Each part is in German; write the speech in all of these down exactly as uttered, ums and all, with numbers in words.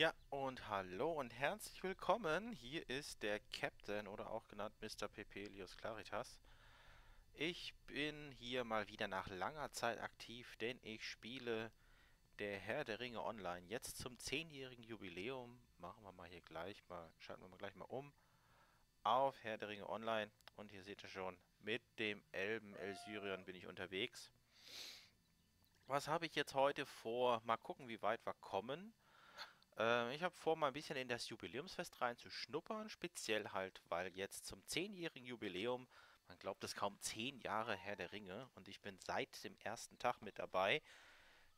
Ja, und hallo und herzlich willkommen. Hier ist der Captain oder auch genannt Mister Pepelius Claritas. Ich bin hier mal wieder nach langer Zeit aktiv, denn ich spiele der Herr der Ringe online. Jetzt zum zehnjährigen Jubiläum machen wir mal hier gleich mal, schalten wir mal gleich mal um auf Herr der Ringe online. Und hier seht ihr schon, mit dem Elben Elsyrian bin ich unterwegs. Was habe ich jetzt heute vor? Mal gucken, wie weit wir kommen. Ich habe vor, mal ein bisschen in das Jubiläumsfest reinzuschnuppern, speziell halt, weil jetzt zum zehnjährigen Jubiläum, man glaubt es kaum, zehn Jahre Herr der Ringe, und ich bin seit dem ersten Tag mit dabei.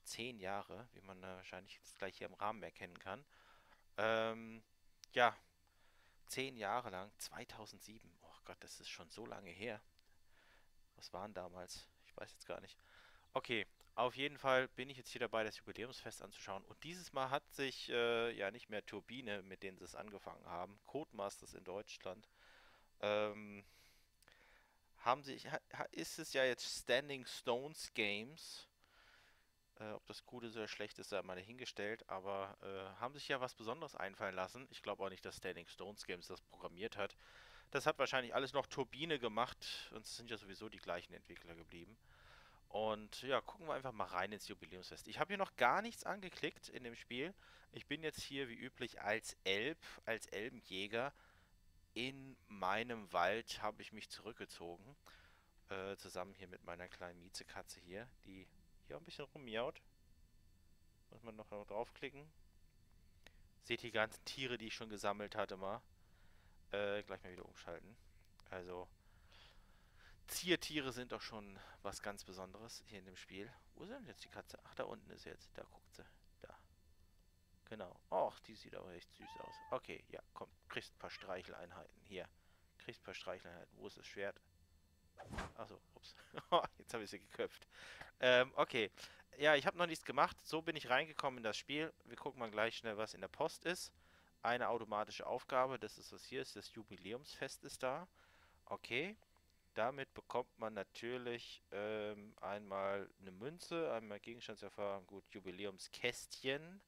zehn Jahre, wie man wahrscheinlich jetzt gleich hier im Rahmen erkennen kann. Ähm, ja, zehn Jahre lang, zweitausendsieben, oh Gott, das ist schon so lange her. Was waren damals? Ich weiß jetzt gar nicht. Okay, auf jeden Fall bin ich jetzt hier dabei, das Jubiläumsfest anzuschauen. Und dieses Mal hat sich äh, ja nicht mehr Turbine, mit denen sie es angefangen haben, Codemasters in Deutschland, ähm, haben sie, ha, ist es ja jetzt Standing Stones Games. Äh, ob das gut ist oder schlecht ist, sei mal dahingestellt. Aber äh, haben sich ja was Besonderes einfallen lassen. Ich glaube auch nicht, dass Standing Stones Games das programmiert hat. Das hat wahrscheinlich alles noch Turbine gemacht. Und es sind ja sowieso die gleichen Entwickler geblieben. Und ja, gucken wir einfach mal rein ins Jubiläumsfest. Ich habe hier noch gar nichts angeklickt in dem Spiel. Ich bin jetzt hier wie üblich als Elb, als Elbenjäger. In meinem Wald habe ich mich zurückgezogen. Äh, zusammen hier mit meiner kleinen Miezekatze hier, die hier ein bisschen rummiaut. Muss man noch draufklicken. Seht die ganzen Tiere, die ich schon gesammelt hatte mal. Äh, gleich mal wieder umschalten. Also... Ziertiere sind doch schon was ganz Besonderes hier in dem Spiel. Wo ist denn jetzt die Katze? Ach, da unten ist sie jetzt. Da guckt sie. Da. Genau. Och, die sieht aber echt süß aus. Okay, ja, komm. Kriegst ein paar Streicheleinheiten. Hier. Kriegst ein paar Streicheleinheiten. Wo ist das Schwert? Achso, ups. Jetzt habe ich sie geköpft. Ähm, okay. Ja, ich habe noch nichts gemacht. So bin ich reingekommen in das Spiel. Wir gucken mal gleich schnell, was in der Post ist. Eine automatische Aufgabe. Das ist, was hier ist. Das Jubiläumsfest ist da. Okay. Damit bekommt man natürlich ähm, einmal eine Münze, einmal Gegenstandserfahrung, gut, Jubiläumskästchen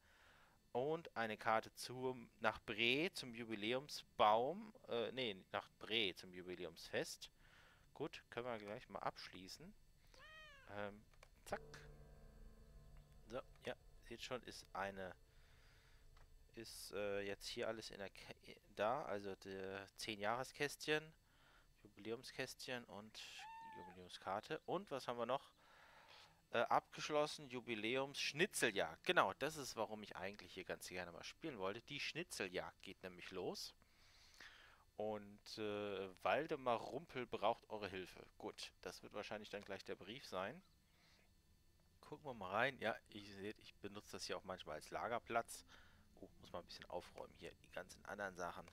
und eine Karte zum, nach Bre zum Jubiläumsbaum, äh, nee, nach Bre zum Jubiläumsfest. Gut, können wir gleich mal abschließen. Ähm, zack. So, ja, seht schon, ist eine, ist äh, jetzt hier alles in der, K da, also der zehn-Jahres-Kästchen. Jubiläumskästchen und Jubiläumskarte. Und was haben wir noch? Äh, abgeschlossen, Jubiläums-Schnitzeljagd. Genau, das ist, warum ich eigentlich hier ganz gerne mal spielen wollte. Die Schnitzeljagd geht nämlich los. Und äh, Waldemar Rumpel braucht eure Hilfe. Gut, das wird wahrscheinlich dann gleich der Brief sein. Gucken wir mal rein. Ja, ihr seht, ich benutze das hier auch manchmal als Lagerplatz. Oh, muss mal ein bisschen aufräumen hier. Die ganzen anderen Sachen.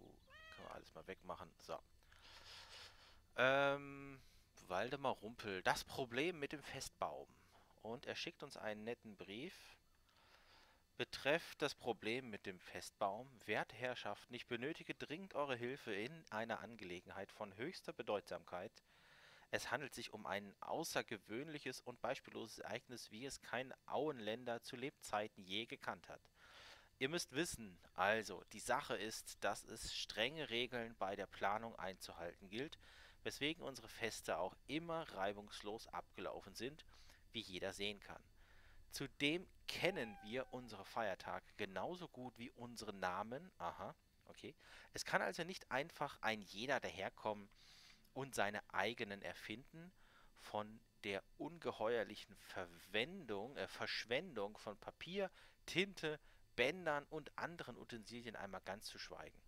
Oh, kann man alles mal wegmachen. So. Ähm, Waldemar Rumpel. Das Problem mit dem Festbaum. Und er schickt uns einen netten Brief. Betreff das Problem mit dem Festbaum. Werte Herrschaften, ich benötige dringend eure Hilfe in einer Angelegenheit von höchster Bedeutsamkeit. Es handelt sich um ein außergewöhnliches und beispielloses Ereignis, wie es kein Auenländer zu Lebzeiten je gekannt hat. Ihr müsst wissen, also, die Sache ist, dass es strenge Regeln bei der Planung einzuhalten gilt, weswegen unsere Feste auch immer reibungslos abgelaufen sind, wie jeder sehen kann. Zudem kennen wir unsere Feiertage genauso gut wie unsere Namen. Aha, okay. Es kann also nicht einfach ein jeder daherkommen und seine eigenen erfinden. Von der ungeheuerlichen Verwendung, äh, Verschwendung von Papier, Tinte, Bändern und anderen Utensilien einmal ganz zu schweigen.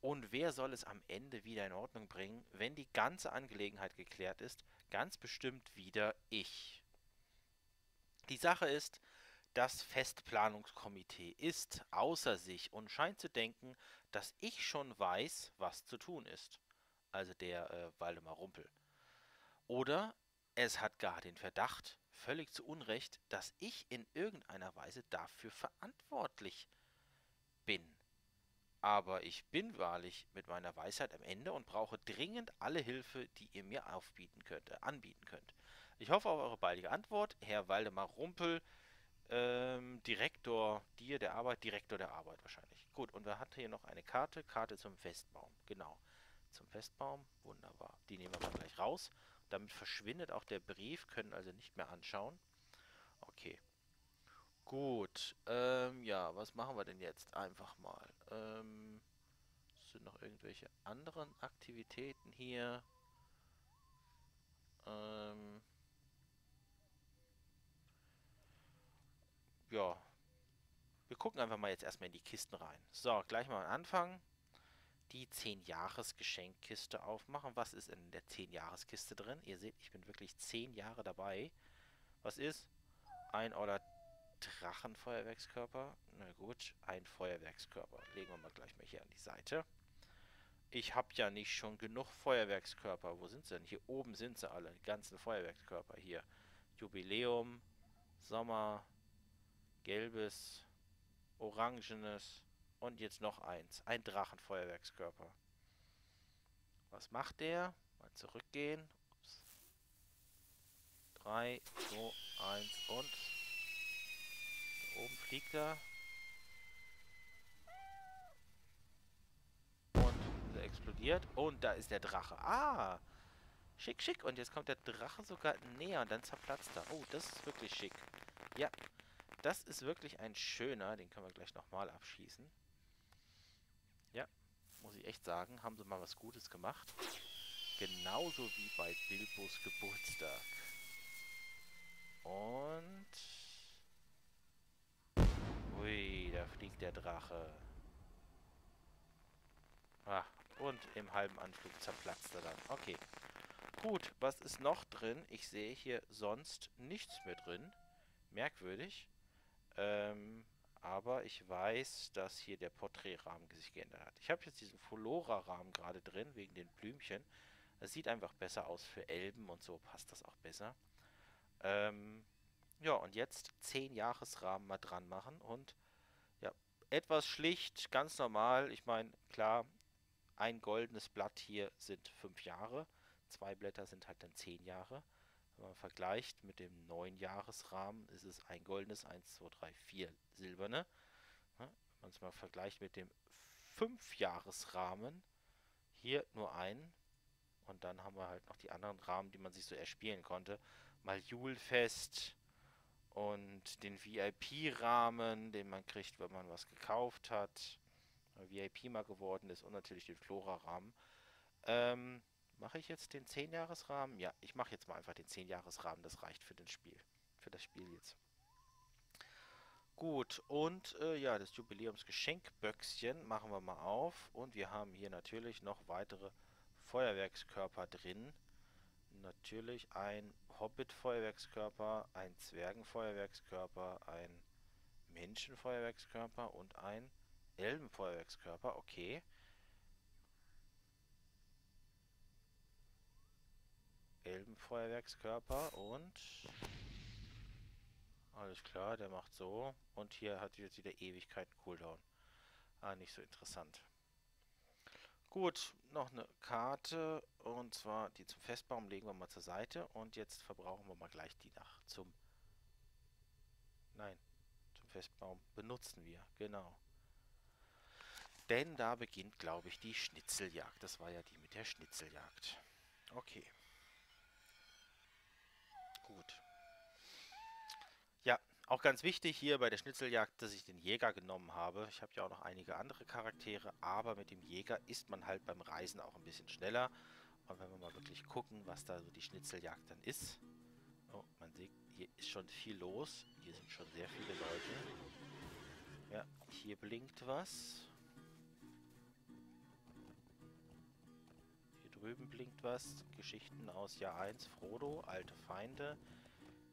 Und wer soll es am Ende wieder in Ordnung bringen, wenn die ganze Angelegenheit geklärt ist? Ganz bestimmt wieder ich. Die Sache ist, das Festplanungskomitee ist außer sich und scheint zu denken, dass ich schon weiß, was zu tun ist. Also der äh, Waldemar Rumpel. Oder es hat gar den Verdacht, völlig zu Unrecht, dass ich in irgendeiner Weise dafür verantwortlich bin. Aber ich bin wahrlich mit meiner Weisheit am Ende und brauche dringend alle Hilfe, die ihr mir aufbieten könnt, äh, anbieten könnt. Ich hoffe auf eure baldige Antwort, Herr Waldemar Rumpel, Ähm, Direktor, dir der Arbeit, Direktor der Arbeit wahrscheinlich. Gut, und wir hatten hier noch eine Karte, Karte zum Festbaum, genau. Zum Festbaum, wunderbar. Die nehmen wir mal gleich raus. Damit verschwindet auch der Brief, können also nicht mehr anschauen. Okay. Gut, ähm, ja, was machen wir denn jetzt einfach mal? Ähm, sind noch irgendwelche anderen Aktivitäten hier? Ähm... Ja, wir gucken einfach mal jetzt erstmal in die Kisten rein. So, gleich mal anfangen. Die zehn-Jahres-Geschenkkiste aufmachen. Was ist in der zehn-Jahres-Kiste drin? Ihr seht, ich bin wirklich zehn Jahre dabei. Was ist? Ein oder Drachenfeuerwerkskörper. Na gut, ein Feuerwerkskörper. Legen wir mal gleich mal hier an die Seite. Ich habe ja nicht schon genug Feuerwerkskörper. Wo sind sie denn? Hier oben sind sie alle. Die ganzen Feuerwerkskörper hier. Jubiläum, Sommer... Gelbes, Orangenes und jetzt noch eins. Ein Drachenfeuerwerkskörper. Was macht der? Mal zurückgehen. Ups. drei, zwei, eins und... Da oben fliegt er. Und er explodiert. Und da ist der Drache. Ah! Schick, schick. Und jetzt kommt der Drache sogar näher und dann zerplatzt er. Oh, das ist wirklich schick. Ja. Das ist wirklich ein schöner, den können wir gleich nochmal abschießen. Ja, muss ich echt sagen, haben sie mal was Gutes gemacht. Genauso wie bei Bilbos Geburtstag. Und... Ui, da fliegt der Drache. Ah, und im halben Anflug zerplatzt er dann. Okay, gut, was ist noch drin? Ich sehe hier sonst nichts mehr drin. Merkwürdig. Ähm, aber ich weiß, dass hier der Porträtrahmen sich geändert hat. Ich habe jetzt diesen Flora-Rahmen gerade drin, wegen den Blümchen. Es sieht einfach besser aus für Elben und so passt das auch besser. Ähm, ja, und jetzt zehn-Jahres-Rahmen mal dran machen und ja, etwas schlicht, ganz normal. Ich meine, klar, ein goldenes Blatt hier sind fünf Jahre, zwei Blätter sind halt dann zehn Jahre. Wenn man vergleicht mit dem neun-Jahres-Rahmen, ist es ein goldenes, eins, zwei, drei, vier silberne. Wenn man es mal vergleicht mit dem fünf-Jahres-Rahmen, hier nur einen. Und dann haben wir halt noch die anderen Rahmen, die man sich so erspielen konnte. Mal Julfest und den V I P-Rahmen, den man kriegt, wenn man was gekauft hat. V I P mal geworden ist und natürlich den Flora-Rahmen. Ähm... Mache ich jetzt den zehn-Jahres-Rahmen? Ja, ich mache jetzt mal einfach den zehn-Jahres-Rahmen. Das reicht für das Spiel. Für das Spiel jetzt. Gut, und äh, ja, das Jubiläumsgeschenkböckschen machen wir mal auf. Und wir haben hier natürlich noch weitere Feuerwerkskörper drin. Natürlich ein Hobbit-Feuerwerkskörper, ein Zwergenfeuerwerkskörper, ein Menschenfeuerwerkskörper und ein Elbenfeuerwerkskörper. Okay. Elbenfeuerwerkskörper und alles klar, der macht so und hier hat jetzt wieder Ewigkeiten Cooldown. Ah, nicht so interessant. Gut, noch eine Karte und zwar die zum Festbaum legen wir mal zur Seite und jetzt verbrauchen wir mal gleich die nach zum Nein, zum Festbaum benutzen wir, genau. Denn da beginnt, glaube ich, die Schnitzeljagd. Das war ja die mit der Schnitzeljagd. Okay. Gut. Ja, auch ganz wichtig hier bei der Schnitzeljagd, dass ich den Jäger genommen habe. Ich habe ja auch noch einige andere Charaktere, aber mit dem Jäger ist man halt beim Reisen auch ein bisschen schneller. Und wenn wir mal wirklich gucken, was da so die Schnitzeljagd dann ist. Oh, man sieht, hier ist schon viel los. Hier sind schon sehr viele Leute. Ja, hier blinkt was. Drüben blinkt was. Geschichten aus Jahr eins. Frodo, alte Feinde,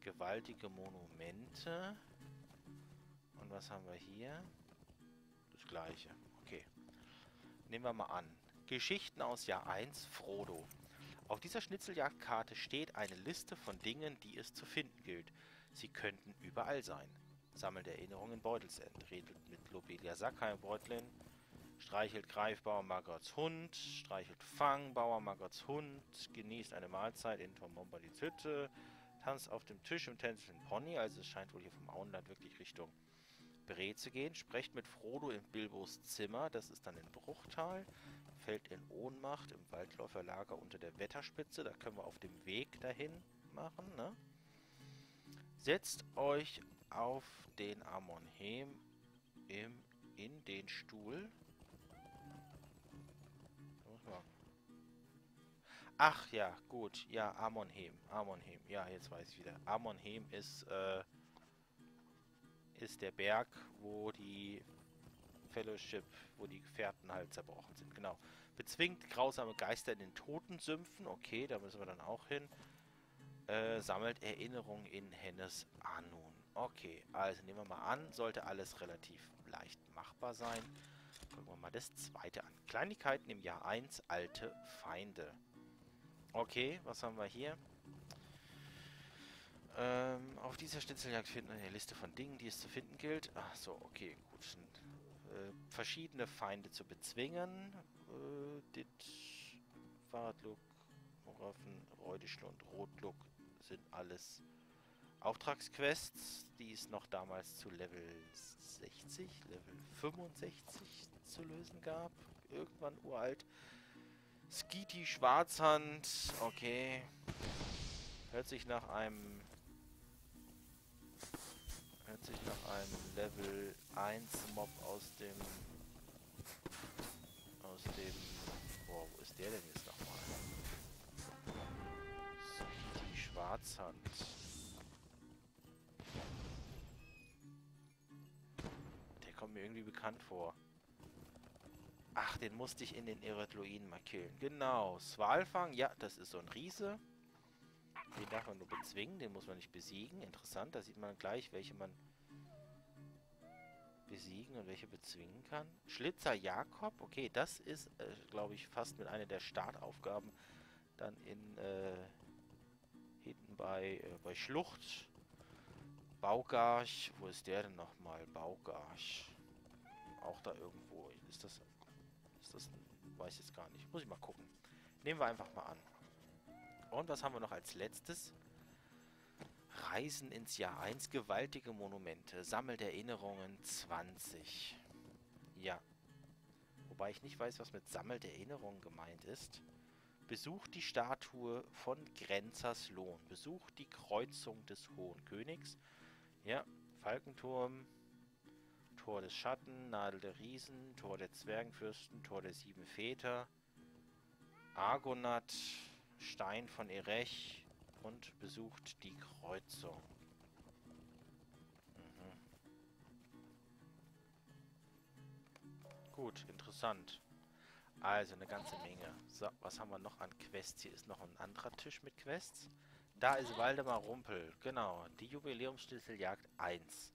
gewaltige Monumente. Und was haben wir hier? Das gleiche. Okay. Nehmen wir mal an. Geschichten aus Jahr eins. Frodo. Auf dieser Schnitzeljagdkarte steht eine Liste von Dingen, die es zu finden gilt. Sie könnten überall sein. Sammelt Erinnerungen in Beutelsend. Redet mit Lobelia Sackheim Beutlin. Streichelt Greif, Bauer Maggots Hund. Streichelt Fang, Bauer Maggots Hund. Genießt eine Mahlzeit in Tom Bombadils Hütte. tanzt auf dem Tisch im tänzelnden Pony, also es scheint wohl hier vom Auenland wirklich Richtung Bree zu gehen, sprecht mit Frodo in Bilbos Zimmer, das ist dann in Bruchtal, fällt in Ohnmacht im Waldläuferlager unter der Wetterspitze, da können wir auf dem Weg dahin machen, ne? Setzt euch auf den Amon Hen im in den Stuhl. Ach ja, gut. Ja, Amon Hen. Amon Hen. Ja, jetzt weiß ich wieder. Amon Hen ist, äh, ist der Berg, wo die Fellowship, wo die Gefährten halt zerbrochen sind. Genau. Bezwingt grausame Geister in den Totensümpfen. Okay, da müssen wir dann auch hin. Äh, sammelt Erinnerungen in Henneth Annûn. Okay, also nehmen wir mal an, sollte alles relativ leicht machbar sein. Gucken wir mal das zweite an. Kleinigkeiten im Jahr eins, alte Feinde. Okay, was haben wir hier? Ähm, auf dieser Schnitzeljagd finden wir eine Liste von Dingen, die es zu finden gilt. Ach so, okay, gut. Äh, verschiedene Feinde zu bezwingen. Äh, Dit, Fahrradlook, Moraffen, Reudeschlund, Rotlook sind alles Auftragsquests, die es noch damals zu Level sechzig, Level fünfundsechzig zu lösen gab. Irgendwann uralt. Skitty-Schwarzhand, okay. Hört sich nach einem... Hört sich nach einem Level eins Mob aus dem... Aus dem... Boah, wo ist der denn jetzt nochmal? Skitty-Schwarzhand. Der kommt mir irgendwie bekannt vor. Ach, den musste ich in den Eretloiden mal killen. Genau, Swalfang, ja, das ist so ein Riese. Den darf man nur bezwingen, den muss man nicht besiegen. Interessant, da sieht man gleich, welche man besiegen und welche bezwingen kann. Schlitzer Jakob, okay, das ist, äh, glaube ich, fast mit einer der Startaufgaben dann in, äh, hinten bei, äh, bei Schlucht. Baugarsch, wo ist der denn nochmal? Baugarsch. Auch da irgendwo. Ist das... Ist das... Weiß jetzt gar nicht. Muss ich mal gucken. Nehmen wir einfach mal an. Und was haben wir noch als letztes? Reisen ins Jahr eins. Gewaltige Monumente. Sammelt Erinnerungen zwanzig. Ja. Wobei ich nicht weiß, was mit Sammelt Erinnerungen gemeint ist. Besucht die Statue von Grenzerslohn. Besucht die Kreuzung des Hohen Königs. Ja. Falkenturm. Tor des Schatten, Nadel der Riesen, Tor der Zwergenfürsten, Tor der sieben Väter, Argonath, Stein von Erech und besucht die Kreuzung. Mhm. Gut, interessant. Also eine ganze Menge. So, was haben wir noch an Quests? Hier ist noch ein anderer Tisch mit Quests. Da ist Waldemar Rumpel. Genau, die Jubiläumsschnitzeljagd eins.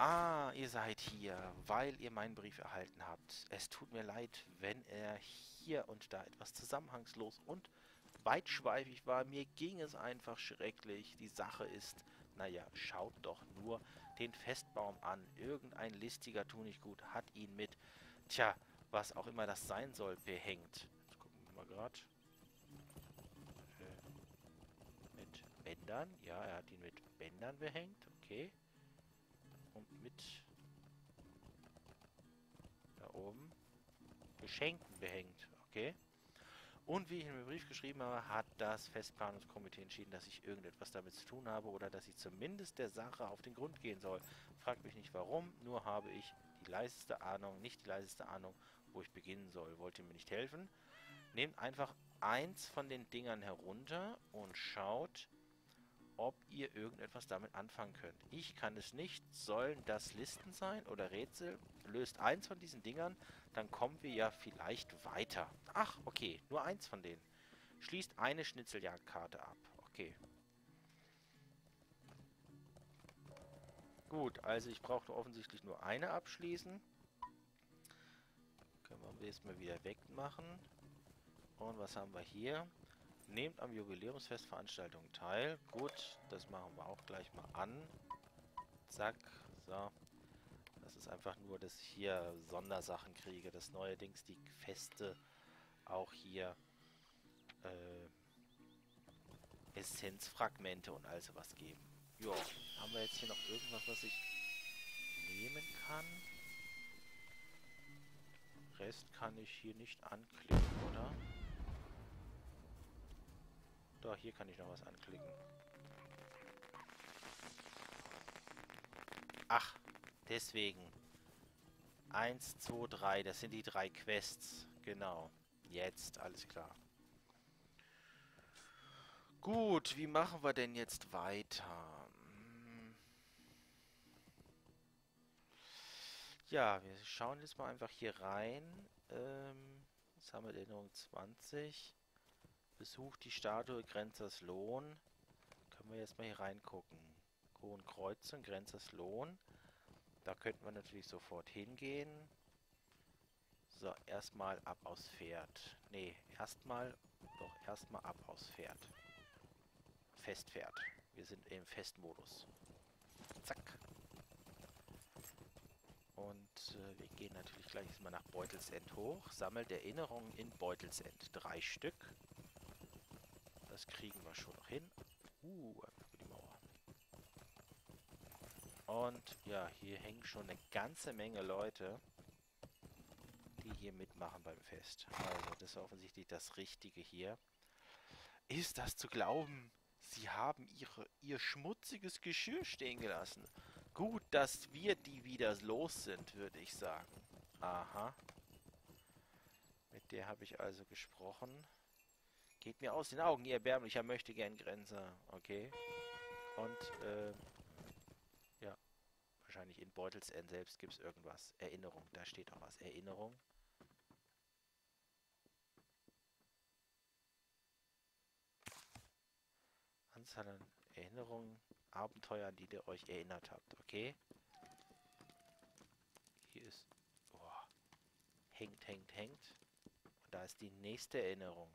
Ah, ihr seid hier, weil ihr meinen Brief erhalten habt. Es tut mir leid, wenn er hier und da etwas zusammenhangslos und weitschweifig war. Mir ging es einfach schrecklich. Die Sache ist, naja, schaut doch nur den Festbaum an. Irgendein listiger Tunichtgut hat ihn mit, tja, was auch immer das sein soll, behängt. Jetzt gucken wir mal gerade. Äh, mit Bändern? Ja, er hat ihn mit Bändern behängt, okay. Und mit da oben Geschenken behängt, okay. Und wie ich in dem Brief geschrieben habe, hat das Festplanungskomitee entschieden, dass ich irgendetwas damit zu tun habe oder dass ich zumindest der Sache auf den Grund gehen soll. Fragt mich nicht warum, nur habe ich die leiseste Ahnung, nicht die leiseste Ahnung, wo ich beginnen soll. Wollt ihr mir nicht helfen? Nehmt einfach eins von den Dingern herunter und schaut, ob ihr irgendetwas damit anfangen könnt. Ich kann es nicht. Sollen das Listen sein oder Rätsel? Löst eins von diesen Dingern, dann kommen wir ja vielleicht weiter. Ach, okay, nur eins von denen. Schließt eine Schnitzeljagdkarte ab. Okay. Gut, also ich brauchte offensichtlich nur eine abschließen. Können wir jetzt mal wieder wegmachen. Und was haben wir hier? Nehmt am Jubiläumsfest Veranstaltungen teil. Gut, das machen wir auch gleich mal an. Zack, so. Das ist einfach nur, dass ich hier Sondersachen kriege, dass neuerdings die Feste auch hier äh, Essenzfragmente und all sowas geben. Jo, haben wir jetzt hier noch irgendwas, was ich nehmen kann? Rest kann ich hier nicht anklicken, oder? Doch, hier kann ich noch was anklicken. Ach, deswegen. eins, zwei, drei, das sind die drei Quests. Genau. Jetzt, alles klar. Gut, wie machen wir denn jetzt weiter? Ja, wir schauen jetzt mal einfach hier rein. Ähm, was haben wir denn? Erinnerung zwanzig. Besucht die Statue Grenzerslohn. Können wir jetzt mal hier reingucken. Kreuzung, Grenzerslohn. Da könnten wir natürlich sofort hingehen. So, erstmal ab aufs Pferd. Ne, erstmal, doch erstmal ab aufs Pferd. Festpferd. Wir sind im Festmodus. Zack. Und äh, wir gehen natürlich gleich erstmal nach Beutelsend hoch. Sammelt Erinnerungen in Beutelsend. Drei Stück. Das kriegen wir schon noch hin. Uh, einfach über die Mauer. Und ja, hier hängen schon eine ganze Menge Leute, die hier mitmachen beim Fest. Also, das ist offensichtlich das Richtige hier. Ist das zu glauben? Sie haben ihre, ihr schmutziges Geschirr stehen gelassen. Gut, dass wir die wieder los sind, würde ich sagen. Aha. Mit der habe ich also gesprochen. Geht mir aus den Augen, ihr Erbärmlicher, möchte gern Grenzer. Okay. Und, äh, ja. Wahrscheinlich in Beutelsend selbst gibt es irgendwas. Erinnerung, da steht auch was. Erinnerung. Anzahl an Erinnerungen, Abenteuer, an die ihr euch erinnert habt, okay? Hier ist... Oh, hängt, hängt, hängt. Und da ist die nächste Erinnerung.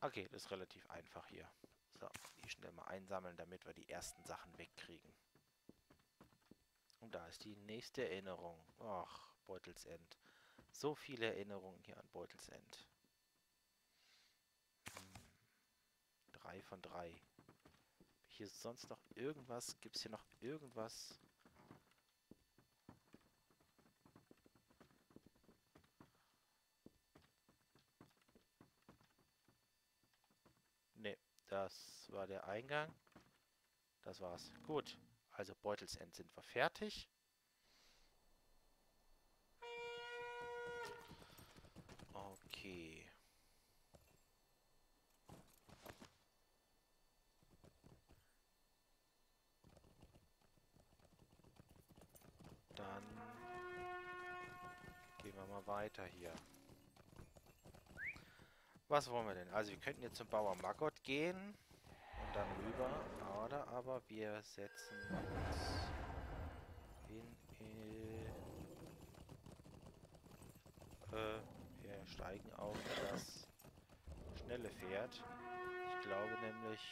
Okay, das ist relativ einfach hier. So, die schnell mal einsammeln, damit wir die ersten Sachen wegkriegen. Und da ist die nächste Erinnerung. Och, Beutelsend. So viele Erinnerungen hier an Beutelsend. drei von drei. Hier ist sonst noch irgendwas. Gibt es hier noch irgendwas? Ne, das war der Eingang. Das war's. Gut. Also Beutelsend sind wir fertig. Okay. Dann gehen wir mal weiter hier. Was wollen wir denn? Also wir könnten jetzt zum Bauer Maggot gehen und dann rüber. Oder aber wir setzen uns hin. Äh, wir steigen auf das schnelle Pferd. Ich glaube nämlich...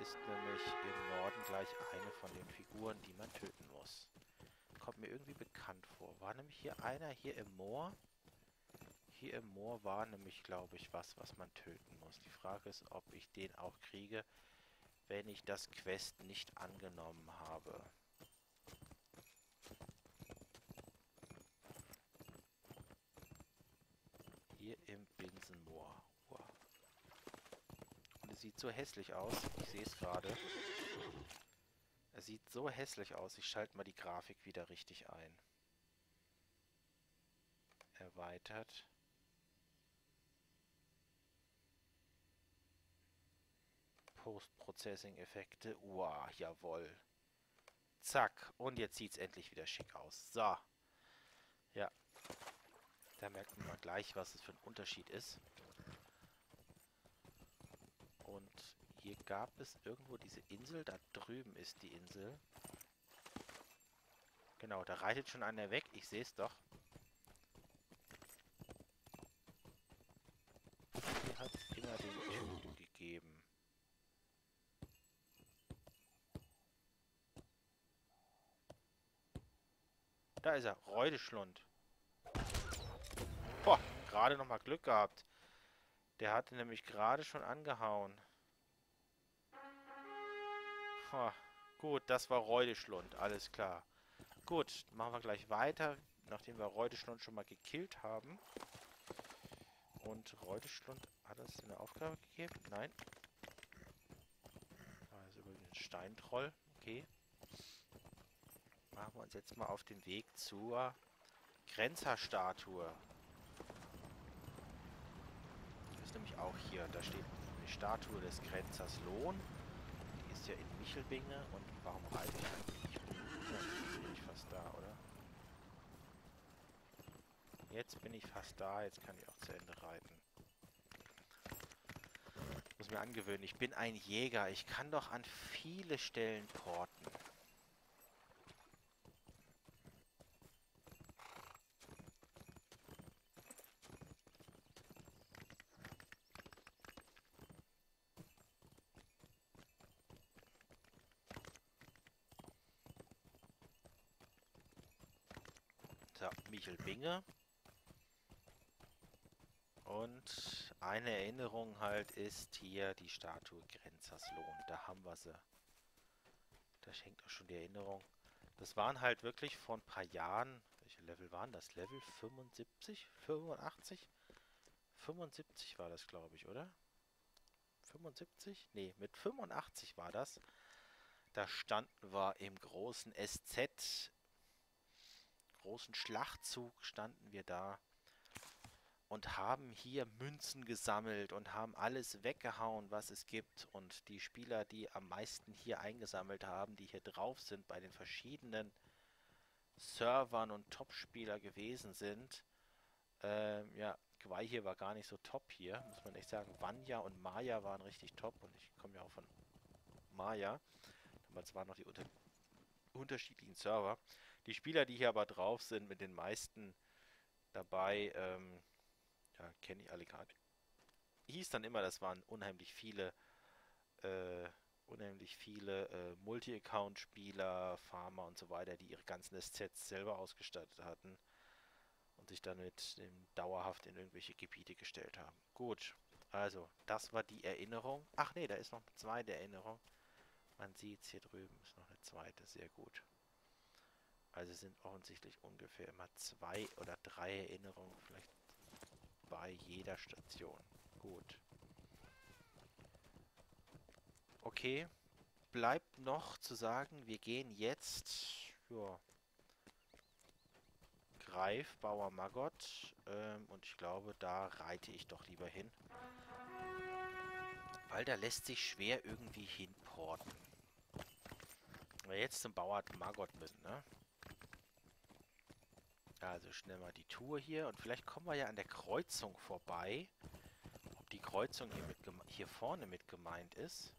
Ist nämlich im Norden gleich eine von den Figuren, die man töten muss. Kommt mir irgendwie bekannt vor. War nämlich hier einer, hier im Moor? Hier im Moor war nämlich, glaube ich, was, was man töten muss. Die Frage ist, ob ich den auch kriege, wenn ich das Quest nicht angenommen habe. Hier im Binsenmoor. Wow. Sieht so hässlich aus. Ich sehe es gerade. Es sieht so hässlich aus. Ich schalte mal die Grafik wieder richtig ein. Erweitert. Post-Processing-Effekte. Wow, jawohl. Zack. Und jetzt sieht es endlich wieder schick aus. So. Ja. Da merkt man mal gleich, was es für ein Unterschied ist. Und hier gab es irgendwo diese Insel. Da drüben ist die Insel. Genau, da reitet schon einer weg. Ich sehe es doch. Hier hat es immer den Typen gegeben. Da ist er. Reudeschlund. Boah. gerade nochmal Glück gehabt. Der hatte nämlich gerade schon angehauen. Ha, gut, das war Reudeschlund, alles klar. Gut, machen wir gleich weiter, nachdem wir Reudeschlund schon mal gekillt haben. Und Reudeschlund, hat das in der Aufgabe gegeben? Nein. Da ist übrigens ein Steintroll, okay. Machen wir uns jetzt mal auf den Weg zur Grenzerstatue. Das ist nämlich auch hier, da steht eine Statue des Grenzers Lohn. Die ist ja in Michelbinge und warum reite ich eigentlich? Jetzt bin ich fast da, oder? Jetzt bin ich fast da, jetzt kann ich auch zu Ende reiten. Ich muss mir angewöhnen, ich bin ein Jäger, ich kann doch an viele Stellen porten. Michelbinge. Und eine Erinnerung halt ist hier die Statue Grenzerslohn. Da haben wir sie. Da schenkt auch schon die Erinnerung. Das waren halt wirklich vor ein paar Jahren. Welche Level waren das? Level fünfundsiebzig? fünfundachtzig? fünfundsiebzig war das, glaube ich, oder? fünfundsiebzig? Ne, mit fünfundachtzig war das. Da standen wir im großen S Z. Großen Schlachtzug standen wir da und haben hier Münzen gesammelt und haben alles weggehauen, was es gibt. Und die Spieler, die am meisten hier eingesammelt haben, die hier drauf sind, bei den verschiedenen Servern und Top-Spieler gewesen sind. Ähm, ja, Gwei hier war gar nicht so top hier, muss man echt sagen. Vanya und Maya waren richtig top und ich komme ja auch von Maya. Damals waren noch die Unter... unterschiedlichen Server. Die Spieler, die hier aber drauf sind, mit den meisten dabei, ähm, ja, kenne ich alle gar nicht. Hieß dann immer, das waren unheimlich viele, äh, unheimlich viele äh, Multi-Account-Spieler, Farmer und so weiter, die ihre ganzen S Zs selber ausgestattet hatten und sich dann mit dem dauerhaft in irgendwelche Gebiete gestellt haben. Gut, also, das war die Erinnerung. Ach nee, da ist noch eine zweite Erinnerung. Man sieht es hier drüben, ist noch eine zweite, sehr gut. Also sind offensichtlich ungefähr immer zwei oder drei Erinnerungen, vielleicht bei jeder Station. Gut. Okay, bleibt noch zu sagen, wir gehen jetzt, ja, Greif, Bauer Maggot, ähm, und ich glaube, da reite ich doch lieber hin. Weil da lässt sich schwer irgendwie hinporten. Wenn wir jetzt zum Bauer Maggot müssen, ne? Also schnell mal die Tour hier. Und vielleicht kommen wir ja an der Kreuzung vorbei. Ob die Kreuzung hier, mit hier vorne mit gemeint ist.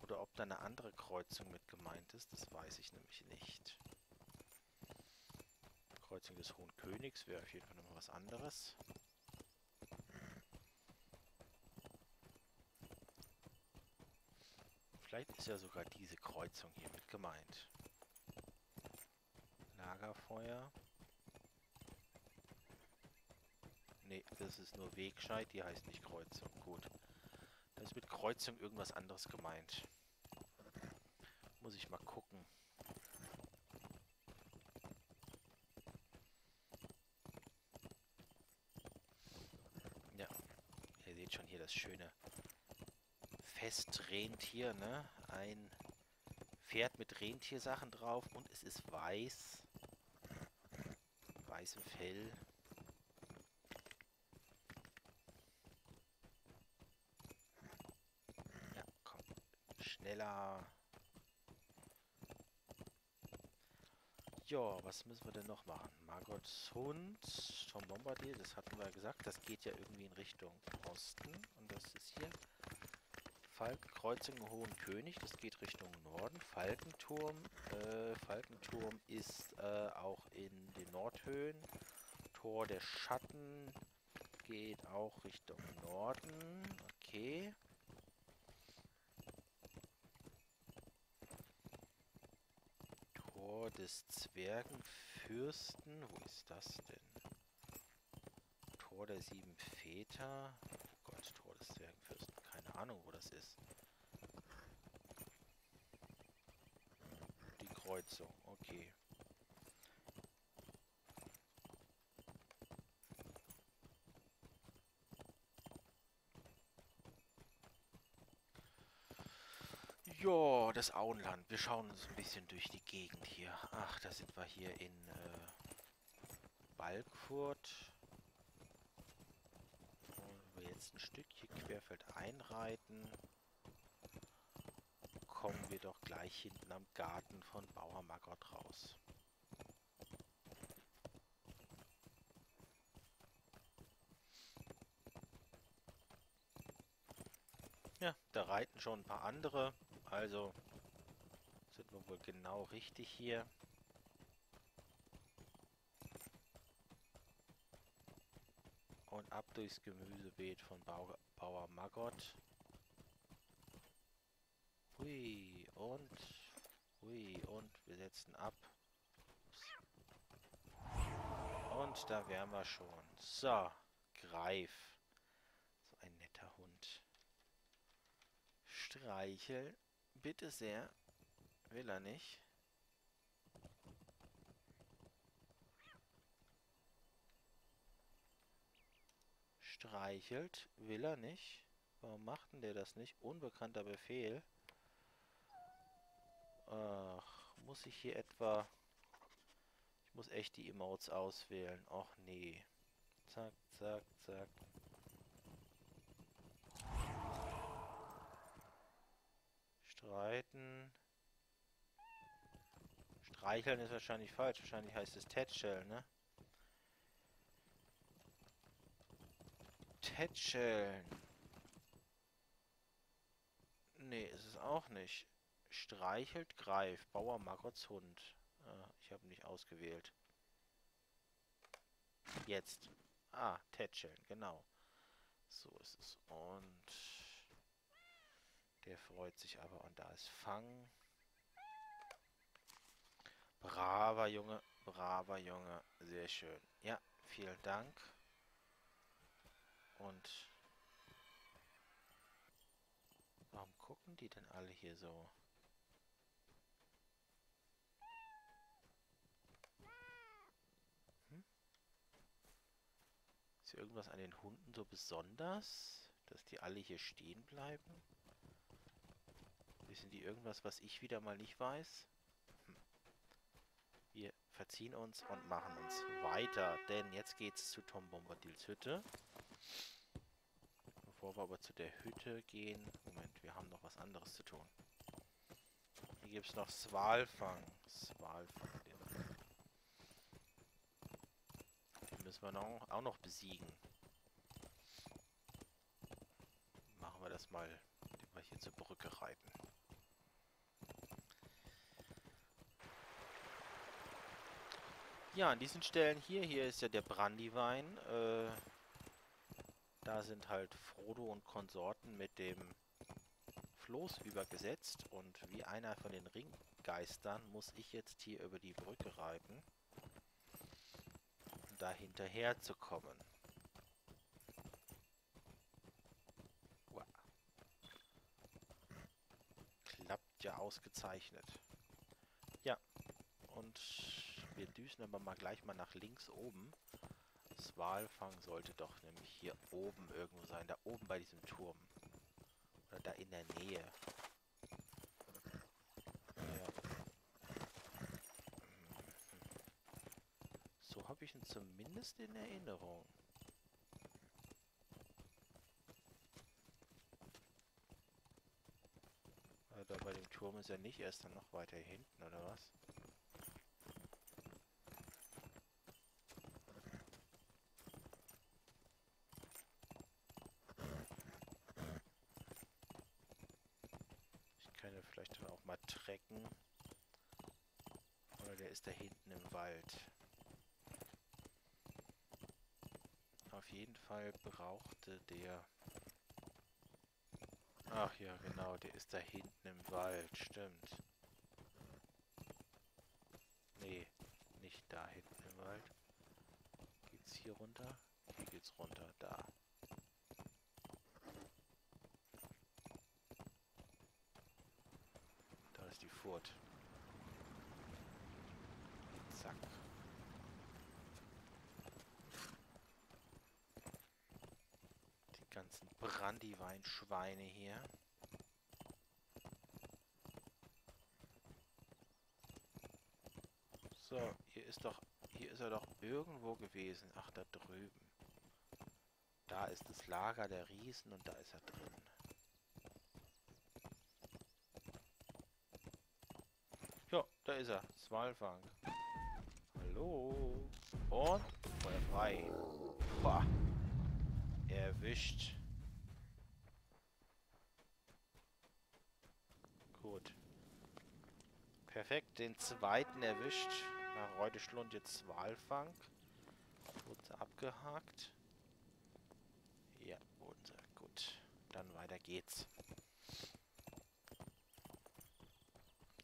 Oder ob da eine andere Kreuzung mit gemeint ist. Das weiß ich nämlich nicht. Kreuzung des Hohen Königs wäre auf jeden Fall nochmal was anderes. Vielleicht ist ja sogar diese Kreuzung hier mit gemeint. Lagerfeuer. Ne, das ist nur Wegscheid, die heißt nicht Kreuzung. Gut. Da ist mit Kreuzung irgendwas anderes gemeint. Muss ich mal gucken. Ja, ihr seht schon hier das schöne Fest Rentier, ne? Ein Pferd mit Rentiersachen drauf und es ist weiß. Weißem Fell. Ja, komm. Schneller. Ja, was müssen wir denn noch machen? Margots Hund, Tom Bombadil, das hatten wir ja gesagt. Das geht ja irgendwie in Richtung Osten. Und das ist hier Falken, Kreuzung, Hohen König, das geht Richtung Norden. Falkenturm, äh, Falkenturm ist äh, auch in den Nordhöhen. Tor der Schatten geht auch Richtung Norden. Okay. Tor des Zwergenfürsten, wo ist das denn? Tor der sieben Väter. Oh Gott, Tor des Zwergenfürsten. Keine Ahnung, wo das ist. Die Kreuzung, okay. Jo, das Auenland. Wir schauen uns ein bisschen durch die Gegend hier. Ach, da sind wir hier in äh, Balkfurt. Wenn wir jetzt ein Stückchen querfeld einreiten, kommen wir doch gleich hinten am Garten von Bauer Maggot raus. Ja, da reiten schon ein paar andere. Also sind wir wohl genau richtig hier. Und ab durchs Gemüsebeet von Bauer, Bauer Maggot. Hui, und... Hui, und wir setzen ab. Und da wären wir schon. So, Greif. So ein netter Hund. Streicheln. Bitte sehr. Will er nicht. Streichelt. Will er nicht. Warum macht denn der das nicht? Unbekannter Befehl. Ach, muss ich hier etwa... Ich muss echt die Emotes auswählen. Och nee. Zack, zack, zack. Streiten. Streicheln ist wahrscheinlich falsch. Wahrscheinlich heißt es Tätscheln, ne? Tätscheln. Ne, ist es auch nicht. Streichelt Greif. Bauer Maggots Hund. Ah, ich habe nicht ausgewählt. Jetzt. Ah, Tätscheln, genau. So ist es. Und... Der freut sich aber. Und da ist Fang. Braver Junge. Braver Junge. Sehr schön. Ja, vielen Dank. Und... Warum gucken die denn alle hier so? Hm? Ist hier irgendwas an den Hunden so besonders? Dass die alle hier stehen bleiben? Wissen die irgendwas, was ich wieder mal nicht weiß? Hm. Wir verziehen uns und machen uns weiter, denn jetzt geht's zu Tom Bombadils Hütte. Bevor wir aber zu der Hütte gehen... Moment, wir haben noch was anderes zu tun. Hier gibt's noch Swalfang. Swalfang, den... Den müssen wir noch, auch noch besiegen. Machen wir das mal, indem wir hier zur Brücke reiten. Ja, an diesen Stellen hier, hier ist ja der Brandywein. Äh, da sind halt Frodo und Konsorten mit dem Floß übergesetzt. Und wie einer von den Ringgeistern muss ich jetzt hier über die Brücke reiten, um da hinterher zu kommen. Wow. Klappt ja ausgezeichnet. Ja, und... Wir düsen aber mal gleich mal nach links oben. Das Walfang sollte doch nämlich hier oben irgendwo sein. Da oben bei diesem Turm. Oder da in der Nähe. Ja. So habe ich ihn zumindest in Erinnerung. Da bei dem Turm ist er nicht. Er ist dann noch weiter hinten, oder was? Vielleicht dann auch mal trecken. Oder der ist da hinten im Wald. Auf jeden Fall brauchte der... Ach ja, genau, der ist da hinten im Wald. Stimmt. Nee, nicht da hinten im Wald. Geht's hier runter? Wie geht's runter? Da. Da ist die Furt. Zack. Die ganzen Brandyweinschweine hier. So, hier ist doch, hier ist er doch irgendwo gewesen. Ach, da drüben. Da ist das Lager der Riesen und da ist er drin. Jo, da ist er. Swalfang. Hallo. Und Feuer frei. Boah. Erwischt. Gut. Perfekt, den zweiten erwischt. Reudeschlund jetzt Walfang. Wurde abgehakt. Ja, wurde. Gut. Dann weiter geht's.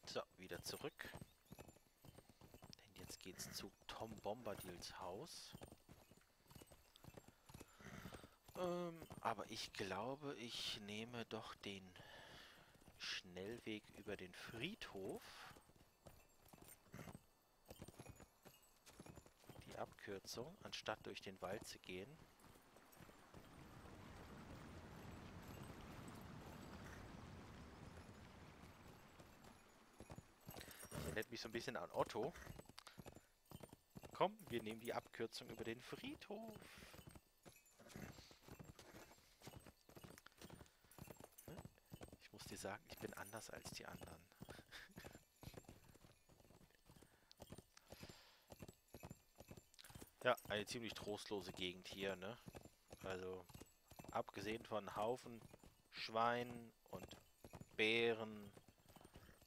So, wieder zurück. Denn jetzt geht's zu Tom Bombadils Haus. Ähm, aber ich glaube, ich nehme doch den Schnellweg über den Friedhof. Abkürzung, anstatt durch den Wald zu gehen. Das erinnert mich so ein bisschen an Otto. Komm, wir nehmen die Abkürzung über den Friedhof. Ich muss dir sagen, ich bin anders als die anderen. Ja, eine ziemlich trostlose Gegend hier, ne? Also, abgesehen von Haufen Schweinen und Bären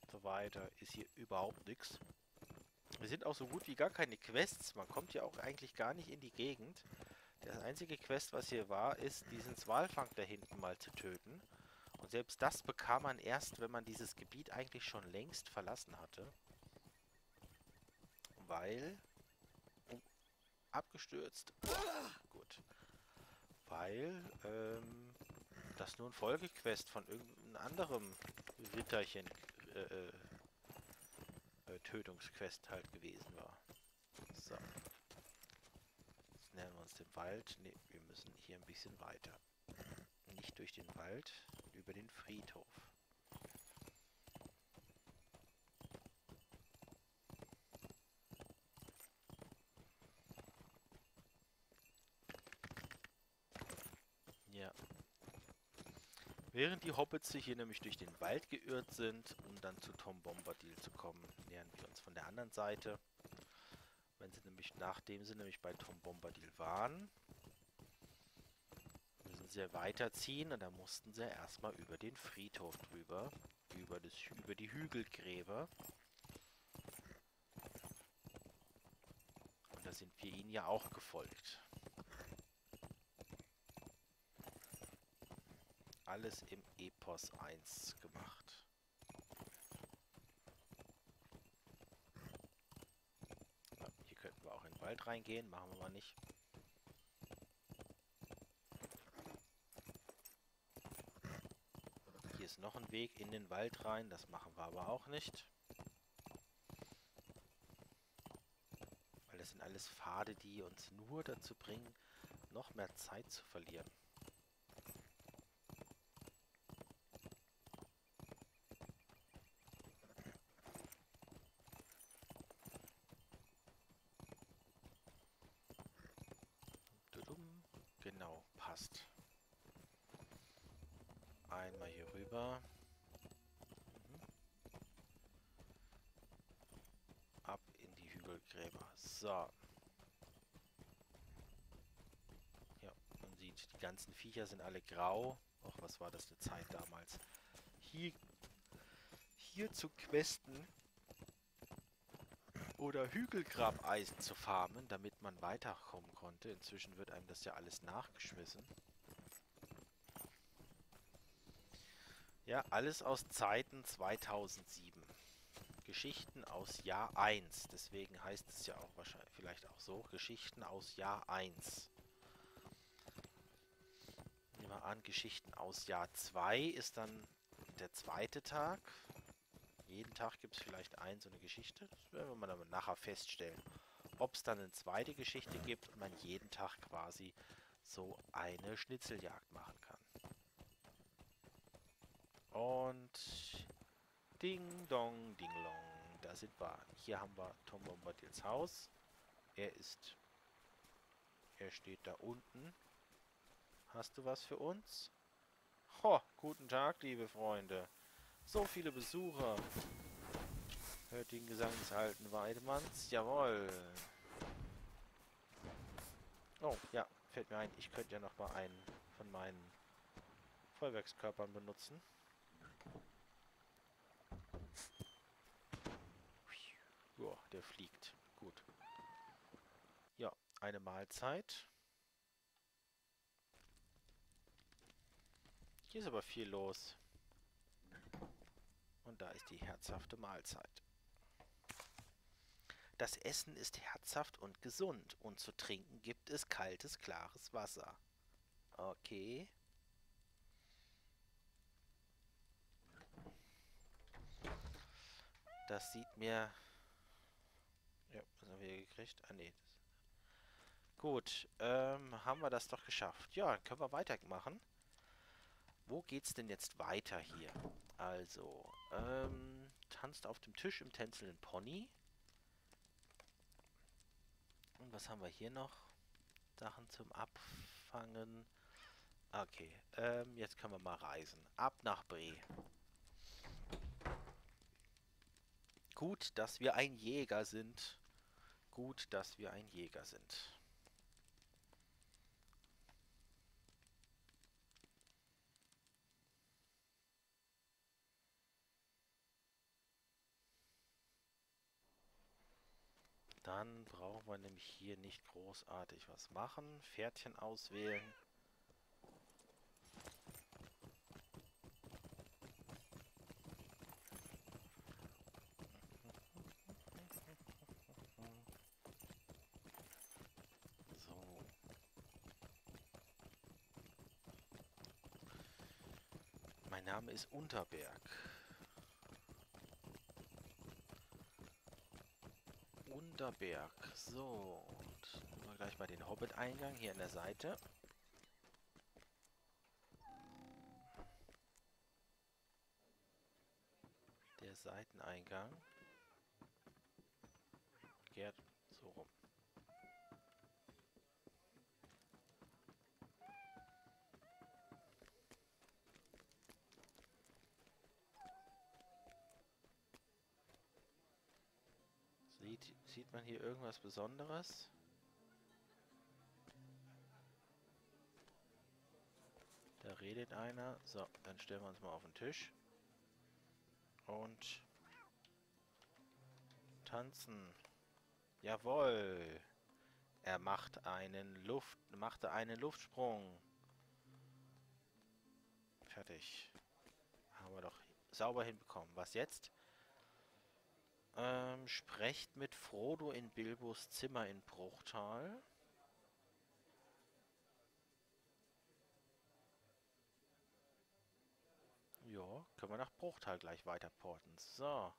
und so weiter, ist hier überhaupt nichts. Wir sind auch so gut wie gar keine Quests. Man kommt ja auch eigentlich gar nicht in die Gegend. Das einzige Quest, was hier war, ist, diesen Swalfang da hinten mal zu töten. Und selbst das bekam man erst, wenn man dieses Gebiet eigentlich schon längst verlassen hatte. Weil... abgestürzt. Gut. Weil ähm, das nur ein Folgequest von irgendeinem anderen Ritterchen äh, äh, Tötungsquest halt gewesen war. So. Jetzt nähern wir uns dem Wald. Ne, wir müssen hier ein bisschen weiter. Nicht durch den Wald, über den Friedhof. Ja. Während die Hobbits hier nämlich durch den Wald geirrt sind, um dann zu Tom Bombadil zu kommen, nähern wir uns von der anderen Seite. Wenn sie nämlich, nachdem sie nämlich bei Tom Bombadil waren, müssen sie weiterziehen und da mussten sie erstmal über den Friedhof drüber, über, das, über die Hügelgräber. Und da sind wir ihnen ja auch gefolgt. Alles im Epos eins gemacht. Ja, hier könnten wir auch in den Wald reingehen, machen wir mal nicht. Hier ist noch ein Weg in den Wald rein, das machen wir aber auch nicht. Weil das sind alles Pfade, die uns nur dazu bringen, noch mehr Zeit zu verlieren. Genau, passt. Einmal hier rüber. Mhm. Ab in die Hügelgräber. So. Ja, man sieht, die ganzen Viecher sind alle grau. Och, was war das eine Zeit damals? Hier, hier zu questen oder Hügelgrabeisen zu farmen, damit man weiterkommen konnte. Inzwischen wird einem das ja alles nachgeschmissen. Ja, alles aus Zeiten zweitausendsieben. Geschichten aus Jahr eins. Deswegen heißt es ja auch wahrscheinlich vielleicht auch so, Geschichten aus Jahr eins. an Geschichten aus Jahr zwei ist dann der zweite Tag. Jeden Tag gibt es vielleicht ein so eine Geschichte. Das werden wir mal dann nachher feststellen. Ob es dann eine zweite Geschichte gibt und man jeden Tag quasi so eine Schnitzeljagd machen kann. Und Ding Dong, Ding Long, da sind wir. Hier haben wir Tom Bombadils Haus. Er ist... Er steht da unten. Hast du was für uns? Ho, guten Tag, liebe Freunde. So viele Besucher. Hört den Gesang des alten Weidemanns. Jawohl. Oh, ja, fällt mir ein. Ich könnte ja noch mal einen von meinen Feuerwerkskörpern benutzen. Joa, der fliegt. Gut. Ja, eine Mahlzeit. Hier ist aber viel los. Und da ist die herzhafte Mahlzeit. Das Essen ist herzhaft und gesund. Und zu trinken gibt es kaltes, klares Wasser. Okay. Das sieht mir... Ja, was haben wir hier gekriegt? Ah, nee. Gut, ähm, haben wir das doch geschafft. Ja, dann können wir weitermachen. Wo geht's denn jetzt weiter hier? Also, ähm, tanzt auf dem Tisch im tänzelnden Pony. Und was haben wir hier noch? Sachen zum Abfangen. Okay, ähm, jetzt können wir mal reisen. Ab nach Bre. Gut, dass wir ein Jäger sind. Gut, dass wir ein Jäger sind. Dann brauchen wir nämlich hier nicht großartig was machen. Pferdchen auswählen. So. Mein Name ist Unterberg. Berg. So, und nehmen wir gleich mal den Hobbit-Eingang hier an der Seite. Der Seiteneingang. Geht so rum. Sieht, sieht man hier irgendwas Besonderes? Da redet einer. So, dann stellen wir uns mal auf den Tisch. Und tanzen. Jawohl! Er macht einen Luft, machte einen Luftsprung. Fertig. Haben wir doch sauber hinbekommen. Was jetzt? Ähm, sprecht mit Frodo in Bilbos Zimmer in Bruchtal. Ja, können wir nach Bruchtal gleich weiterporten. So.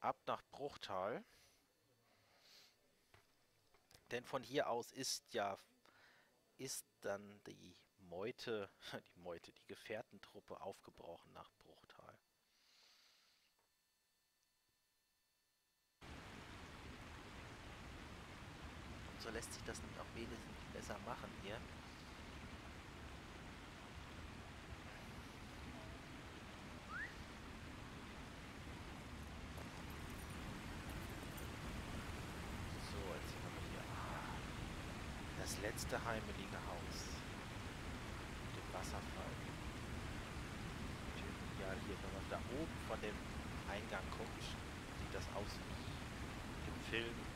Ab nach Bruchtal. Denn von hier aus ist ja... ist dann die Meute... die Meute, die Gefährtentruppe aufgebrochen nach Bruchtal. So lässt sich das nämlich auch wenigstens besser machen hier. So, jetzt sind wir hier. Ah, das letzte heimelige Haus. Mit dem Wasserfall. Ja, hier, wenn man da oben von dem Eingang guckt, sieht das aus wie im Film.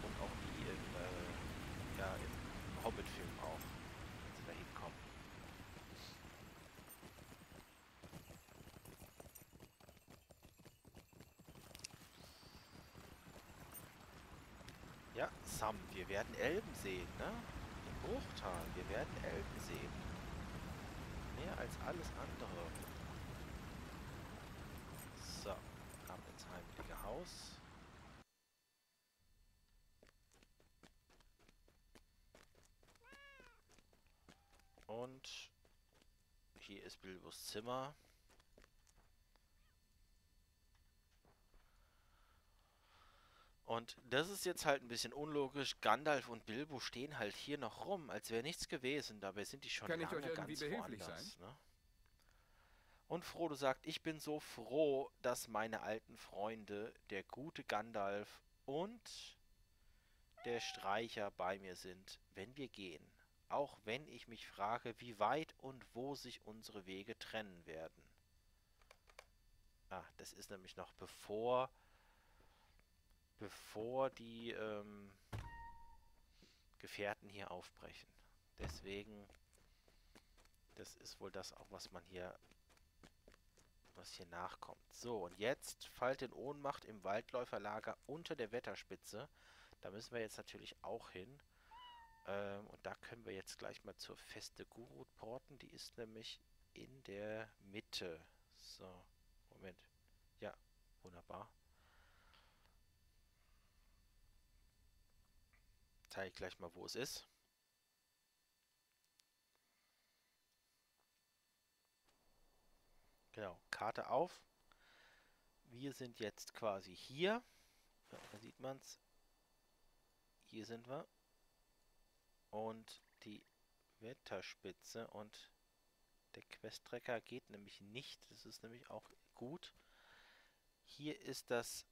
Und auch wie im, äh, ja, im Hobbit-Film auch, wenn sie da hinkommen. Ja, Sam, wir werden Elben sehen, ne? Im Bruchtal, wir werden Elben sehen. Mehr als alles andere. So, ab ins heimelige Haus. Und hier ist Bilbos Zimmer. Und das ist jetzt halt ein bisschen unlogisch. Gandalf und Bilbo stehen halt hier noch rum, als wäre nichts gewesen. Dabei sind die schon lange ganz woanders. Kann ich euch irgendwie behilflich sein? Ne? Und Frodo sagt, ich bin so froh, dass meine alten Freunde, der gute Gandalf und der Streicher bei mir sind, wenn wir gehen. Auch wenn ich mich frage, wie weit und wo sich unsere Wege trennen werden. Ah, das ist nämlich noch bevor... bevor die ähm, Gefährten hier aufbrechen. Deswegen, das ist wohl das auch, was man hier, was hier nachkommt. So, und jetzt Fallt in Ohnmacht im Waldläuferlager unter der Wetterspitze. Da müssen wir jetzt natürlich auch hin. Ähm, und da können wir jetzt gleich mal zur Feste Gurut porten. Die ist nämlich in der Mitte. So, Moment. Ja, wunderbar. Zeige ich gleich mal, wo es ist. Genau, Karte auf. Wir sind jetzt quasi hier. Ja, da sieht man es. Hier sind wir. Und die Wetterspitze und der Quest-Tracker geht nämlich nicht. Das ist nämlich auch gut. Hier ist das...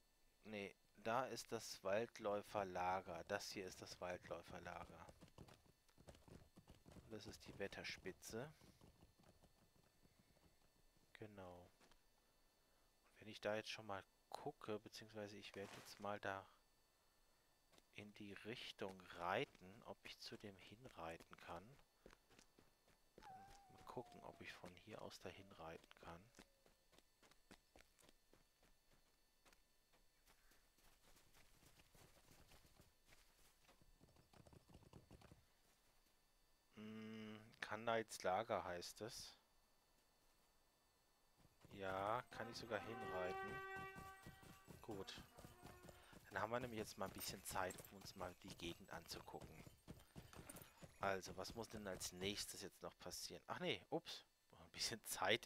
Nee. Da ist das Waldläuferlager. Das hier ist das Waldläuferlager. Das ist die Wetterspitze. Genau. Und wenn ich da jetzt schon mal gucke, beziehungsweise ich werde jetzt mal da in die Richtung reiten, ob ich zu dem hinreiten kann. Mal gucken, ob ich von hier aus dahin reiten kann. Knights Lager heißt es. Ja, kann ich sogar hinreiten. Gut. Dann haben wir nämlich jetzt mal ein bisschen Zeit, um uns mal die Gegend anzugucken. Also, was muss denn als nächstes jetzt noch passieren? Ach nee, ups. Ein bisschen Zeit.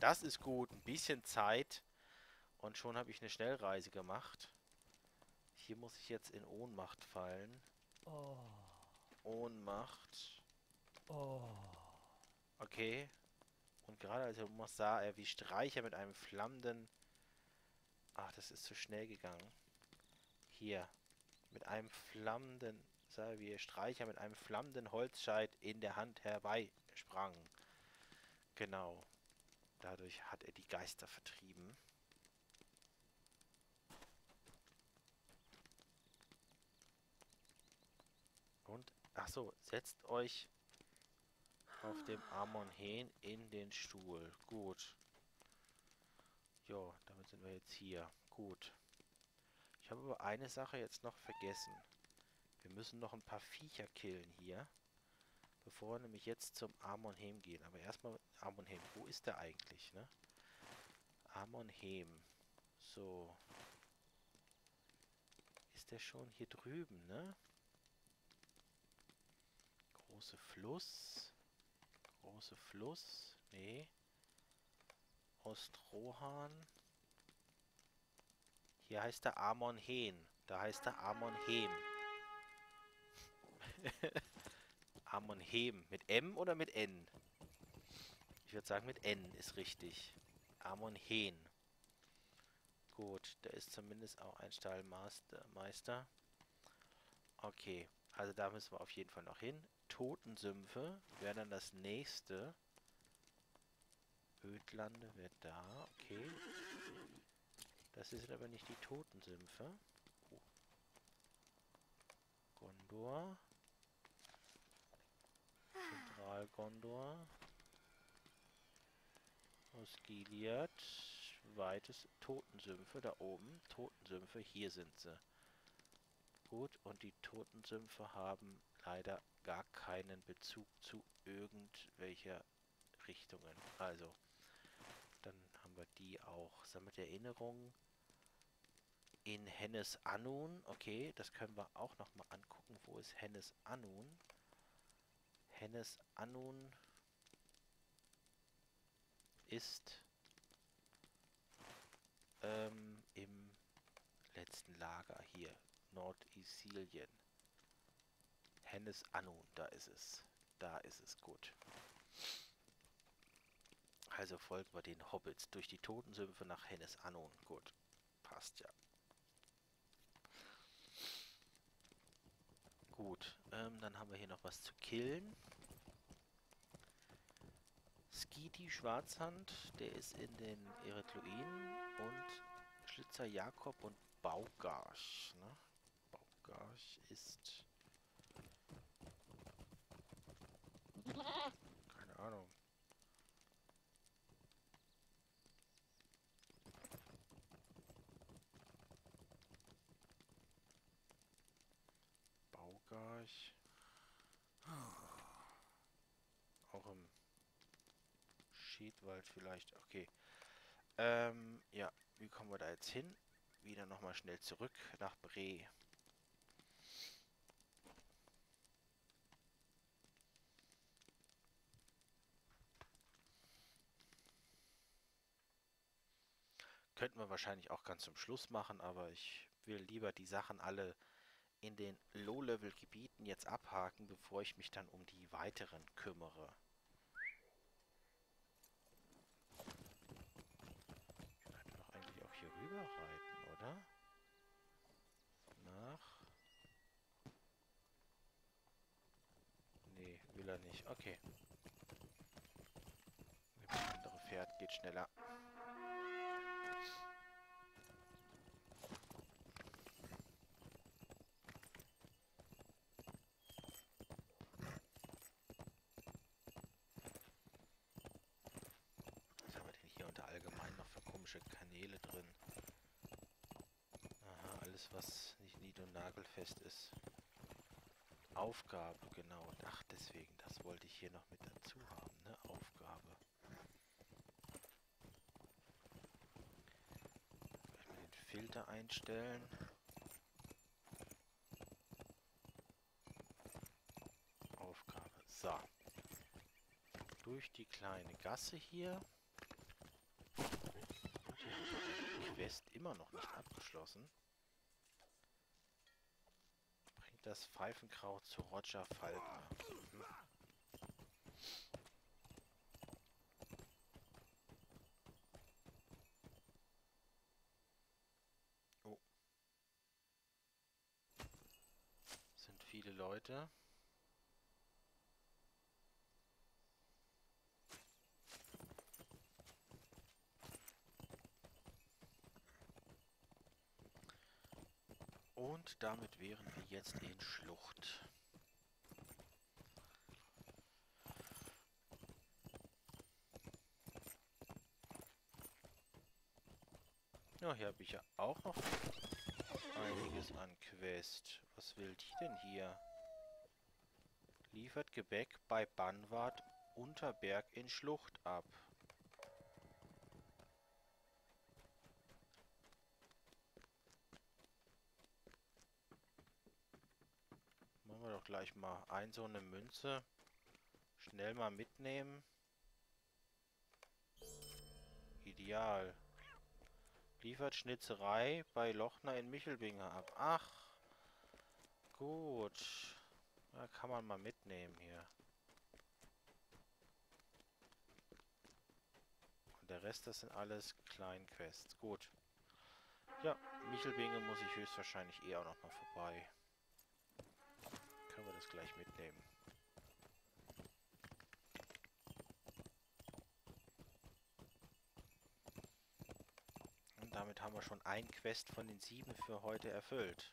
Das ist gut. Ein bisschen Zeit. Und schon habe ich eine Schnellreise gemacht. Hier muss ich jetzt in Ohnmacht fallen. Oh. Ohnmacht. Oh. Okay. Und gerade als er muss, sah er, wie Streicher mit einem flammenden... Ach, das ist zu schnell gegangen. Hier. Mit einem flammenden... Sah er, wie Streicher mit einem flammenden Holzscheit in der Hand herbeisprang. Genau. Dadurch hat er die Geister vertrieben. Und... Ach so, setzt euch... auf dem Amon Hen in den Stuhl. Gut. Jo, damit sind wir jetzt hier. Gut. Ich habe aber eine Sache jetzt noch vergessen. Wir müssen noch ein paar Viecher killen hier. Bevor wir nämlich jetzt zum Amon Hen gehen. Aber erstmal Amon Hen. Wo ist der eigentlich, ne? Amon Hen. So. Ist der schon hier drüben, ne? Große Fluss. Große Fluss. Nee. Ostrohan. Hier heißt der Amon Hen. Da heißt der Amon Hen. Amon Hen. Mit M oder mit N? Ich würde sagen, mit N ist richtig. Amon Hen. Gut, da ist zumindest auch ein Stallmeister. Okay, also da müssen wir auf jeden Fall noch hin. Totensümpfe wäre dann das nächste. Ödlande wäre da. Okay. Das sind aber nicht die Totensümpfe. Oh. Gondor. Zentralgondor. Osgiliath. Weites Totensümpfe da oben. Totensümpfe, hier sind sie. Gut, und die Totensümpfe haben leider gar keinen Bezug zu irgendwelcher Richtungen. Also, dann haben wir die auch. Sammelt Erinnerungen in Henneth Annûn. Okay, das können wir auch nochmal angucken. Wo ist Henneth Annûn? Henneth Annûn ist ähm, im letzten Lager hier, Nordisilien. Henneth Annûn, da ist es. Da ist es, gut. Also folgen wir den Hobbits durch die Totensümpfe nach Henneth Annûn. Gut, passt ja. Gut, ähm, dann haben wir hier noch was zu killen. Skitty-Schwarzhand, der ist in den Eretluinen. Und Schlitzer Jakob und Baugarsch. Ne? Baugarsch ist... Keine Ahnung. Baugarsch. Auch im Schiedwald vielleicht. Okay. Ähm, ja. Wie kommen wir da jetzt hin? Wieder nochmal schnell zurück nach Bre. Könnten wir wahrscheinlich auch ganz zum Schluss machen, aber ich will lieber die Sachen alle in den Low-Level-Gebieten jetzt abhaken, bevor ich mich dann um die weiteren kümmere. Ich könnte doch eigentlich auch hier rüber reiten, oder? Nach... Nee, will er nicht. Okay. Das andere Pferd geht schneller. Kanäle drin. Aha, alles was nicht nied- und nagelfest ist. Aufgabe, genau. Ach, deswegen, das wollte ich hier noch mit dazu haben, ne? Aufgabe. Vielleicht mal den Filter einstellen. Aufgabe. So. Durch die kleine Gasse hier. Quest immer noch nicht abgeschlossen. Bringt das Pfeifenkraut zu Roger Falkner. Mhm. Oh. Sind viele Leute. Und damit wären wir jetzt in Schlucht. Ja, hier habe ich ja auch noch einiges an Quest. Was will die denn hier? Liefert Gebäck bei Bannwart Unterberg in Schlucht ab. Gleich mal ein so eine Münze schnell mal mitnehmen. Ideal. Liefert Schnitzerei bei Lochner in Michelbinge ab. Ach, gut. Da kann man mal mitnehmen hier. Und der Rest, das sind alles Kleinquests. Gut. Ja, Michelbinge muss ich höchstwahrscheinlich eh auch noch mal vorbei. Können wir das gleich mitnehmen. Und damit haben wir schon ein Quest von den sieben für heute erfüllt.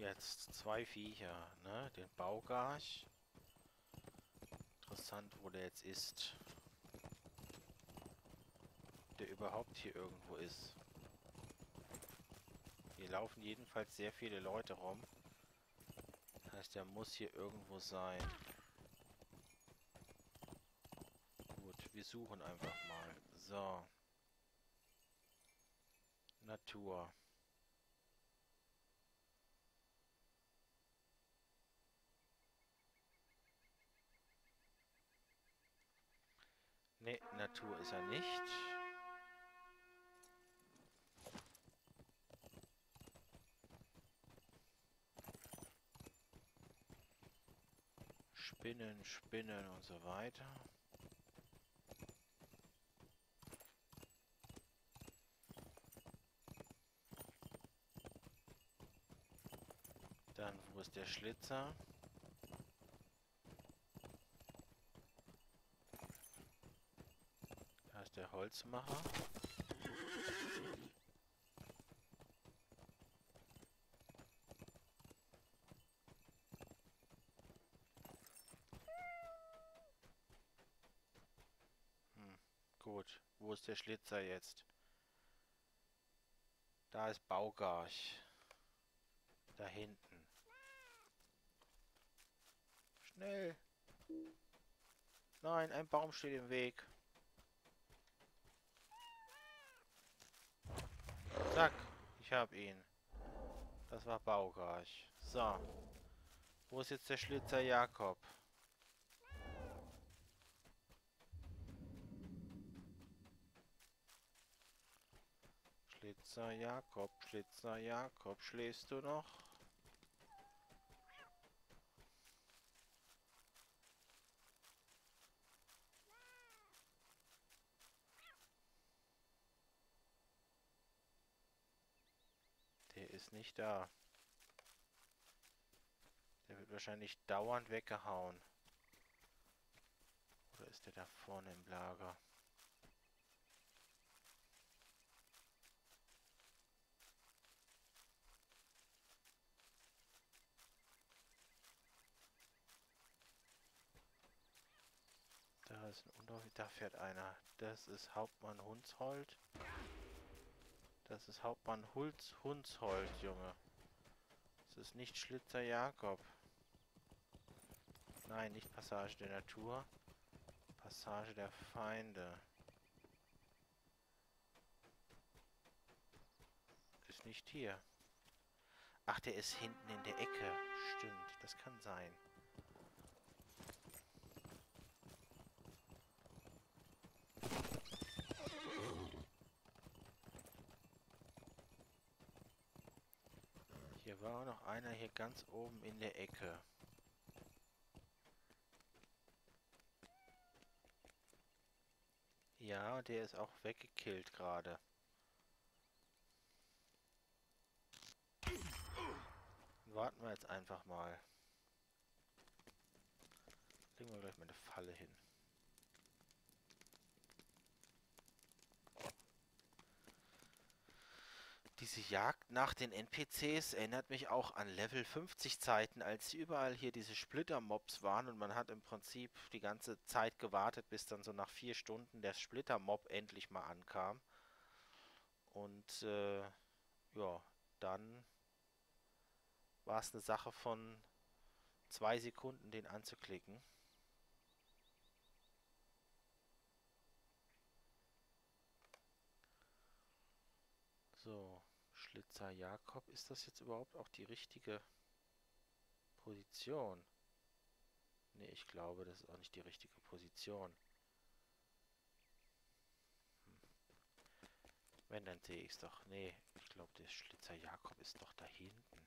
jetzt zwei Viecher, ne? Den Baugarsch. Interessant, wo der jetzt ist. Der überhaupt hier irgendwo ist. Hier laufen jedenfalls sehr viele Leute rum. Das heißt, der muss hier irgendwo sein. Gut, wir suchen einfach mal. So. Natur. Ne, Natur ist er nicht. Spinnen, Spinnen und so weiter. Dann, wo ist der Schlitzer? Da ist der Holzmacher. Hm, gut. Wo ist der Schlitzer jetzt? Da ist Baugarsch. Da hinten. Schnell! Nein, ein Baum steht im Weg. Zack, ich hab ihn. Das war Baugarsch. So. Wo ist jetzt der Schlitzer Jakob? Schlitzer Jakob, Schlitzer Jakob, schläfst du noch? Der ist nicht da. Der wird wahrscheinlich dauernd weggehauen. Oder ist der da vorne im Lager? Da ist ein Unterholz. Da fährt einer. Das ist Hauptmann Hunshold. Das ist Hauptmann Hulz Hunshold, Junge. Das ist nicht Schlitzer Jakob. Nein, nicht Passage der Natur. Passage der Feinde. Ist nicht hier. Ach, der ist hinten in der Ecke. Stimmt, das kann sein. Hier war auch noch einer hier ganz oben in der Ecke. Ja, der ist auch weggekillt gerade. Warten wir jetzt einfach mal. Legen wir gleich mal eine Falle hin. Diese Jagd nach den N P Cs erinnert mich auch an Level fünfzig Zeiten, als überall hier diese Splittermobs waren und man hat im Prinzip die ganze Zeit gewartet, bis dann so nach vier Stunden der Splittermob endlich mal ankam. Und äh, ja, dann war es eine Sache von zwei Sekunden, den anzuklicken. So, Schlitzer Jakob, ist das jetzt überhaupt auch die richtige Position? Ne, ich glaube, das ist auch nicht die richtige Position. Hm. Wenn, dann sehe ich es doch. Ne, ich glaube, der Schlitzer Jakob ist doch da hinten.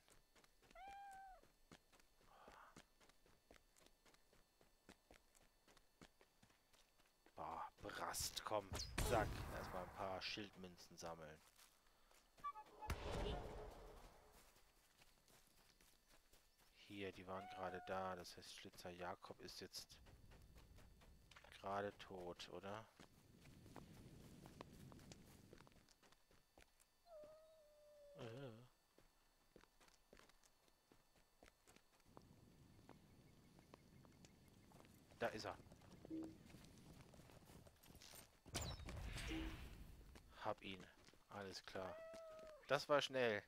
Bah, Brast, komm, zack, erstmal ein paar Schildmünzen sammeln. Hier, die waren gerade da. Das heißt, Schlitzer Jakob ist jetzt gerade tot, oder? Äh. Da ist er. Hab ihn. Alles klar. Das war schnell.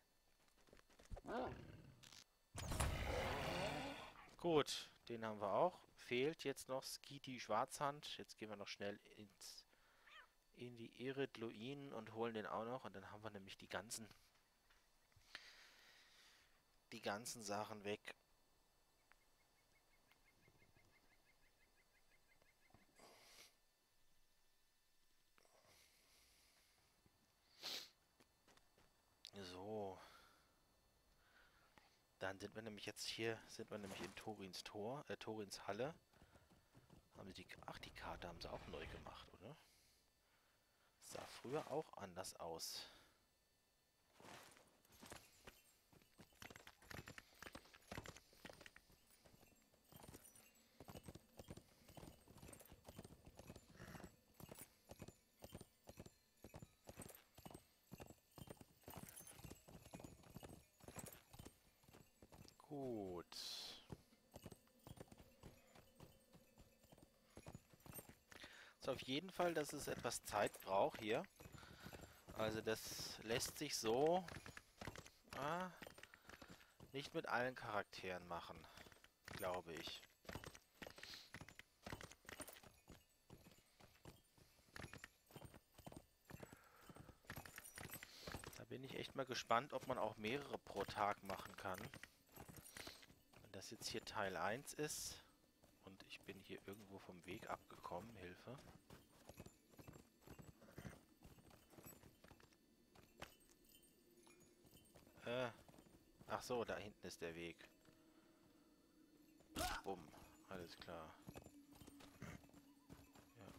Gut, den haben wir auch. Fehlt jetzt noch Skitty-Schwarzhand. Jetzt gehen wir noch schnell ins, in die Eredluinen und holen den auch noch. Und dann haben wir nämlich die ganzen, die ganzen Sachen weg. So. Dann sind wir nämlich jetzt hier, sind wir nämlich in Torins Tor, äh, Torins Halle. Haben sie die, ach, die Karte haben sie auch neu gemacht, oder? Sah früher auch anders aus. Gut. So, auf jeden Fall, dass es etwas Zeit braucht hier. Also das lässt sich so ah, nicht mit allen Charakteren machen, glaube ich. Da bin ich echt mal gespannt, ob man auch mehrere pro Tag machen kann. Das jetzt hier Teil eins ist und ich bin hier irgendwo vom Weg abgekommen, Hilfe. Äh, ach so, da hinten ist der Weg. Bumm, alles klar. Ja.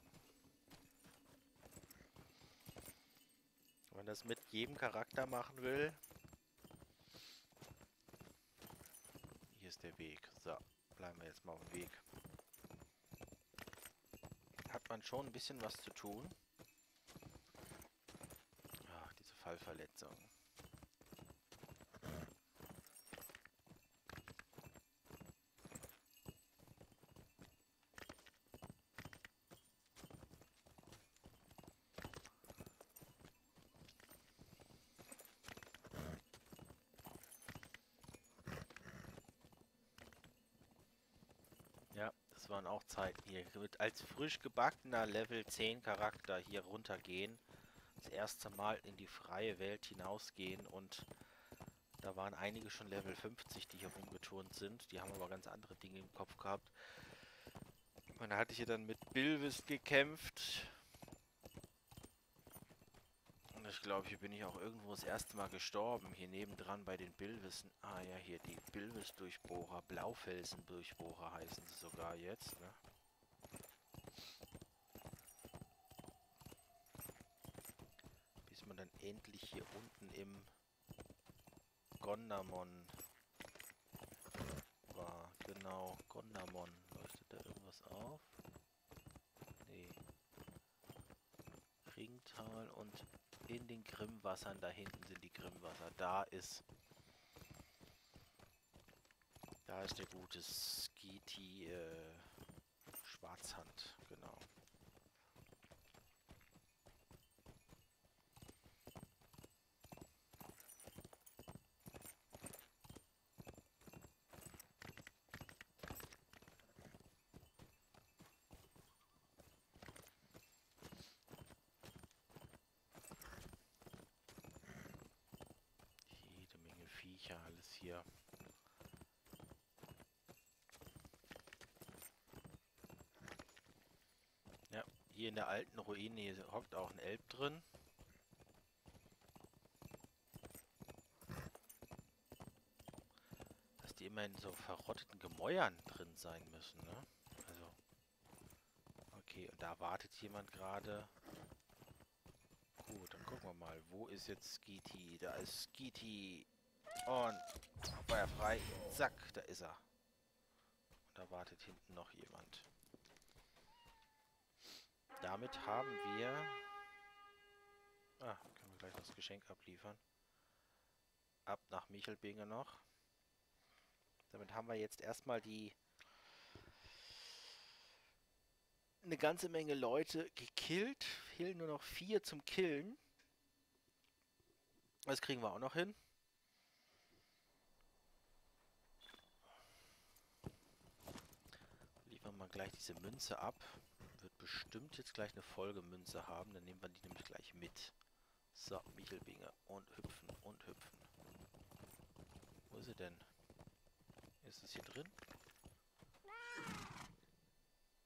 Wenn man das mit jedem Charakter machen will... ist der Weg. So, bleiben wir jetzt mal auf dem Weg. Hat man schon ein bisschen was zu tun. Ach, diese Fallverletzung. Das waren auch Zeiten hier. Mit als frisch gebackener Level zehn Charakter hier runtergehen. Das erste Mal in die freie Welt hinausgehen und da waren einige schon Level fünfzig, die hier rumgeturnt sind. Die haben aber ganz andere Dinge im Kopf gehabt. Man hatte hier dann mit Bilvis gekämpft. Und ich glaube, hier bin ich auch irgendwo das erste Mal gestorben. Hier nebendran bei den Bilwissen. Ah ja, hier die Bilvis-Durchbohrer. Blaufelsendurchbohrer heißen sie sogar jetzt, ne? Bis man dann endlich hier unten im Gondamon war. Genau, Gondamon. Leuchtet da irgendwas auf? Nee. Ringtal und... in den Grimmwassern, da hinten sind die Grimmwasser. Da ist da ist der gute Skitty äh, Schwarzhand, genau. Alles hier. Ja, hier in der alten Ruine, hier hockt auch ein Elb drin. Dass die immer in so verrotteten Gemäuern drin sein müssen, ne? Also. Okay, und da wartet jemand gerade. Gut, dann gucken wir mal. Wo ist jetzt Skitty? Da ist Skitty. Und war er frei. Zack, da ist er. Und da wartet hinten noch jemand. Damit haben wir... Ah, können wir gleich noch das Geschenk abliefern. Ab nach Michelbinge noch. Damit haben wir jetzt erstmal die... eine ganze Menge Leute gekillt. Fehlen nur noch vier zum Killen. Das kriegen wir auch noch hin. Liefern wir mal gleich diese Münze ab. Wird bestimmt jetzt gleich eine Folgemünze haben. Dann nehmen wir die nämlich gleich mit. So, Michelbinge. Und hüpfen und hüpfen. Wo ist sie denn? Ist es hier drin?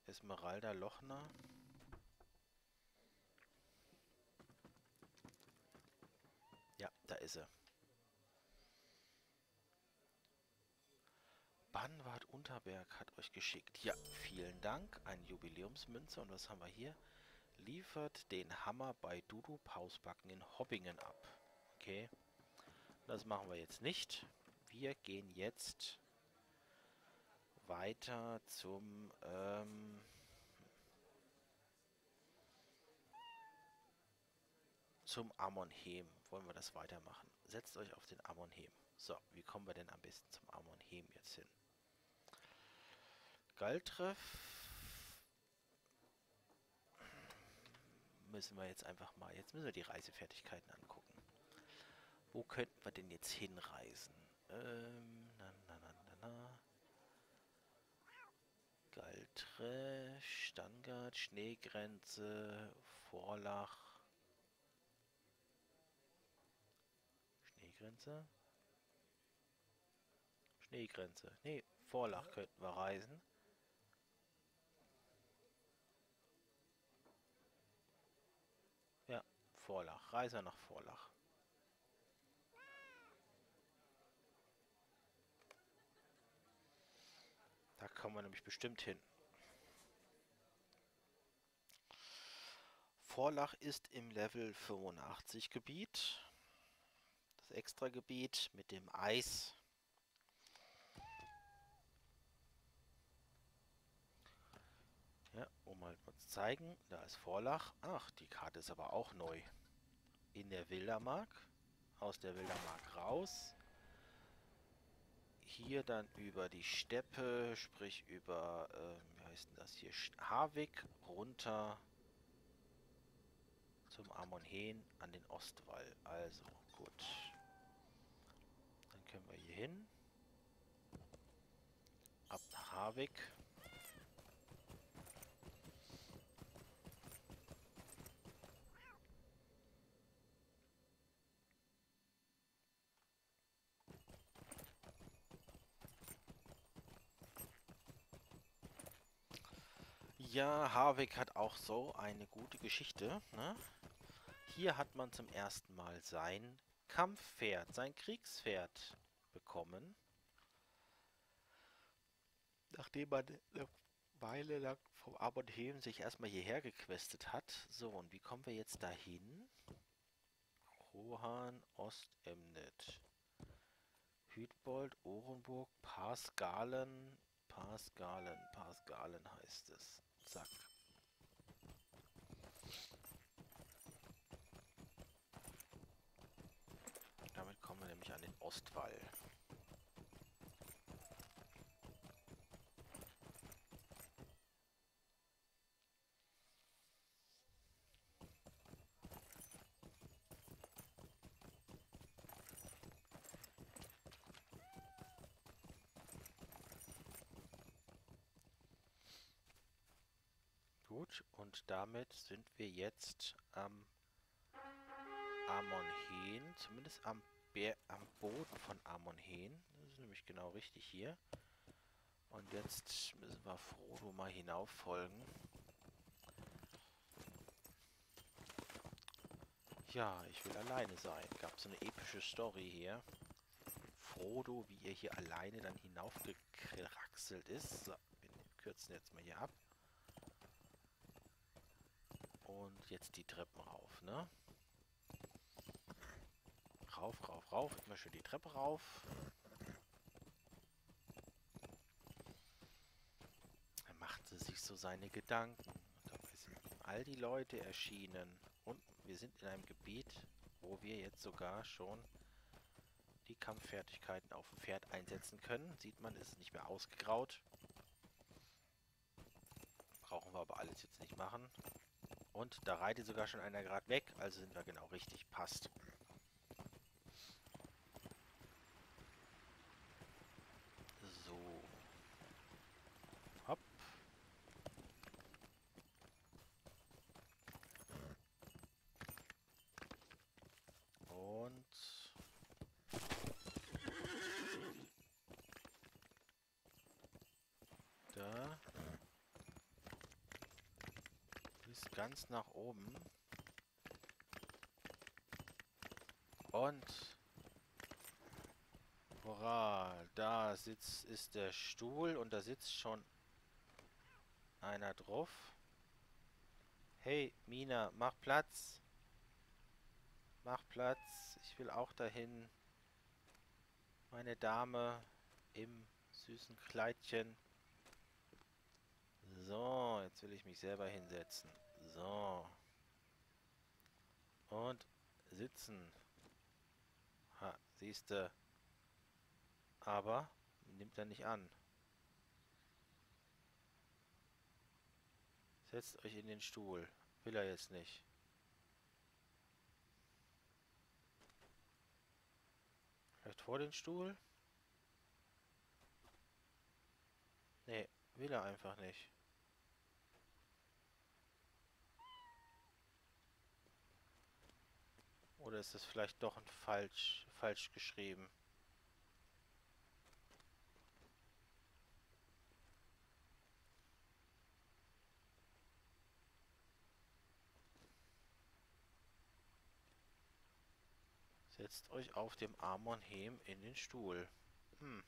Esmeralda Lochner. Ja, da ist sie. Bannwart Unterberg hat euch geschickt. Ja, vielen Dank. Eine Jubiläumsmünze. Und was haben wir hier? Liefert den Hammer bei Dudu Pausbacken in Hobbingen ab. Okay. Das machen wir jetzt nicht. Wir gehen jetzt weiter zum ähm, zum Amon Hen. Wollen wir das weitermachen? Setzt euch auf den Amon Hen. So, wie kommen wir denn am besten zum Amon Hen jetzt hin? Galtreff müssen wir jetzt einfach mal. Jetzt müssen wir die Reisefertigkeiten angucken. Wo könnten wir denn jetzt hinreisen? Ähm, na, na, na, na, na. Galtre, Stangart, Schneegrenze, Vorlach. Schneegrenze? Schneegrenze. Nee, Vorlach könnten wir reisen. Ja, Vorlach. Reise nach Vorlach. Da kommen wir nämlich bestimmt hin. Vorlach ist im Level fünfundachtzig Gebiet. Das Extra-Gebiet mit dem Eis. Ja, um halt mal zu zeigen, da ist Vorlach. Ach, die Karte ist aber auch neu. In der Wildermark. Aus der Wildermark raus. Hier dann über die Steppe, sprich über, äh, wie heißt denn das hier, Harwig, runter zum Amon Hen an den Ostwall. Also, gut. Dann können wir hier hin. Ab nach Harwig. Ja, Harwig hat auch so eine gute Geschichte, ne? Hier hat man zum ersten Mal sein Kampfpferd, sein Kriegspferd bekommen. Nachdem man eine Weile lang vom Amon Hen sich erstmal hierher gequestet hat. So, und wie kommen wir jetzt dahin? Rohan, Ostemnet, Hütbold, Orenburg, Parsgalen, Parsgalen, Parsgalen heißt es. Zack. Damit kommen wir nämlich an den Ostwall. Gut, und damit sind wir jetzt am Amon Hen, zumindest am, Bär, am Boden von Amon Hen. Das ist nämlich genau richtig hier. Und jetzt müssen wir Frodo mal hinauf folgen. Ja, ich will alleine sein. Gab so eine epische Story hier. Frodo, wie er hier alleine dann hinaufgekraxelt ist. So, wir kürzen jetzt mal hier ab. Und jetzt die Treppen rauf, ne? Rauf, rauf, rauf. Immer schön die Treppe rauf. Er machte sich so seine Gedanken. Und dabei sind ihm all die Leute erschienen. Und wir sind in einem Gebiet, wo wir jetzt sogar schon die Kampffertigkeiten auf dem Pferd einsetzen können. Sieht man, ist es nicht mehr ausgegraut. brauchen wir aber alles jetzt nicht machen. Und da reitet sogar schon einer gerade weg, also sind wir genau richtig, passt. So. Hopp. Und da bis ganz nach oben und hurra, da sitzt ist der Stuhl und da sitzt schon einer drauf. Hey Mina, mach Platz. Mach Platz, ich will auch dahin. Meine Dame im süßen Kleidchen. So, jetzt will ich mich selber hinsetzen. So. Und sitzen. Ha, siehste. Aber nimmt er nicht an. Setzt euch in den Stuhl. Will er jetzt nicht. Vielleicht vor den Stuhl? Nee, will er einfach nicht. Oder ist das vielleicht doch ein falsch, falsch geschrieben? Setzt euch auf dem Amon Hen in den Stuhl. Hm.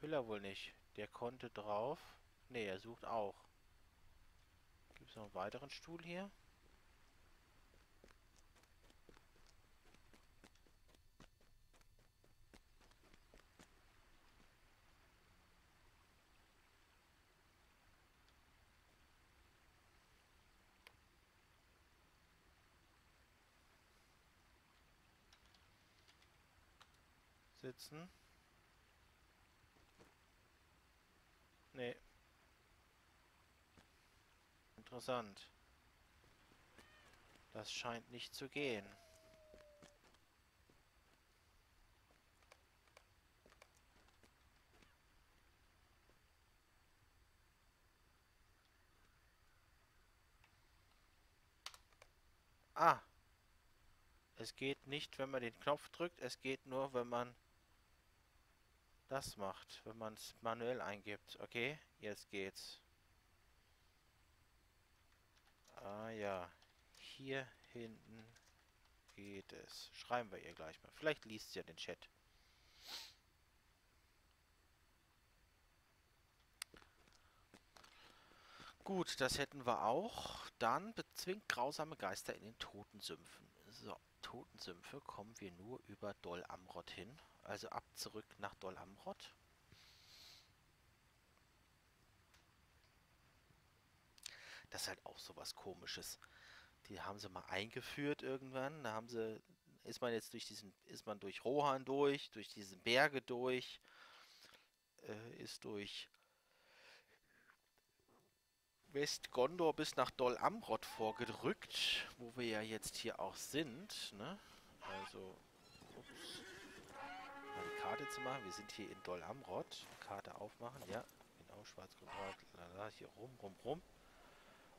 Will er wohl nicht. Der konnte drauf. Ne, er sucht auch. Gibt es noch einen weiteren Stuhl hier? Sitzen. Nee. Interessant. Das scheint nicht zu gehen. Ah. Es geht nicht, wenn man den Knopf drückt. Es geht nur, wenn man das macht, wenn man es manuell eingibt. Okay, jetzt geht's. Ah ja, hier hinten geht es. Schreiben wir ihr gleich mal. Vielleicht liest sie ja den Chat. Gut, das hätten wir auch. Dann bezwingt grausame Geister in den Totensümpfen. So, Totensümpfe kommen wir nur über Dol Amroth hin. Also ab zurück nach Dol Amroth. Das ist halt auch sowas Komisches. Die haben sie mal eingeführt irgendwann. Da haben sie, ist man jetzt durch diesen, ist man durch Rohan durch, durch diese Berge durch, äh, ist durch West-Gondor bis nach Dol Amroth vorgedrückt, wo wir ja jetzt hier auch sind, ne? Also, ups. Mal die Karte zu machen. Wir sind hier in Dol Amroth. Karte aufmachen, ja. Genau, schwarz gebraut. Hier rum, rum, rum.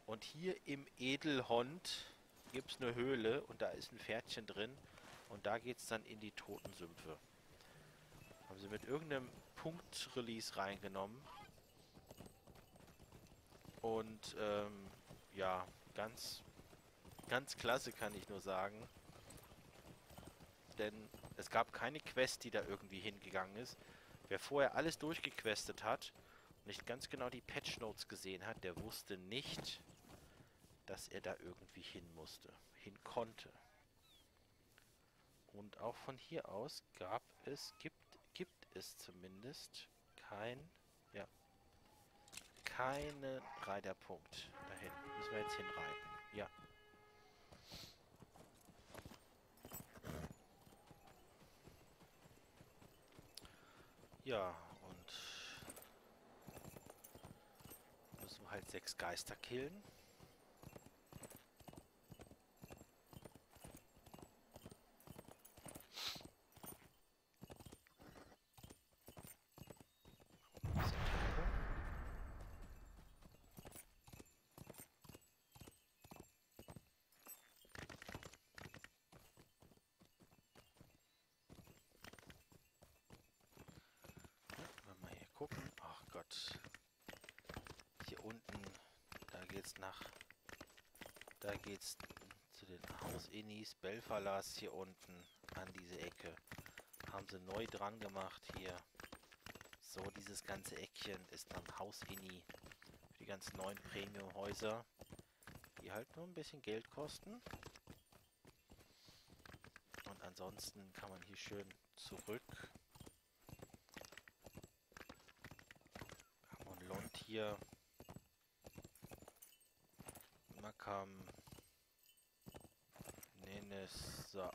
Und hier im Edelhond gibt es eine Höhle und da ist ein Pferdchen drin. Und da geht es dann in die Totensümpfe. Haben sie mit irgendeinem Punkt-Release reingenommen. Und, ähm, ja, ganz, ganz klasse kann ich nur sagen. Denn es gab keine Quest, die da irgendwie hingegangen ist. Wer vorher alles durchgequestet hat und nicht ganz genau die Patchnotes gesehen hat, der wusste nicht, dass er da irgendwie hin musste, hin konnte. Und auch von hier aus gab es, gibt, gibt es zumindest kein, ja, keinen Reiterpunkt dahin. Müssen wir jetzt hinreiten. Ja. Ja, und müssen wir halt sechs Geister killen. Geht's zu den Haus-Innis, Belfalas hier unten an diese Ecke. Haben sie neu dran gemacht hier. So, dieses ganze Eckchen ist dann Haus-Inni für die ganz neuen Premium-Häuser, die halt nur ein bisschen Geld kosten. Und ansonsten kann man hier schön zurück. Amon Lond hier. Makam. So,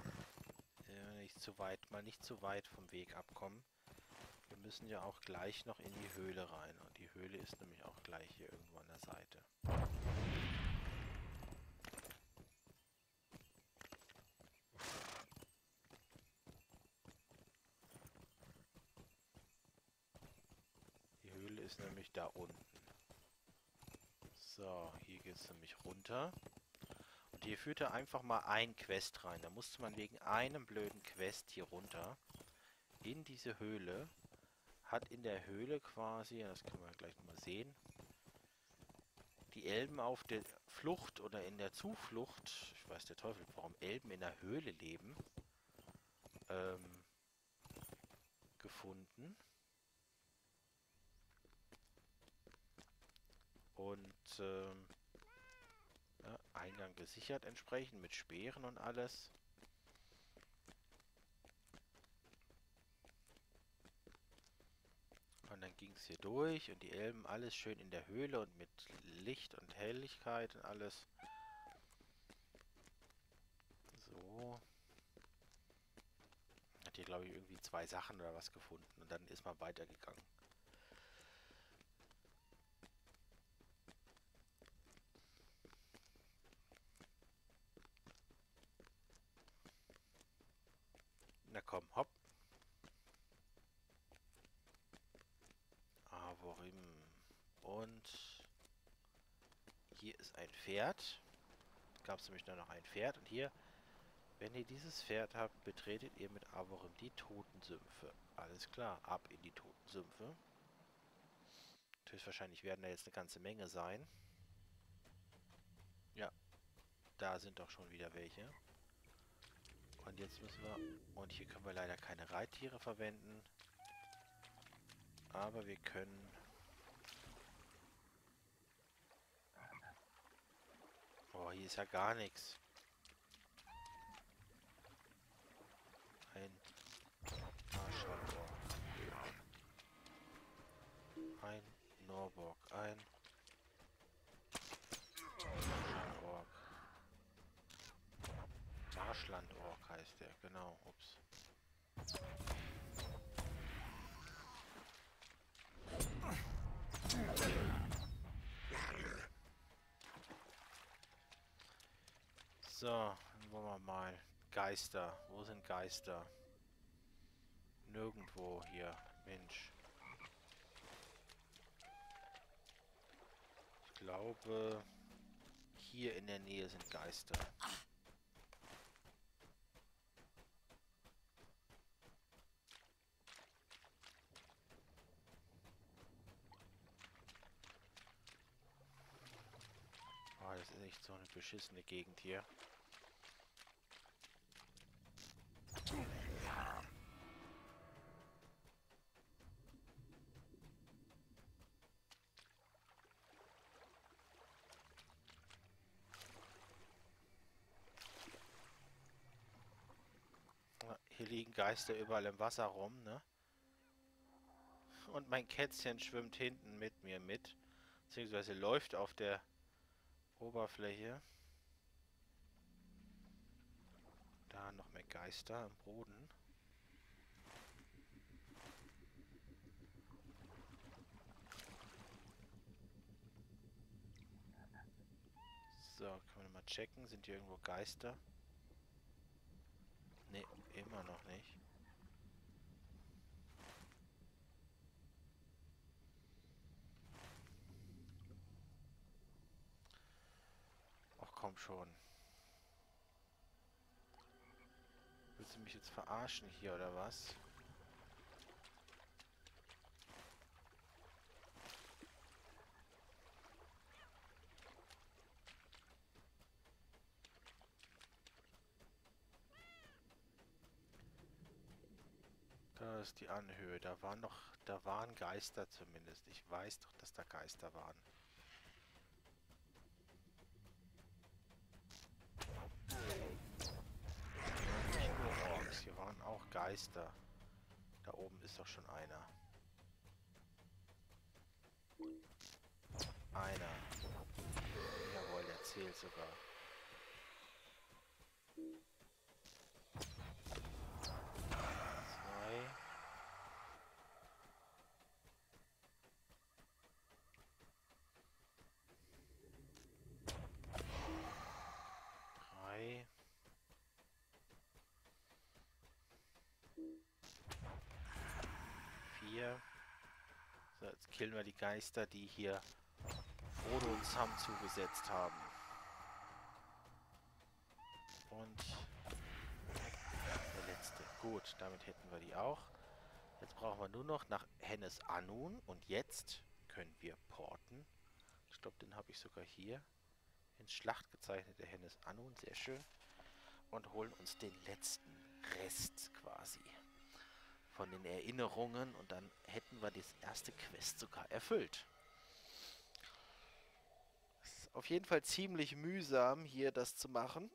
nicht zu weit, mal nicht zu weit vom Weg abkommen. Wir müssen ja auch gleich noch in die Höhle rein. Und die Höhle ist nämlich auch gleich hier irgendwo an der Seite. Die Höhle ist nämlich da unten. So, hier geht es nämlich runter. Hier führte einfach mal ein Quest rein. Da musste man wegen einem blöden Quest hier runter in diese Höhle. Hat in der Höhle quasi, das können wir gleich mal sehen, die Elben auf der Flucht oder in der Zuflucht, ich weiß der Teufel, warum Elben in der Höhle leben, ähm, gefunden. Und, ähm, Eingang gesichert entsprechend mit Speeren und alles. Und dann ging es hier durch und die Elben alles schön in der Höhle und mit Licht und Helligkeit und alles. So. Hat hier glaube ich irgendwie zwei Sachen oder was gefunden und dann ist man weitergegangen. Na komm, hopp. Avorim. Und hier ist ein Pferd. Gab es nämlich nur noch ein Pferd. Und hier, wenn ihr dieses Pferd habt, betretet ihr mit Avorim die Totensümpfe. Alles klar, ab in die Totensümpfe. Höchstwahrscheinlich werden da jetzt eine ganze Menge sein. Ja, da sind doch schon wieder welche. Und jetzt müssen wir... Und hier können wir leider keine Reittiere verwenden. Aber wir können... Oh, hier ist ja gar nichts. Ein... Marschallborg. Ein Norborg. Ein... Marschallborg. Marschland-Ork heißt der, genau, ups. So, dann wollen wir mal. Geister, wo sind Geister? Nirgendwo hier, Mensch. Ich glaube, hier in der Nähe sind Geister. Das ist echt so eine beschissene Gegend hier. Hier liegen Geister überall im Wasser rum, ne? Und mein Kätzchen schwimmt hinten mit mir mit. Beziehungsweise läuft auf der Oberfläche. Da noch mehr Geister am Boden. kann man mal checken. Sind hier irgendwo Geister? Ne, immer noch nicht. Ach komm schon. Willst du mich jetzt verarschen hier oder was? Da ist die Anhöhe. Da waren noch, da waren Geister zumindest. Ich weiß doch, dass da Geister waren. Nicht nur Orks, hier waren auch Geister. Da oben ist doch schon einer. Einer. Jawohl, der zählt sogar. Drei. Vier. So, jetzt killen wir die Geister, die hier Frodo und Sam zugesetzt haben. Und der letzte. Gut, damit hätten wir die auch. Jetzt brauchen wir nur noch nach Henneth Annûn und jetzt können wir porten. Ich glaube, den habe ich sogar hier. In Schlacht gezeichnete Henneth Annûn, sehr schön. Und holen uns den letzten Rest quasi von den Erinnerungen und dann hätten wir das erste Quest sogar erfüllt. Es ist auf jeden Fall ziemlich mühsam, hier das zu machen.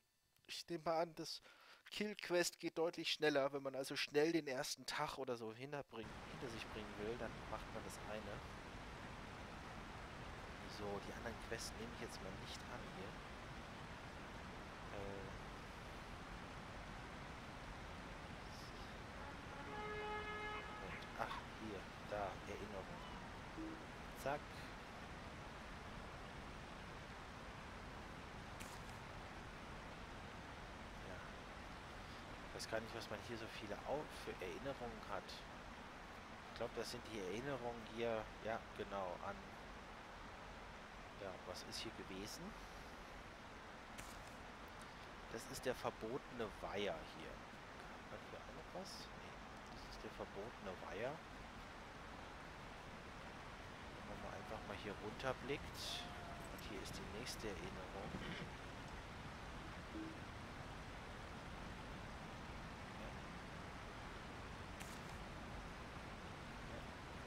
Ich nehme mal an, das Kill-Quest geht deutlich schneller. Wenn man also schnell den ersten Tag oder so hinter sich bringen will, dann macht man das eine. So, die anderen Quests nehme ich jetzt mal nicht an hier. Äh. Ach, hier, da, Erinnerung. Zack. Ja. Ich weiß gar nicht, was man hier so viele für Erinnerungen hat. Ich glaube, das sind die Erinnerungen hier, ja, genau, an... Ja, was ist hier gewesen? Das ist der verbotene Weiher hier. Hat hier auch noch was? Nee, das ist der verbotene Weiher. Wenn man mal einfach mal hier runterblickt. Und hier ist die nächste Erinnerung. Ja.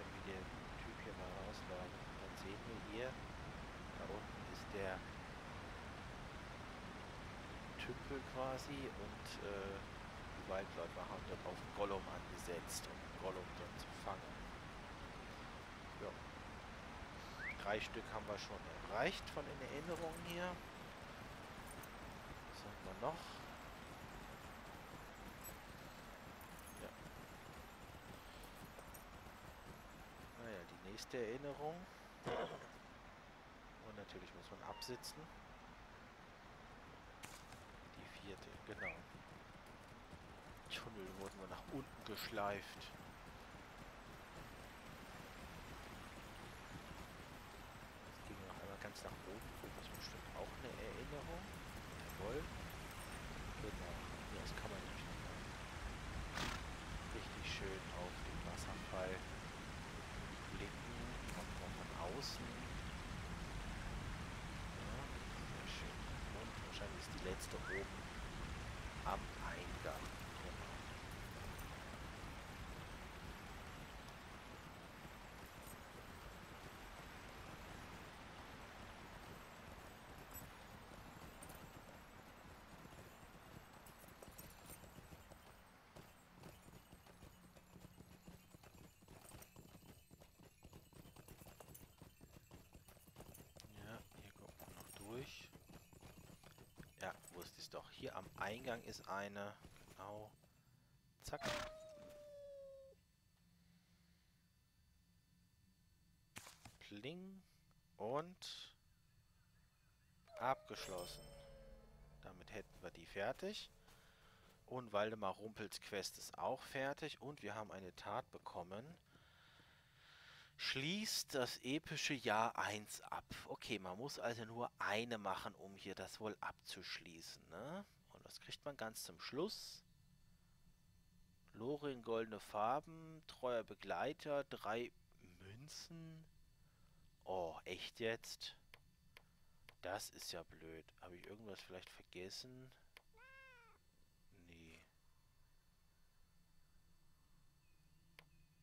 Wenn wir den Typ hier mal rausladen, dann sehen wir hier. Da unten ist der Tümpel quasi und äh, die Waldleute haben dort auf Gollum angesetzt, um Gollum dort zu fangen. Ja. Drei Stück haben wir schon erreicht von den Erinnerungen hier. Was haben wir noch? Ja. Naja, die nächste Erinnerung. Und natürlich muss man absitzen. Die vierte, genau. Tunnel wurden wir nach unten geschleift. Jetzt gehen wir noch einmal ganz nach oben. Das ist bestimmt auch eine Erinnerung. Jawohl. Genau. Ja, das kann man nämlich noch machen. Richtig schön auf den Wasserfall blicken. Kommt man von außen. Wahrscheinlich ist die letzte oben am Eingang. Ja, hier kommt man noch durch. Ja, wusste ich doch. Hier am Eingang ist eine. Genau. Zack. Pling. Und... Abgeschlossen. Damit hätten wir die fertig. Und Waldemar Rumpels Quest ist auch fertig. Und wir haben eine Tat bekommen. Schließt das epische Jahr eins ab. Okay, man muss also nur eine machen, um hier das wohl abzuschließen, ne? Und das kriegt man ganz zum Schluss. Lorien, goldene Farben, treuer Begleiter, drei Münzen. Oh, echt jetzt? Das ist ja blöd. Habe ich irgendwas vielleicht vergessen? Nee.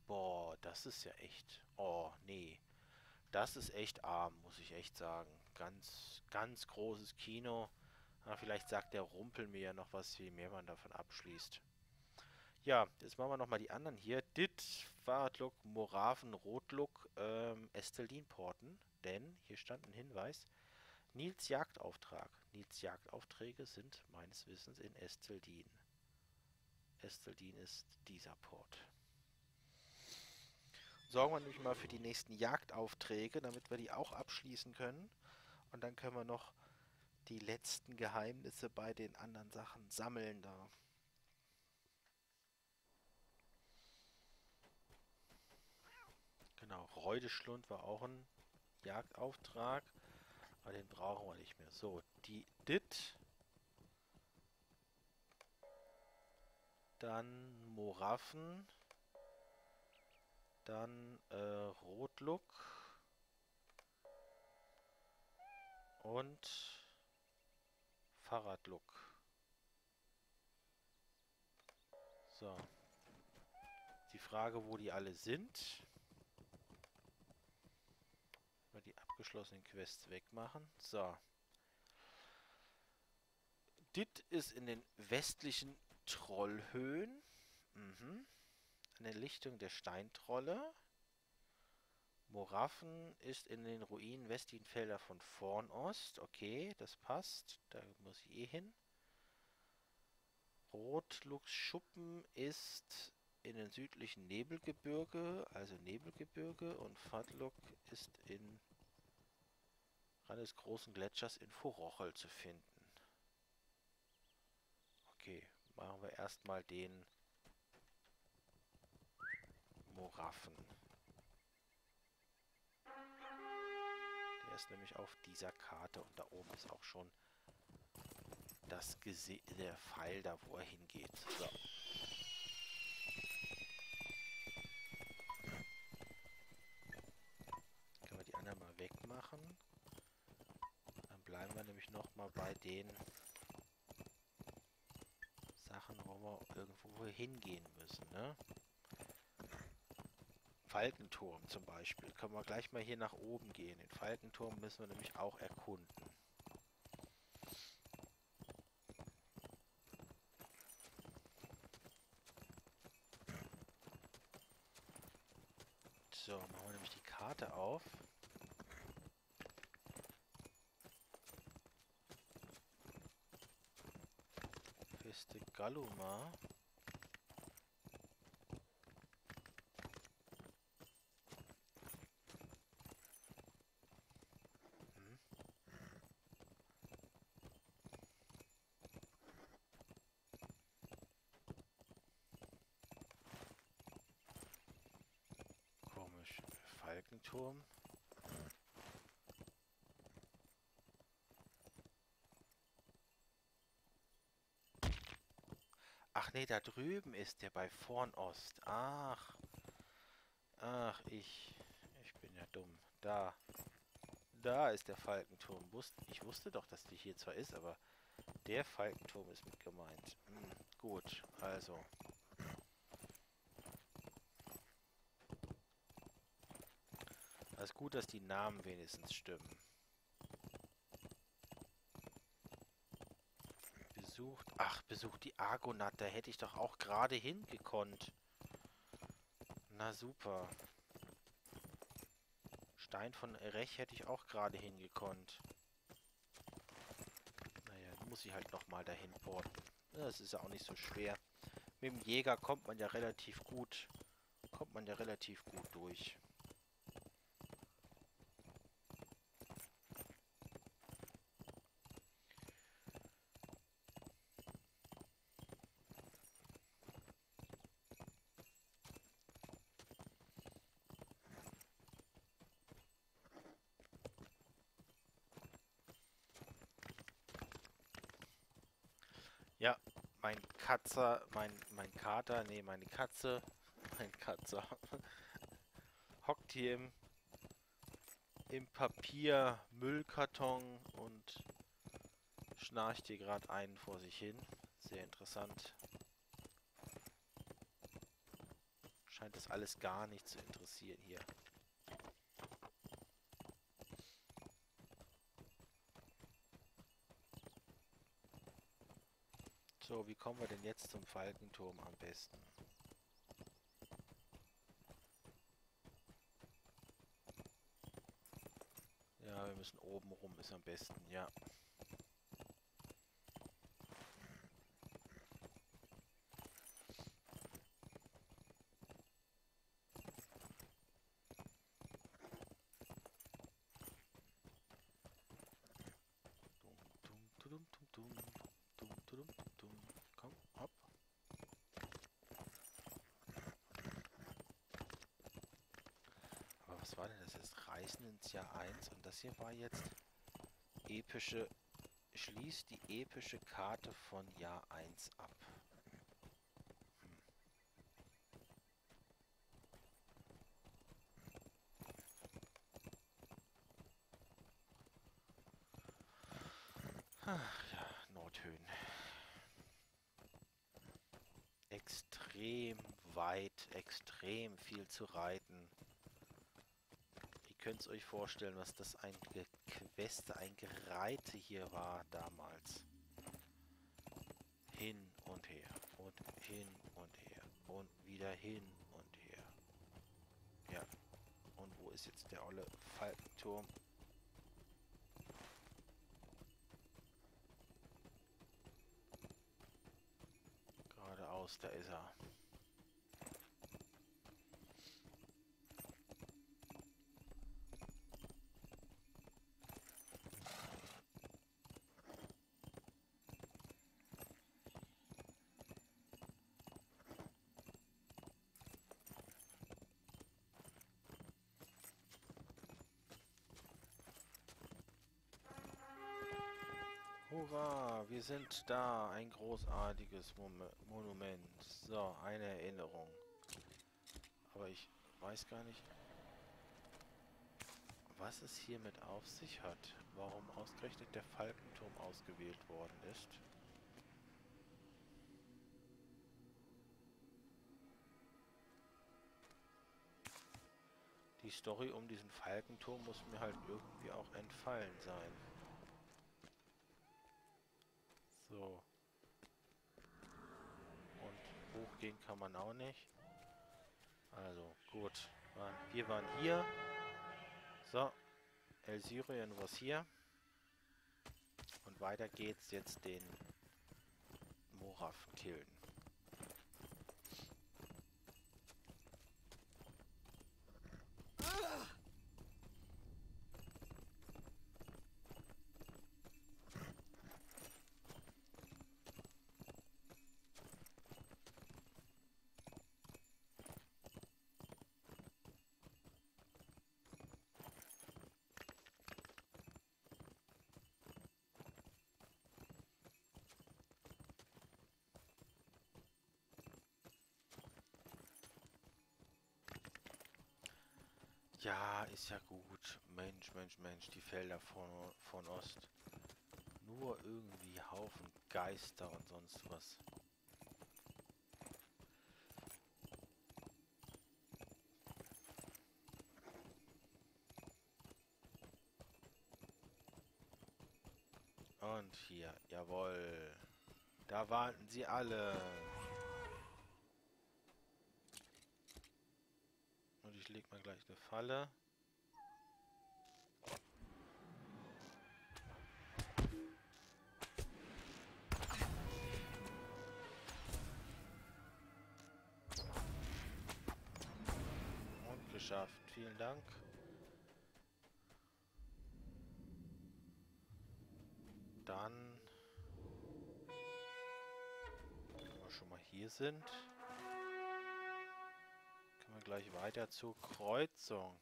Boah, das ist ja echt... Oh, nee. Das ist echt arm, muss ich echt sagen. Ganz, ganz großes Kino. Ah, vielleicht sagt der Rumpel mir ja noch was, je mehr man davon abschließt. Ja, jetzt machen wir nochmal die anderen hier. Dit, Fahrradluck, Moraven, Rotluck, ähm, Estelinporten. Denn, hier stand ein Hinweis, Nils Jagdauftrag. Nils Jagdaufträge sind meines Wissens in Esteldin. Esteldin ist dieser Port. Sorgen wir nämlich mal für die nächsten Jagdaufträge, damit wir die auch abschließen können. Und dann können wir noch die letzten Geheimnisse bei den anderen Sachen sammeln da. Genau, Reudeschlund war auch ein Jagdauftrag. Aber den brauchen wir nicht mehr. So, die Dit. Dann Moraffen. Dann äh, Rotluck und Fahrradluck. So. Die Frage, wo die alle sind. Mal die abgeschlossenen Quests wegmachen. So. Dit ist in den westlichen Trollhöhen. Mhm. Eine Lichtung der Steintrolle. Moraffen ist in den Ruinen westlichen Felder von Vornost. Okay, das passt. Da muss ich eh hin. Rotluchs Schuppen ist in den südlichen Nebelgebirge, also Nebelgebirge. Und Fahrtluck ist in Rand des großen Gletschers in Forochel zu finden. Okay, machen wir erstmal den Moraffen. Der ist nämlich auf dieser Karte und da oben ist auch schon das Gese der Pfeil da, wo er hingeht. So. Können wir die anderen mal wegmachen. Dann bleiben wir nämlich nochmal bei den Sachen, wo wir irgendwo hingehen müssen, ne? Falkenturm zum Beispiel. Können wir gleich mal hier nach oben gehen. Den Falkenturm müssen wir nämlich auch erkunden. So, machen wir nämlich die Karte auf. Feste Galluma. Turm. Ach nee, da drüben ist der bei Vornost. Ach. Ach, ich. Ich bin ja dumm. Da. Da ist der Falkenturm. Ich wusste doch, dass die hier zwar ist, aber der Falkenturm ist mit gemeint. Hm, gut, also. Es ist gut, dass die Namen wenigstens stimmen. Besucht... Ach, besucht die Argonath. Da hätte ich doch auch gerade hingekonnt. Na super. Stein von Erech hätte ich auch gerade hingekonnt. Naja, muss ich halt nochmal dahin porten. Das ist ja auch nicht so schwer. Mit dem Jäger kommt man ja relativ gut... Kommt man ja relativ gut durch. mein Katzer, mein, mein Kater, nee, meine Katze, mein Katzer, hockt hier im, im Papier-Müllkarton und schnarcht hier gerade einen vor sich hin. Sehr interessant. Scheint das alles gar nicht zu interessieren hier. So, wie kommen wir denn jetzt zum Falkenturm am besten? Ja, wir müssen oben rum, ist am besten, ja. Ins Jahr eins und das hier war jetzt epische, schließt die epische Karte von Jahr eins ab. Hm. Ach ja, Nordhöhen. Extrem weit, extrem viel zu reiten. Könnt ihr euch vorstellen, was das ein Gequeste, ein Gereite hier war damals. Hin und her und hin und her und wieder hin und her. Ja, und wo ist jetzt der olle Falkenturm? Geradeaus, da ist er. Hurra, wir sind da. Ein großartiges Monument. So, eine Erinnerung. Aber ich weiß gar nicht, was es hiermit auf sich hat. Warum ausgerechnet der Falkenturm ausgewählt worden ist. Die Story um diesen Falkenturm muss mir halt irgendwie auch entfallen sein. So. Und hochgehen kann man auch nicht. Also, gut. Wir waren hier. So. Elsyrian war hier. Und weiter geht's jetzt den Moraf killen. Ja, ist ja gut. Mensch, Mensch, Mensch, die Felder von, von Ost. Nur irgendwie Haufen Geister und sonst was. Und hier, jawohl. Da warten sie alle. Ich lege mal gleich eine Falle. Und geschafft. Vielen Dank. Dann, wenn wir schon mal hier sind, gleich weiter zur Kreuzung.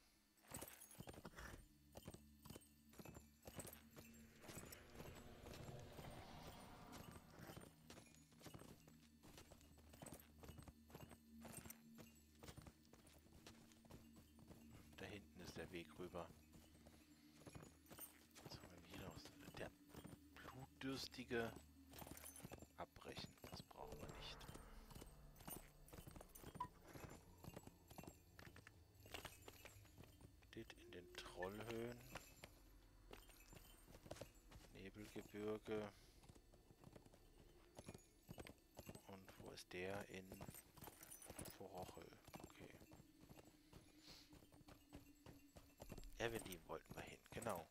der Weg rüber. So, wenn wir hier noch der blutdürstige abbrechen. Das brauchen wir nicht. Steht in den Trollhöhen. Nebelgebirge. Und wo ist der? In Forochel. Okay. Evelyn wollten wir hin, genau.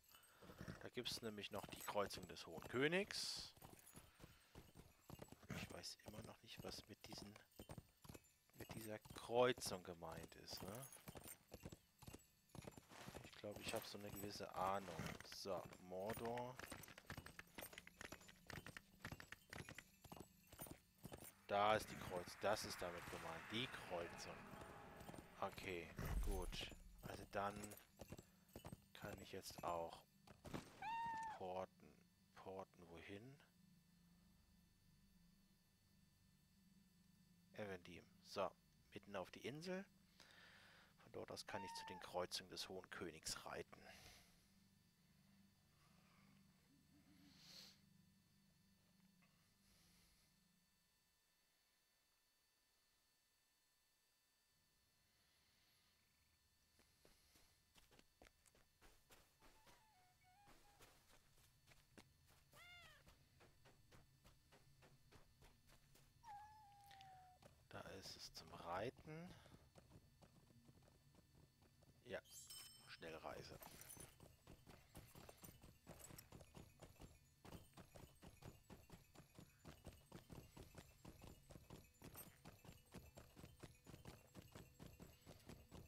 Da gibt es nämlich noch die Kreuzung des Hohen Königs. Ich weiß immer noch nicht, was mit diesen mit dieser Kreuzung gemeint ist, ne? Ich glaube, ich habe so eine gewisse Ahnung. So, Mordor. Da ist die Kreuzung. Das ist damit gemeint. Die Kreuzung. Okay, gut. Also dann kann ich jetzt auch porten. Porten wohin? Evendim. So, mitten auf die Insel. Von dort aus kann ich zu den Kreuzungen des Hohen Königs reiten. Da ist es zum Reiten. Ja, Schnellreise.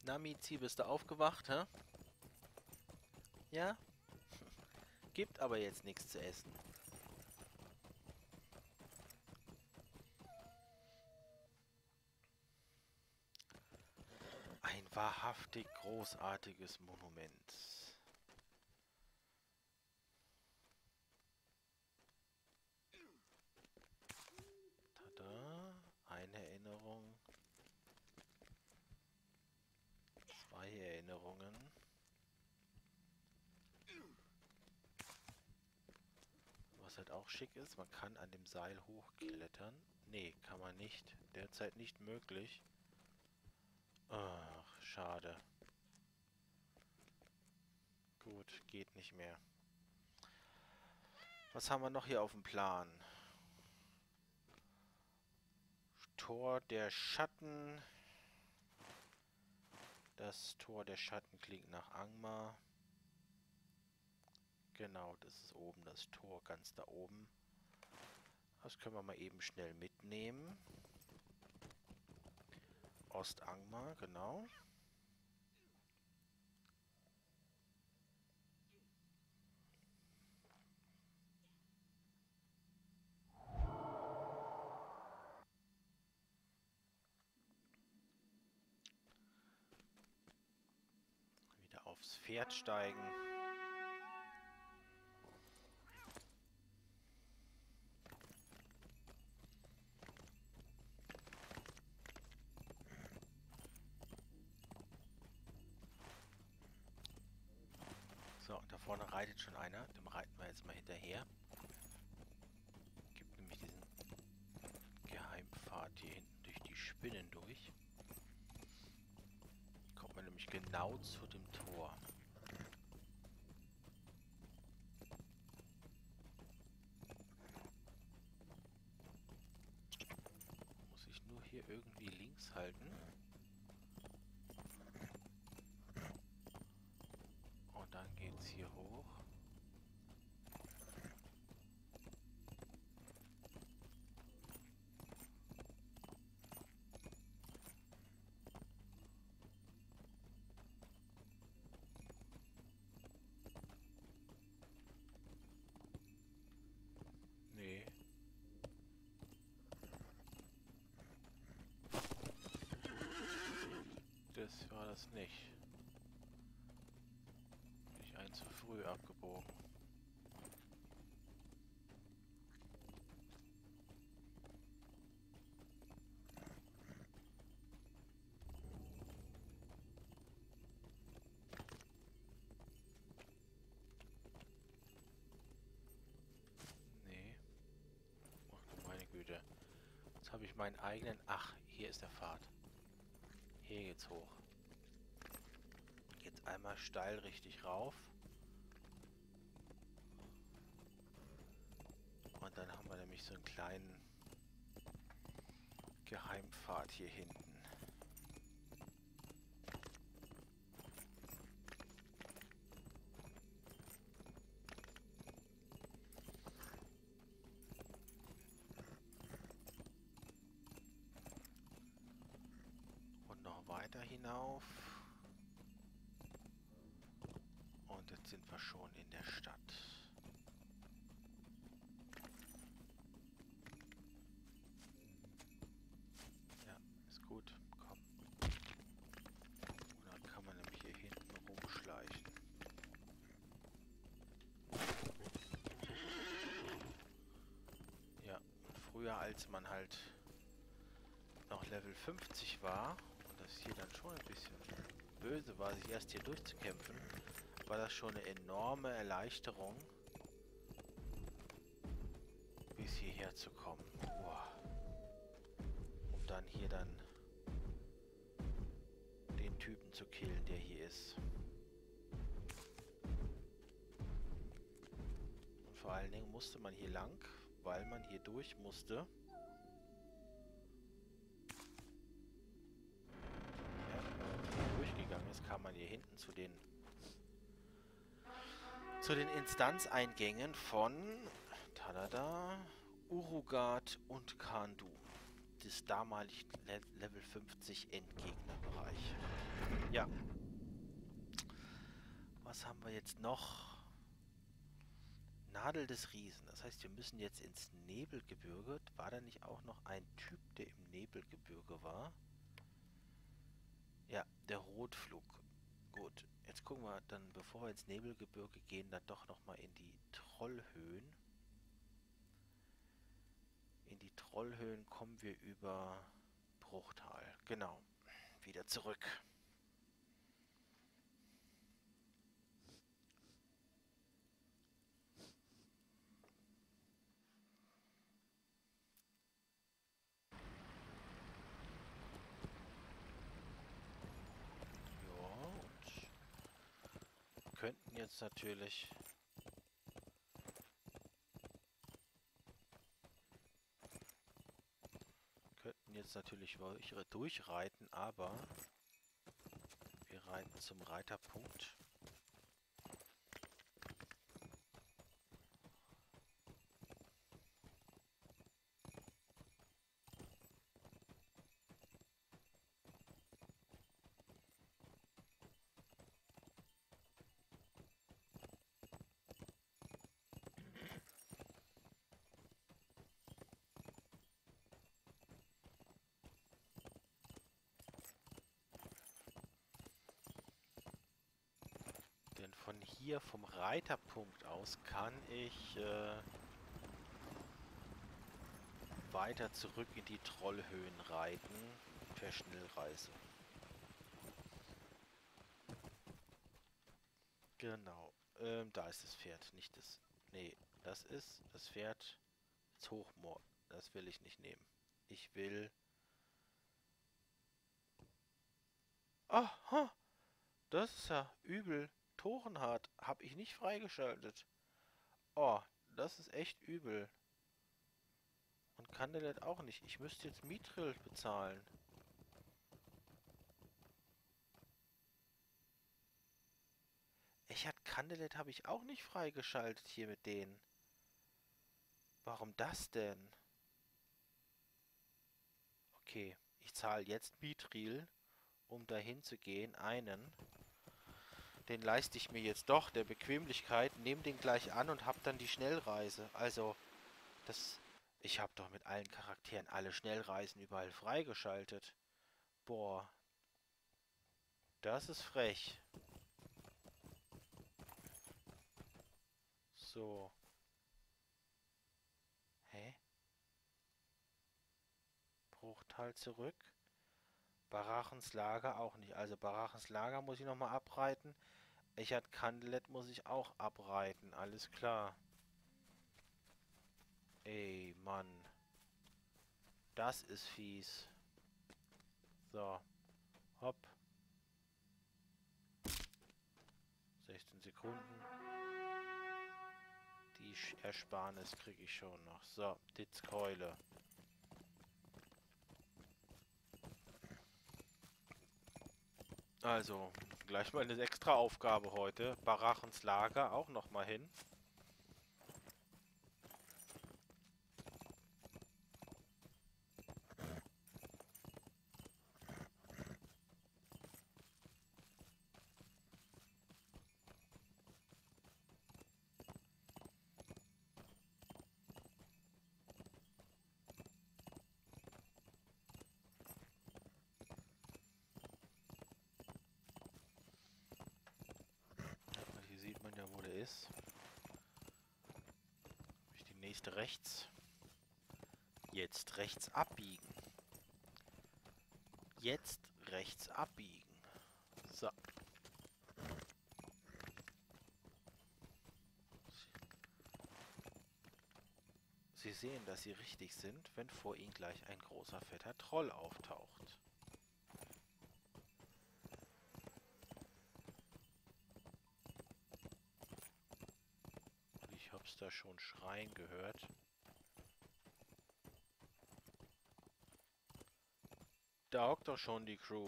Na, Mizi, bist du aufgewacht, hä? Ja? Gibt aber jetzt nichts zu essen. Wahrhaftig großartiges Monument. Tada. Eine Erinnerung. Zwei Erinnerungen. Was halt auch schick ist, man kann an dem Seil hochklettern. Nee, kann man nicht. Derzeit nicht möglich. Ach, schade. Gut, geht nicht mehr. Was haben wir noch hier auf dem Plan? Tor der Schatten. Das Tor der Schatten klingt nach Angmar. Genau, das ist oben das Tor, ganz da oben. Das können wir mal eben schnell mitnehmen. Ostangmar, genau. Wieder aufs Pferd steigen. So, da vorne reitet schon einer. Dem reiten wir jetzt mal hinterher. Gibt nämlich diesen Geheimpfad hier hinten durch die Spinnen durch. Kommt man nämlich genau zu dem Tor. Muss ich nur hier irgendwie links halten. Dann geht's hier hoch. Nee. Das war das nicht. Zu früh abgebogen. meinen eigenen... Ach, hier ist der Pfad. Hier geht's hoch. Jetzt einmal steil richtig rauf. Und dann haben wir nämlich so einen kleinen Geheimpfad hier hinten. Und noch weiter hinauf. Und jetzt sind wir schon in der Stadt. Gut, komm. Und dann kann man nämlich hier hinten rumschleichen. Ja, und früher als man halt noch Level fünfzig war, und das hier dann schon ein bisschen böse war, sich erst hier durchzukämpfen, war das schon eine enorme Erleichterung, bis hierher zu kommen. Wow. Um dann hier dann den Typen zu killen, der hier ist. Und vor allen Dingen musste man hier lang, weil man hier durch musste. Ja, wenn man durchgegangen ist, kam man hier hinten zu den zu den Instanzeingängen von Tadada, Urugat und Kandu des damaligen Level fünfzig Endgegnerbereich. Ja. Was haben wir jetzt noch? Nadel des Riesen. Das heißt, wir müssen jetzt ins Nebelgebirge. War da nicht auch noch ein Typ, der im Nebelgebirge war? Ja, der Rotflug. Gut, jetzt gucken wir dann, bevor wir ins Nebelgebirge gehen, dann doch nochmal in die Trollhöhen. In die Trollhöhen kommen wir über Bruchtal. Genau. Wieder zurück. Ja, und könnten jetzt natürlich... jetzt natürlich durchreiten, aber wir reiten zum Reiterpunkt. Denn von hier, vom Reiterpunkt aus, kann ich äh, weiter zurück in die Trollhöhen reiten per Schnellreise. Genau. Ähm, da ist das Pferd, nicht das... Nee, das ist das Pferd. Das Hochmoor. Das will ich nicht nehmen. Ich will... Aha! Das ist ja übel. Torenhardt habe ich nicht freigeschaltet. Oh, das ist echt übel. Und Kandelet auch nicht. Ich müsste jetzt Mithril bezahlen. Ich hatte Kandelet habe ich auch nicht freigeschaltet hier mit denen. Warum das denn? Okay, ich zahle jetzt Mithril, um dahin zu gehen. Einen... Den leiste ich mir jetzt doch, der Bequemlichkeit, nehme den gleich an und habe dann die Schnellreise. Also, das... Ich habe doch mit allen Charakteren alle Schnellreisen überall freigeschaltet. Boah. Das ist frech. So. Hä? Bruchtal zurück. Barachens Lager auch nicht. Also Barachens Lager muss ich nochmal abreiten. Echard Kandelet muss ich auch abreiten. Alles klar. Ey, Mann. Das ist fies. So. Hopp. sechzehn Sekunden. Die Ersparnis kriege ich schon noch. So, Ditzkeule. Also, gleich mal eine extra Aufgabe heute. Barachens Lager auch nochmal hin. Rechts. Jetzt rechts abbiegen. Jetzt rechts abbiegen. So. Sie sehen, dass sie richtig sind, wenn vor ihnen gleich ein großer fetter Troll auftaucht. Da schon schreien gehört. Da hockt doch schon die Crew.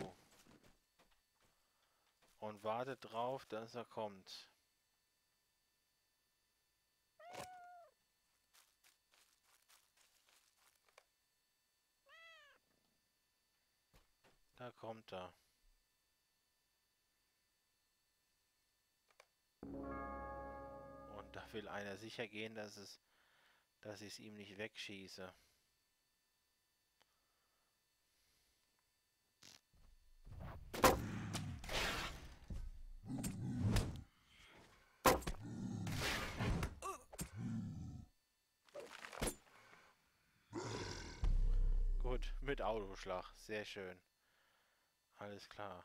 Und wartet drauf, dass er kommt. Da kommt er. Da will einer sicher gehen, dass es, dass ich es ihm nicht wegschieße. Gut, mit Autoschlag. Sehr schön. Alles klar.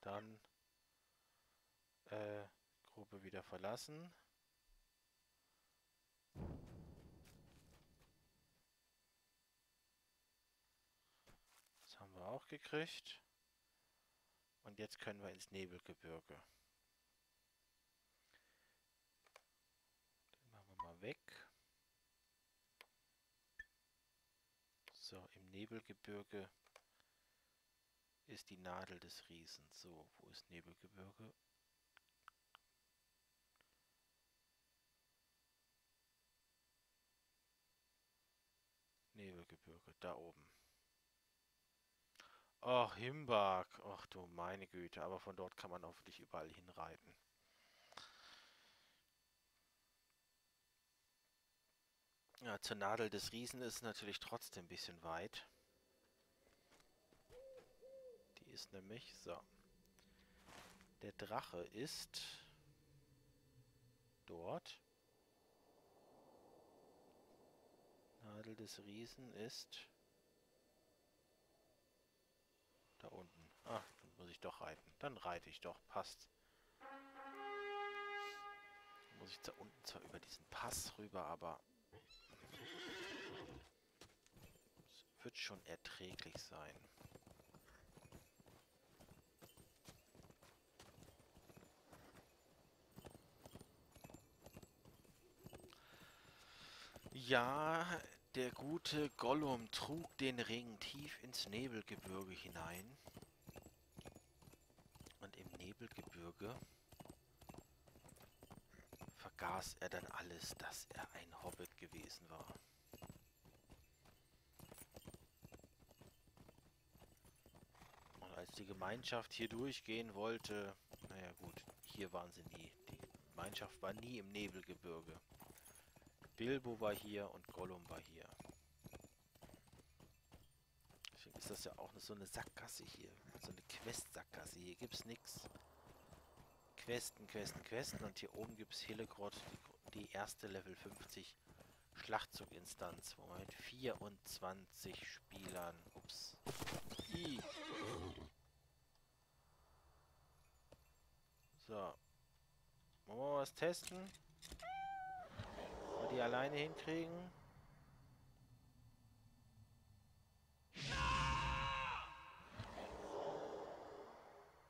Dann äh, Gruppe wieder verlassen. Das haben wir auch gekriegt. Und jetzt können wir ins Nebelgebirge. Den machen wir mal weg. So, im Nebelgebirge ist die Nadel des Riesen. So, wo ist Nebelgebirge? Nebelgebirge, da oben. Ach, Himbark. Ach du meine Güte. Aber von dort kann man hoffentlich überall hinreiten. Ja, zur Nadel des Riesen ist natürlich trotzdem ein bisschen weit. Die ist nämlich... So. Der Drache ist... Dort. Nadel des Riesen ist... Da unten. Ah, dann muss ich doch reiten. Dann reite ich doch. Passt. Dann muss ich da unten zwar über diesen Pass rüber, aber... Es wird schon erträglich sein. Ja, der gute Gollum trug den Ring tief ins Nebelgebirge hinein. Und im Nebelgebirge vergaß er dann alles, dass er ein Hobbit gewesen war. Und als die Gemeinschaft hier durchgehen wollte, naja gut, hier waren sie nie. Die Gemeinschaft war nie im Nebelgebirge. Bilbo war hier und Gollum war hier. Deswegen ist das ja auch so eine Sackgasse hier. So eine Quest-Sackgasse. Hier gibt's nichts. Questen, Questen, Questen. Und hier oben gibt's Hillegrott, die, die erste Level fünfzig Schlachtzuginstanz, wo man mit vierundzwanzig Spielern... Ups. I. So. Wollen wir mal was testen? Die alleine hinkriegen.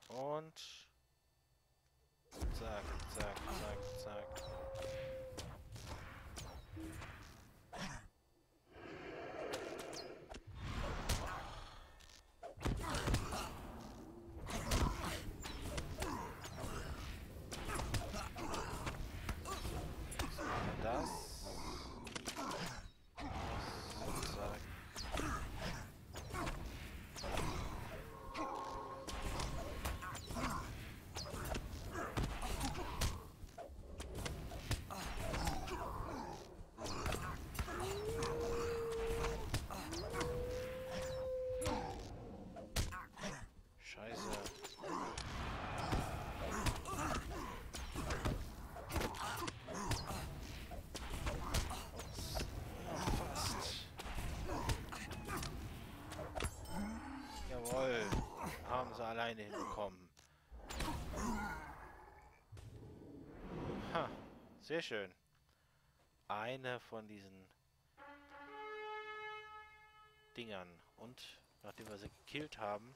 Und... Zack, zack, zack, zack. Das... das zack. Alleine hinbekommen. Ha, sehr schön. Eine von diesen Dingern. Und nachdem wir sie gekillt haben,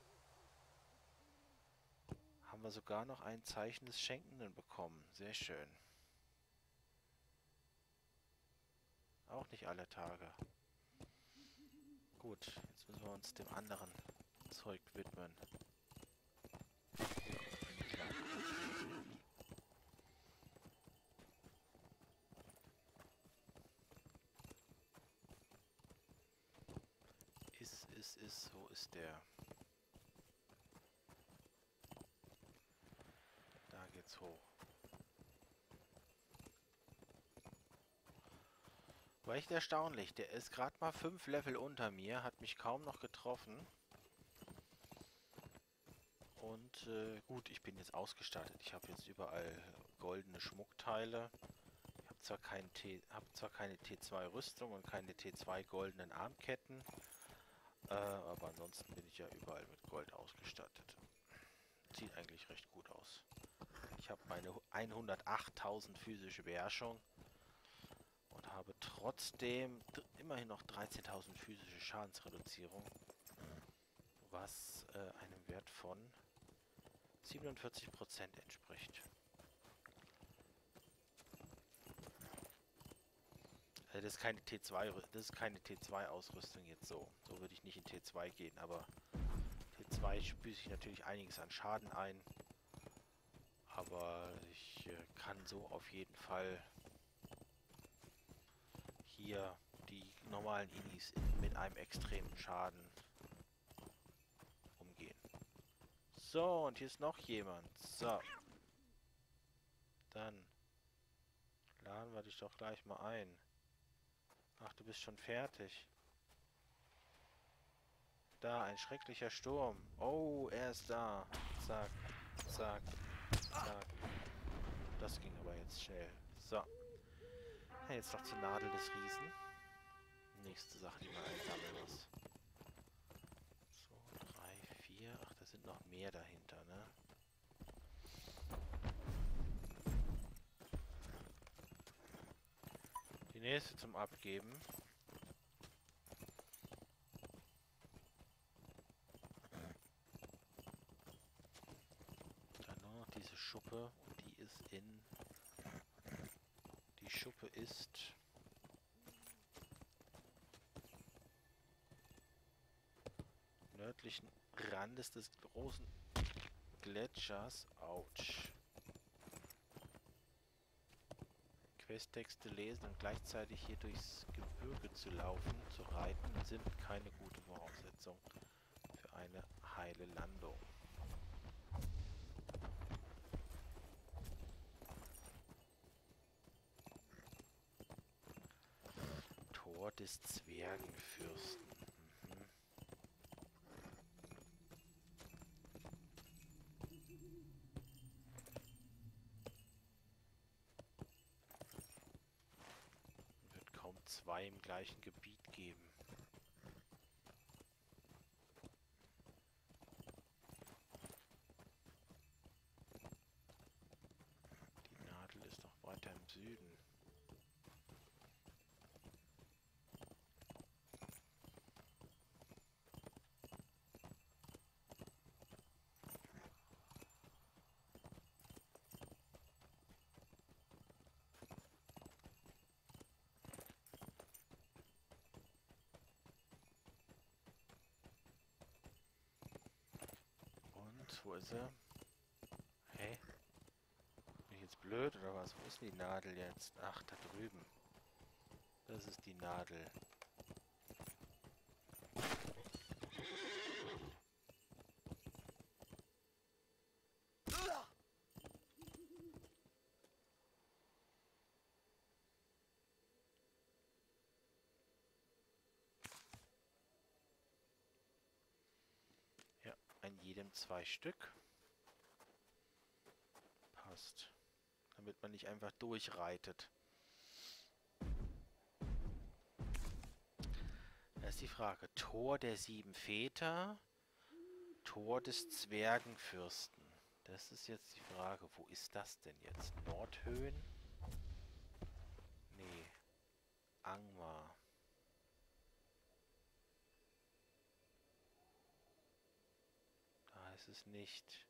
haben wir sogar noch ein Zeichen des Schenkenden bekommen. Sehr schön. Auch nicht alle Tage. Gut, jetzt müssen wir uns dem anderen Zeug widmen. Ist, ist, ist, so ist der. Da geht's hoch. War echt erstaunlich. Der ist gerade mal fünf Level unter mir, hat mich kaum noch getroffen. Und äh, gut, ich bin jetzt ausgestattet. Ich habe jetzt überall goldene Schmuckteile. Ich habe zwar, kein T- hab zwar keine T zwei Rüstung und keine T zwei goldenen Armketten. Äh, aber ansonsten bin ich ja überall mit Gold ausgestattet. Sieht eigentlich recht gut aus. Ich habe meine hundertachttausend physische Beherrschung und habe trotzdem immerhin noch dreizehntausend physische Schadensreduzierung, was äh, einem Wert von siebenundvierzig Prozent entspricht. Also das ist keine T zwei, das ist keine T zwei Ausrüstung jetzt so. So würde ich nicht in T zwei gehen, aber T zwei spüße ich natürlich einiges an Schaden ein. Aber ich äh, kann so auf jeden Fall hier die normalen Inis mit einem extremen Schaden umgehen. So, und hier ist noch jemand. So. Dann laden wir dich doch gleich mal ein. Ach, du bist schon fertig. Da, ein schrecklicher Sturm. Oh, er ist da. Zack, zack, zack. Das ging aber jetzt schnell. So. Ja, jetzt noch zur Nadel des Riesen. Nächste Sache, die man einsammeln muss. So, drei, vier. Ach, da sind noch mehr dahinter, ne? Die nächste zum Abgeben. Dann nur noch diese Schuppe. Und die ist in... Die Schuppe ist... nördlichen Randes des großen Gletschers. Autsch. Questtexte lesen und gleichzeitig hier durchs Gebirge zu laufen, zu reiten, sind keine gute Voraussetzung für eine heile Landung. Tor des Zwergenfürsten. Mhm. Zwei im gleichen Gebiet geben. Die Nadel ist noch weiter im Süden. wo ist er? Hey? Bin ich jetzt blöd oder was? Wo ist die Nadel jetzt? Ach, da drüben. Das ist die Nadel. Jedem zwei Stück. Passt. Damit man nicht einfach durchreitet. Da ist die Frage. Tor der sieben Väter. Tor des Zwergenfürsten. Das ist jetzt die Frage. Wo ist das denn jetzt? Nordhöhen? Nee. Angmar. Es ist nicht.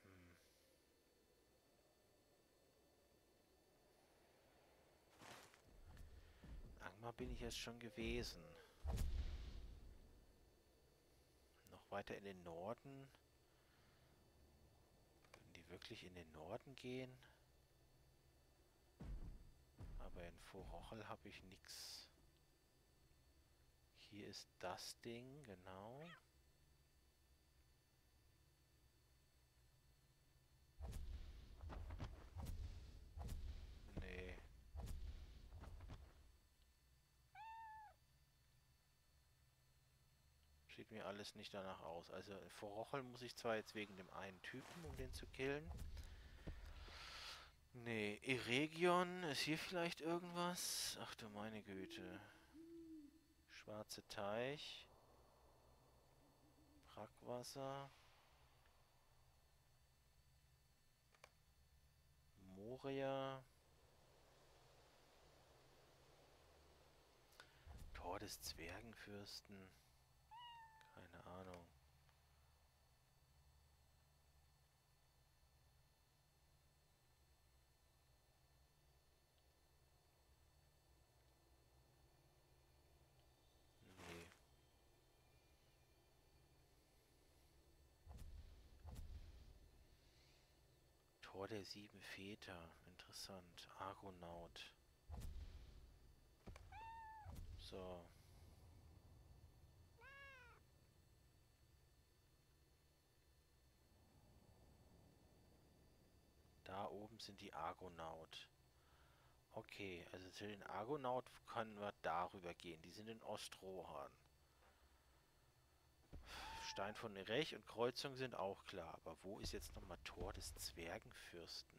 Hm. Angmar bin ich jetzt schon gewesen. Noch weiter in den Norden. Können die wirklich in den Norden gehen? Aber in Forochel habe ich nichts. Hier ist das Ding, genau. Nee. Sieht mir alles nicht danach aus. Also in Forochel muss ich zwar jetzt wegen dem einen Typen, um den zu killen. Nee, Eregion, ist hier vielleicht irgendwas? Ach du meine Güte. Schwarze Teich. Brackwasser. Moria. Tor des Zwergenfürsten. Keine Ahnung. Tor der sieben Väter. Interessant. Argonath. So. Da oben sind die Argonaut. Okay, also zu den Argonaut können wir darüber gehen. Die sind in Ostrohan. Stein von Erech und Kreuzung sind auch klar. Aber wo ist jetzt nochmal Tor des Zwergenfürsten?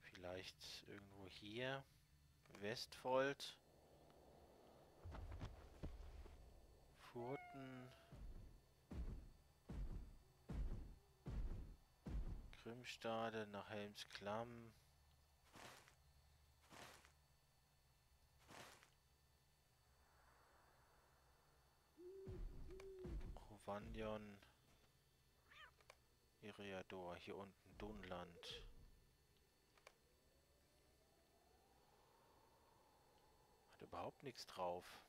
Vielleicht irgendwo hier. Westfold. Furten. Grimmstade nach Helmsklamm. Rovandion. Iriador. Hier unten Dunland. Hat überhaupt nichts drauf.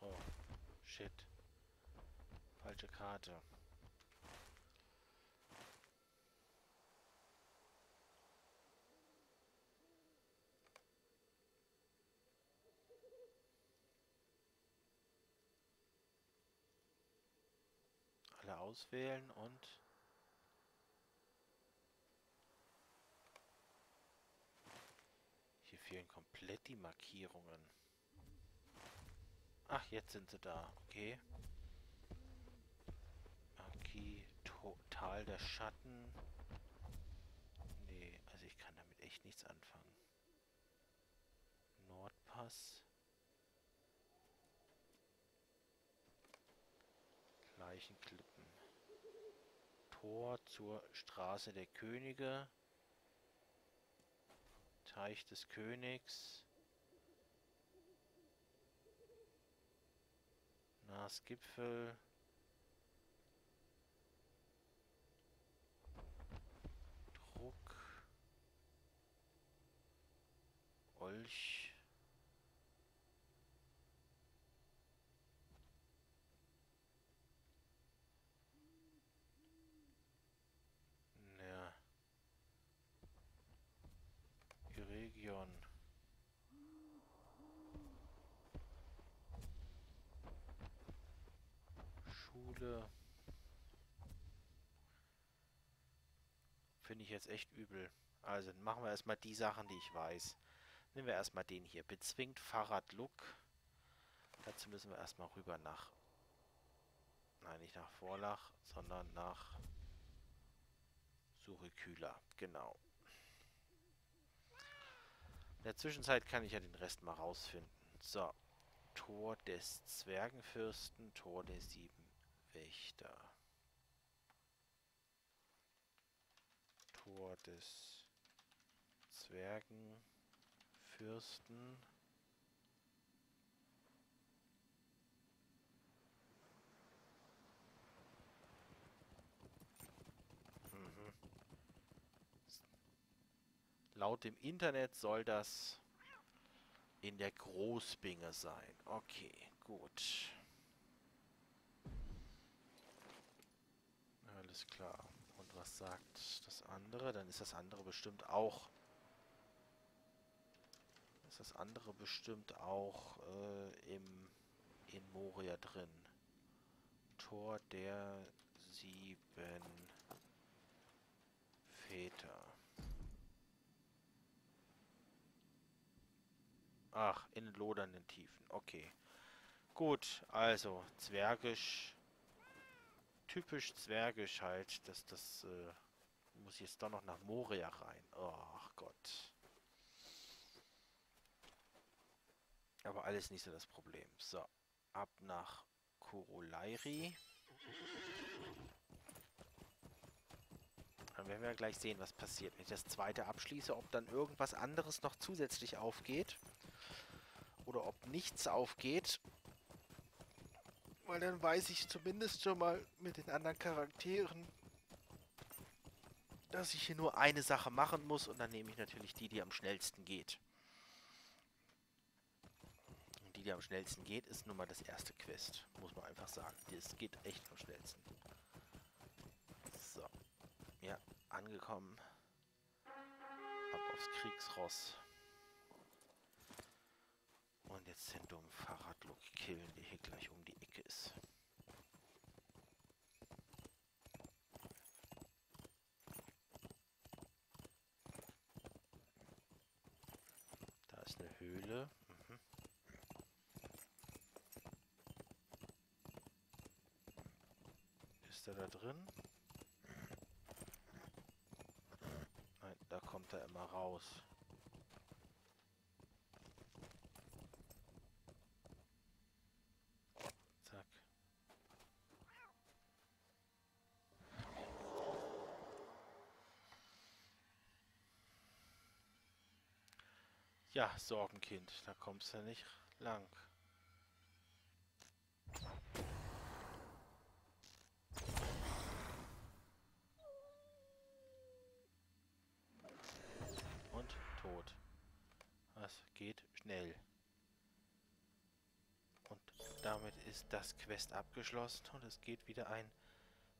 Oh, shit. Falsche Karte. Alle auswählen und hier fehlen komplett die Markierungen. Ach, jetzt sind sie da. Okay. Tal der Schatten. Nee, also ich kann damit echt nichts anfangen. Nordpass. Leichenklippen. Tor zur Straße der Könige. Teich des Königs. Grasgipfel. Druck. Olch. Ja. Region. Schule. Finde ich jetzt echt übel. Also machen wir erstmal die Sachen, die ich weiß. Nehmen wir erstmal den hier. Bezwingt Fahrradluck. Dazu müssen wir erstmal rüber nach... Nein, nicht nach Vorlach, sondern nach... Surekühler. Genau. In der Zwischenzeit kann ich ja den Rest mal rausfinden. So. Tor des Zwergenfürsten, Tor der sieben Wächter. Tor des Zwergenfürsten. Mhm. Laut dem Internet soll das in der Großbinge sein. Okay, gut. Alles klar. Und was sagt das andere? Dann ist das andere bestimmt auch... Ist das andere bestimmt auch äh, im, in Moria drin. Tor der sieben Väter. Ach, in lodernden Tiefen. Okay. Gut, also zwergisch. Typisch zwergisch halt. Das, das äh, muss jetzt doch noch nach Moria rein. Ach Gott. Aber alles nicht so das Problem. So, ab nach Kurulairi. Dann werden wir gleich sehen, was passiert. Wenn ich das zweite abschließe, ob dann irgendwas anderes noch zusätzlich aufgeht. Oder ob nichts aufgeht. Weil dann weiß ich zumindest schon mal mit den anderen Charakteren, dass ich hier nur eine Sache machen muss. Und dann nehme ich natürlich die, die am schnellsten geht. Und die, die am schnellsten geht, ist nun mal das erste Quest. Muss man einfach sagen. Das geht echt am schnellsten. So. Ja, angekommen. Ab aufs Kriegsross. Und jetzt den dummen Fahrradlook killen, der hier gleich um die Ecke ist. Da ist eine Höhle. Mhm. Ist er da drin? Nein, da kommt er immer raus. Ja, Sorgenkind, da kommst du nicht lang. Und tot. Das geht schnell. Und damit ist das Quest abgeschlossen und es geht wieder ein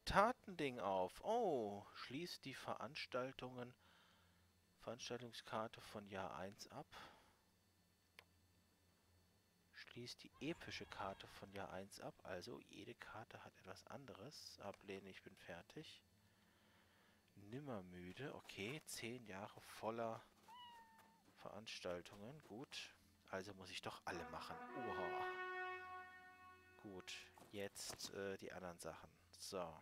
Tatending auf. Oh, schließt die Veranstaltungen. Veranstaltungskarte von Jahr eins ab. Schließt die epische Karte von Jahr eins ab. Also jede Karte hat etwas anderes. Ablehnen, ich bin fertig. Nimmermüde. Okay, zehn Jahre voller Veranstaltungen. Gut. Also muss ich doch alle machen. Oha. Gut, jetzt äh, die anderen Sachen. So.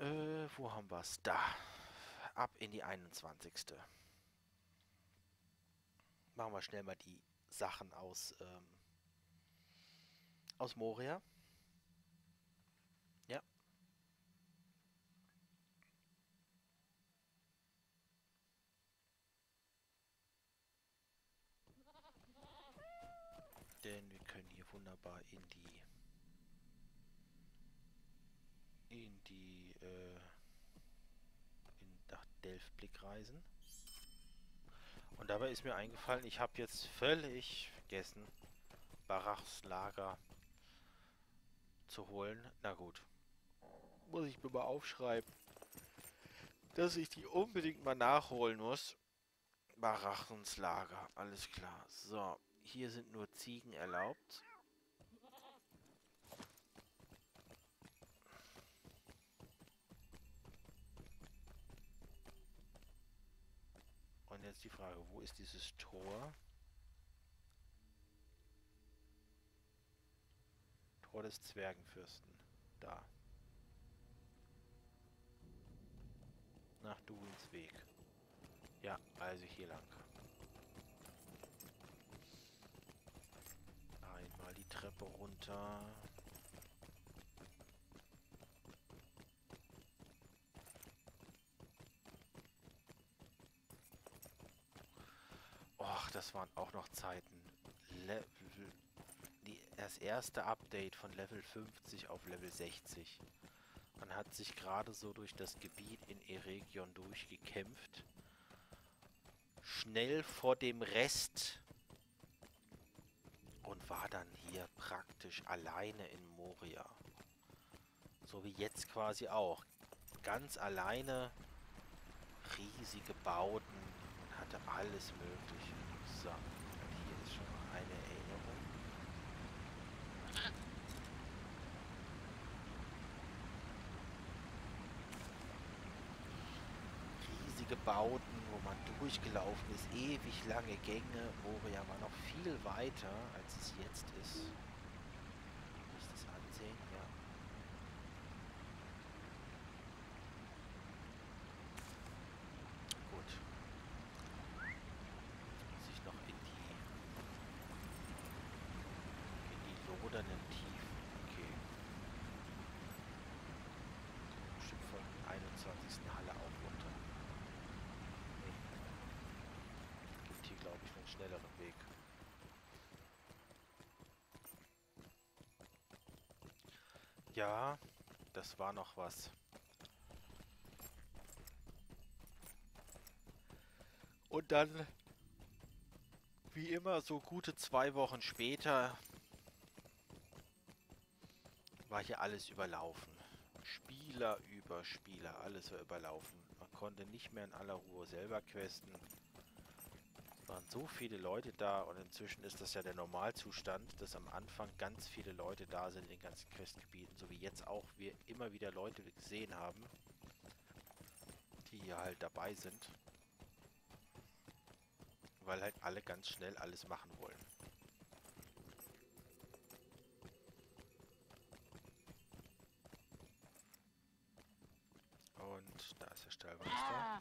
Äh, wo haben wir es? Da. Ab in die einundzwanzigste. Machen wir schnell mal die Sachen aus, ähm, aus Moria. Ja. denn wir können hier wunderbar in die in die äh, in nach Delftblick reisen. Und dabei ist mir eingefallen, ich habe jetzt völlig vergessen, Barachs Lager zu holen. Na gut, muss ich mir mal aufschreiben, dass ich die unbedingt mal nachholen muss. Barachens Lager, alles klar. So, hier sind nur Ziegen erlaubt. Und jetzt die Frage, wo ist dieses Tor? Tor des Zwergenfürsten. Da. Nach Duins Weg. Ja, also hier lang. Einmal die Treppe runter. Och, das waren auch noch Zeiten. Le die, das erste Update von Level fünfzig auf Level sechzig. Man hat sich gerade so durch das Gebiet in Eregion durchgekämpft. Schnell vor dem Rest. Und war dann hier praktisch alleine in Moria. So wie jetzt quasi auch. Ganz alleine. Riesige Bauten. Man hatte alles Mögliche. So. Und hier ist schon mal eine Erinnerung. Riesige Bauten, wo man durchgelaufen ist, ewig lange Gänge. Moria war noch viel weiter, als es jetzt ist. Kann ich das ansehen? Ja. Gut. Muss ich noch in die in die lodernden Tiefen. Okay. Bestimmt von der einundzwanzigsten Halle auch runter. Glaube ich, einen schnelleren Weg. Ja, das war noch was. Und dann, wie immer, so gute zwei Wochen später war hier alles überlaufen. Spieler über Spieler, alles war überlaufen. Man konnte nicht mehr in aller Ruhe selber questen. Waren so viele Leute da, und inzwischen ist das ja der Normalzustand, dass am Anfang ganz viele Leute da sind in den ganzen Questgebieten, so wie jetzt auch wir immer wieder Leute gesehen haben, die hier halt dabei sind, weil halt alle ganz schnell alles machen wollen. Und da ist der Stallmeister.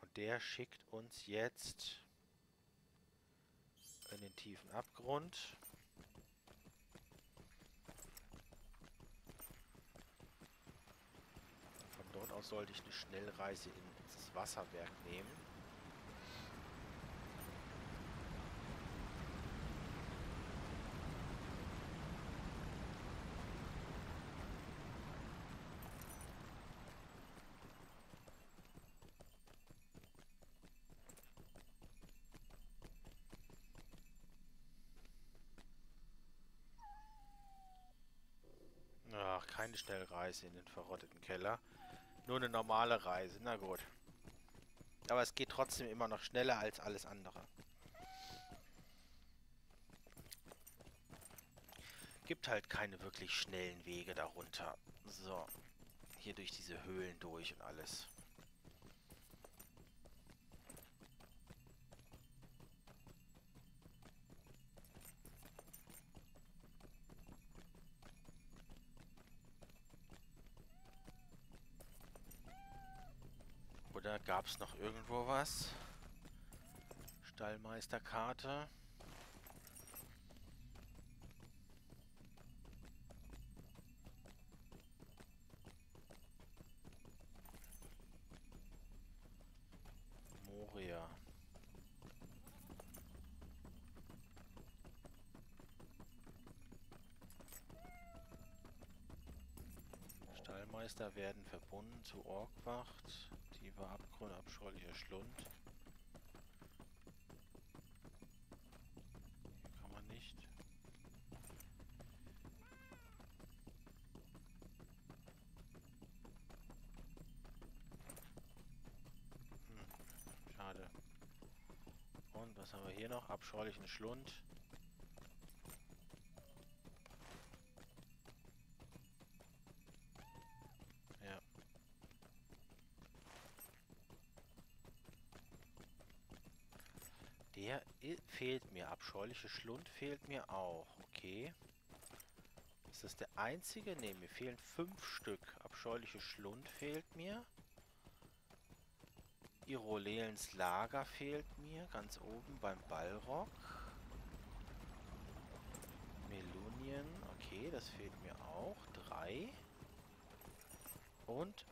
Und der schickt uns jetzt in den tiefen Abgrund. Von dort aus sollte ich eine Schnellreise ins Wasserwerk nehmen. Ach, keine Schnellreise in den verrotteten Keller. Nur eine normale Reise. Na gut. Aber es geht trotzdem immer noch schneller als alles andere. Gibt halt keine wirklich schnellen Wege darunter. So. Hier durch diese Höhlen durch und alles. Oder gab es noch irgendwo was? Stallmeisterkarte. Moria. Wachtmeister werden verbunden zu Orkwacht. Die war abgrün, abscholl ihr Schlund. Hier kann man nicht. Hm, schade. Und was haben wir hier noch? Abscheulichen Schlund. Der fehlt mir. Abscheuliche Schlund fehlt mir auch. Okay. Ist das der einzige? Ne, mir fehlen fünf Stück. Abscheuliche Schlund fehlt mir. Irolelens Lager fehlt mir. Ganz oben beim Balrog. Melunien. Okay, das fehlt mir auch. Drei. Und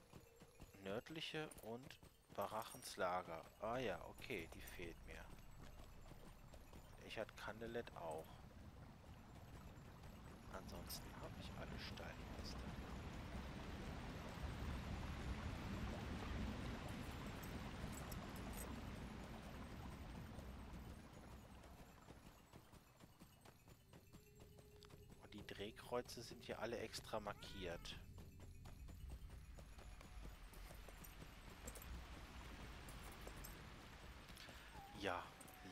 nördliche und Barachens Lager. Ah ja, okay, die fehlt mir. Ich hatte Kandelet auch. Ansonsten habe ich alle Steinmeister. Und die Drehkreuze sind hier alle extra markiert. Ja.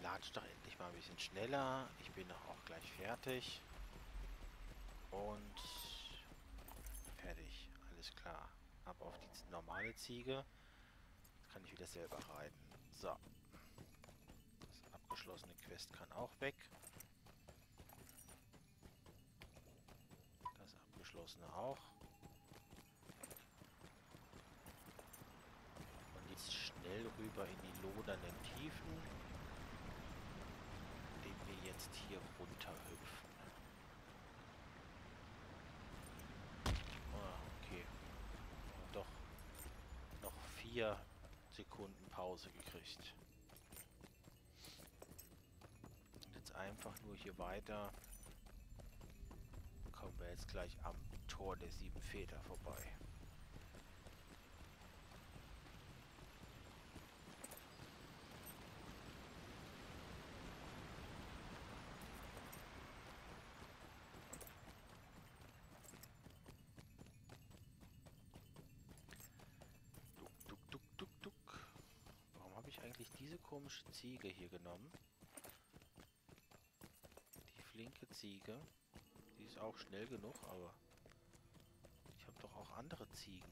Latscht doch endlich mal ein bisschen schneller. Ich bin doch auch gleich fertig. Und fertig. Alles klar. Ab auf die normale Ziege. Jetzt kann ich wieder selber reiten. So. Das abgeschlossene Quest kann auch weg. Das abgeschlossene auch. Und jetzt schnell rüber in die lodernden Tiefen. Wir jetzt hier runterhüpfen. Ah, okay. Doch noch vier Sekunden Pause gekriegt. Und jetzt einfach nur hier weiter. Kommen wir jetzt gleich am Tor der sieben Väter vorbei. Diese komische Ziege hier genommen. Die flinke Ziege. Die ist auch schnell genug, aber ich habe doch auch andere Ziegen.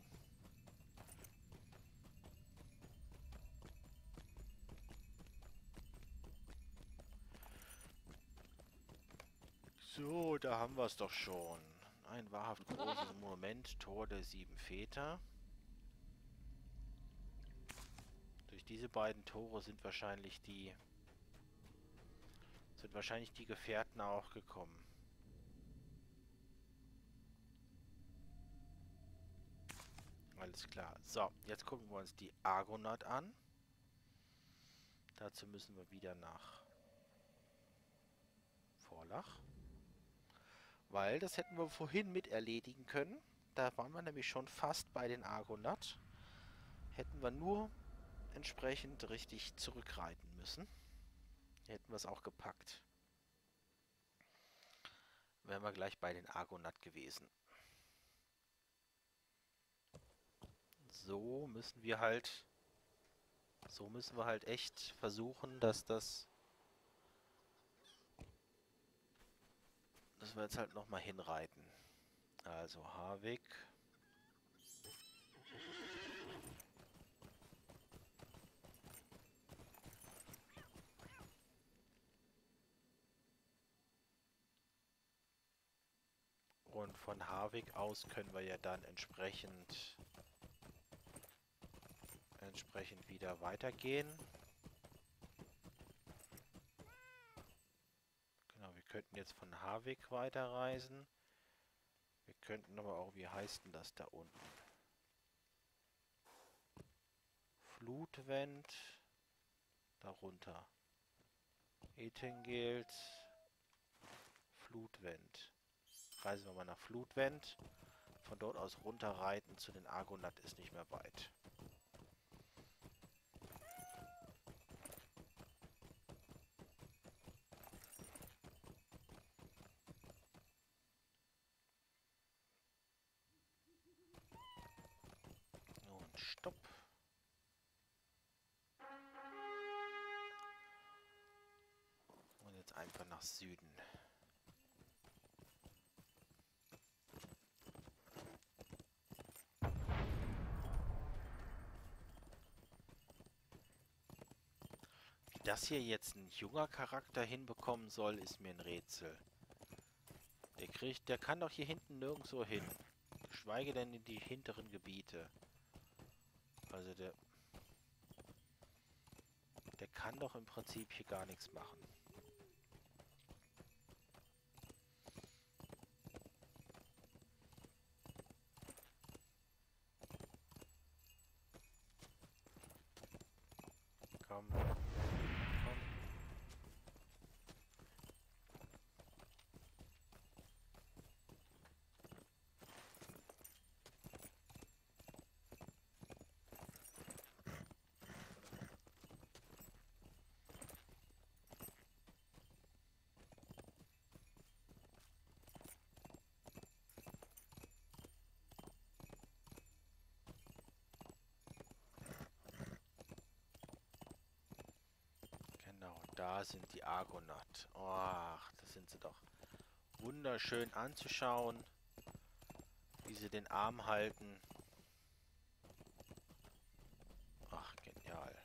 So, da haben wir es doch schon. Ein wahrhaft großes Monument. Tor der sieben Väter. Durch diese beiden Tore sind wahrscheinlich die sind wahrscheinlich die Gefährten auch gekommen. Alles klar. So, jetzt gucken wir uns die Argonath an. Dazu müssen wir wieder nach Vorlach. Weil das hätten wir vorhin mit erledigen können. Da waren wir nämlich schon fast bei den Argonath. Hätten wir nur entsprechend richtig zurückreiten müssen. Hätten wir es auch gepackt. Wären wir gleich bei den Argonath gewesen. So müssen wir halt so müssen wir halt echt versuchen, dass das dass wir jetzt halt nochmal hinreiten. Also Harweg. Und von Harweg aus können wir ja dann entsprechend entsprechend wieder weitergehen. Genau, wir könnten jetzt von Harweg weiterreisen. Wir könnten aber auch, wie heißt denn das da unten? Flutwend. Darunter. Etengeld. Flutwend. Reisen wir mal nach Flutwend. Von dort aus runterreiten zu den Argonath ist nicht mehr weit. Und stopp. Und jetzt einfach nach Süden. Dass hier jetzt ein junger Charakter hinbekommen soll, ist mir ein Rätsel. Der kriegt, der kann doch hier hinten nirgendwo hin. Geschweige denn in die hinteren Gebiete. Also der... Der kann doch im Prinzip hier gar nichts machen. Komm... Genau, da sind die Argonath. Ach, das sind sie doch. Wunderschön anzuschauen, wie sie den Arm halten. Ach, genial.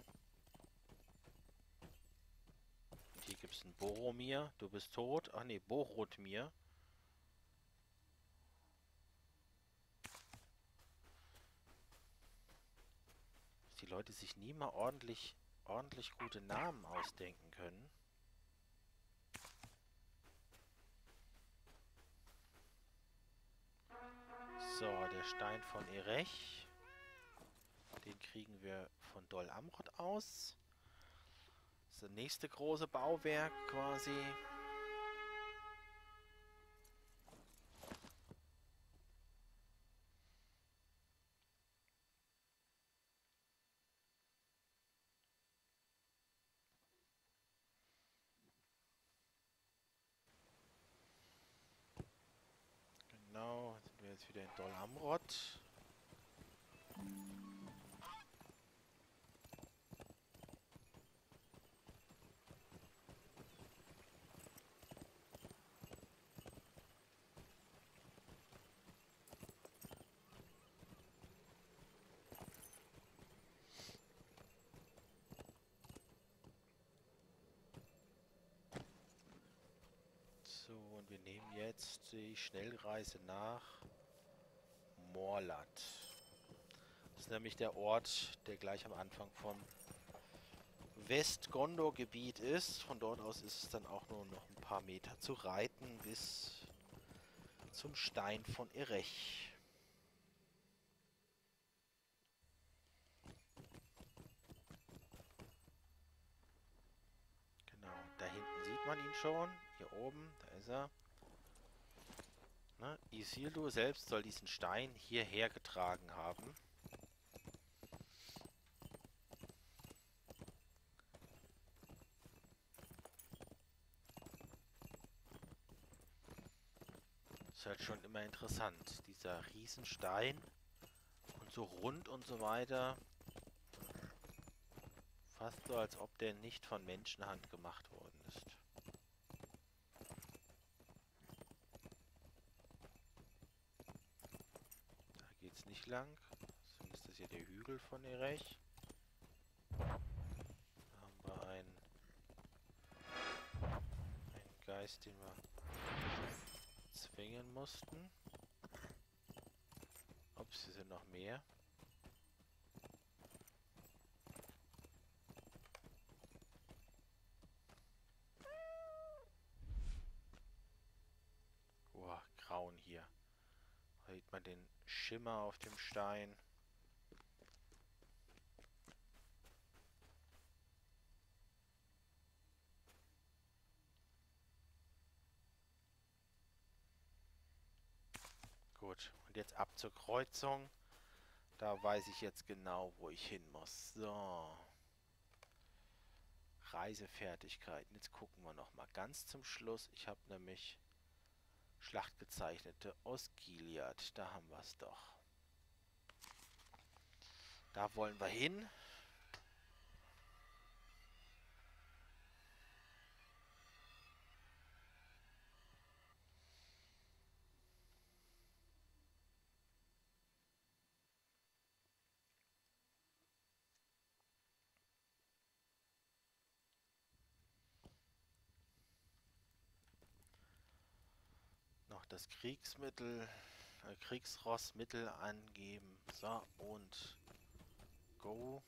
Und hier gibt es einen Boromir. Du bist tot. Ach ne, Borotmir. Dass die Leute sich nie mal ordentlich... ordentlich gute Namen ausdenken können. So, der Stein von Erech. Den kriegen wir von Dol Amroth aus. Das ist das nächste große Bauwerk quasi. Genau, sind wir jetzt wieder in Dol Amroth. So, und wir nehmen jetzt die Schnellreise nach Morlat. Das ist nämlich der Ort, der gleich am Anfang vom West-Gondor-Gebiet ist. Von dort aus ist es dann auch nur noch ein paar Meter zu reiten bis zum Stein von Erech. Genau, da hinten sieht man ihn schon. Hier oben, da ist er. Ne? Isildur selbst soll diesen Stein hierher getragen haben. Das ist halt schon immer interessant, dieser Riesenstein und so rund und so weiter. Fast so, als ob der nicht von Menschenhand gemacht worden ist. Nicht lang. Deswegen ist das hier der Hügel von Erech. Da haben wir einen, einen Geist, den wir zwingen mussten. Ups, hier sind noch mehr. Boah, grauen hier. Da sieht man den Schimmer auf dem Stein. Gut, Gut, und jetzt ab zur Kreuzung. Da weiß ich jetzt genau, wo ich hin muss. So. Reisefertigkeiten. Jetzt gucken wir nochmal ganz zum Schluss. Ich habe nämlich Schlachtgezeichnete aus Gilead. Da haben wir es doch. Da wollen wir hin. Das Kriegsmittel, äh, Kriegsrossmittel angeben. So, und go.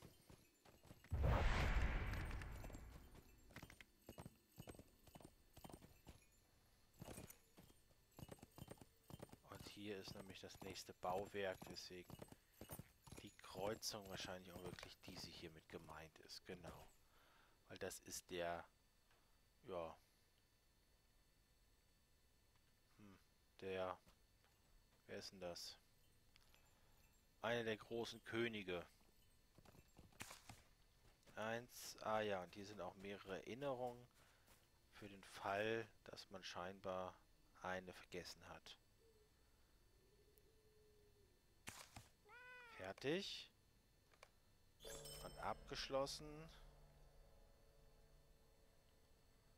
Und hier ist nämlich das nächste Bauwerk, deswegen die Kreuzung wahrscheinlich auch wirklich diese hier mit gemeint ist. Genau. Weil das ist der, ja, hm. Der, wer ist denn das? Einer der großen Könige. Eins, ah ja, und hier sind auch mehrere Erinnerungen für den Fall, dass man scheinbar eine vergessen hat. Fertig. Und abgeschlossen.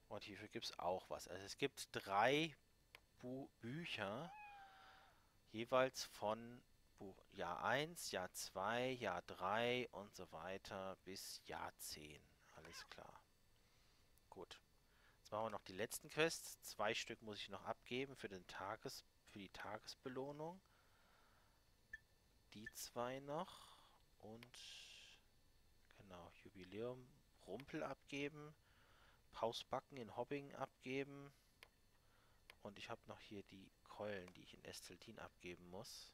Und hierfür gibt es auch was. Also es gibt drei Bücher, jeweils von Jahr eins, Jahr zwei, Jahr drei und so weiter bis Jahr zehn. Alles klar. Gut. Jetzt machen wir noch die letzten Quests. Zwei Stück muss ich noch abgeben für, den Tages, für die Tagesbelohnung. Die zwei noch. Und genau, Jubiläum Rumpel abgeben. Pausbacken in Hobbingen abgeben. Und ich habe noch hier die Keulen, die ich in Esteltin abgeben muss.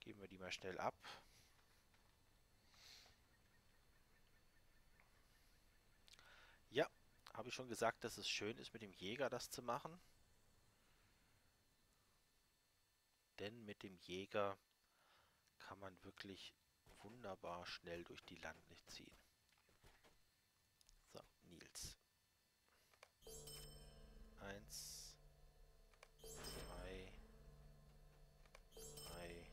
Geben wir die mal schnell ab. Ja, habe ich schon gesagt, dass es schön ist, mit dem Jäger das zu machen. Denn mit dem Jäger kann man wirklich wunderbar schnell durch die Landschaft ziehen. So, Nils. Eins, zwei, drei,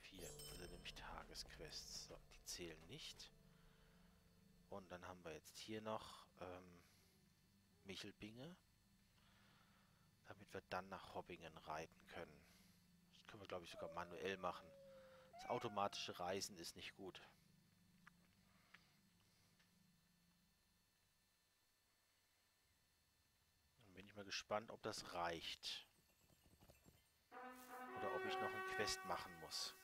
vier. Also nämlich Tagesquests. So, die zählen nicht. Und dann haben wir jetzt hier noch ähm, Michelbinge. Damit wir dann nach Hobbingen reiten können. Das können wir, glaube ich, sogar manuell machen. Das automatische Reisen ist nicht gut. Bin ich mal gespannt, ob das reicht. Oder ob ich noch eine Quest machen muss.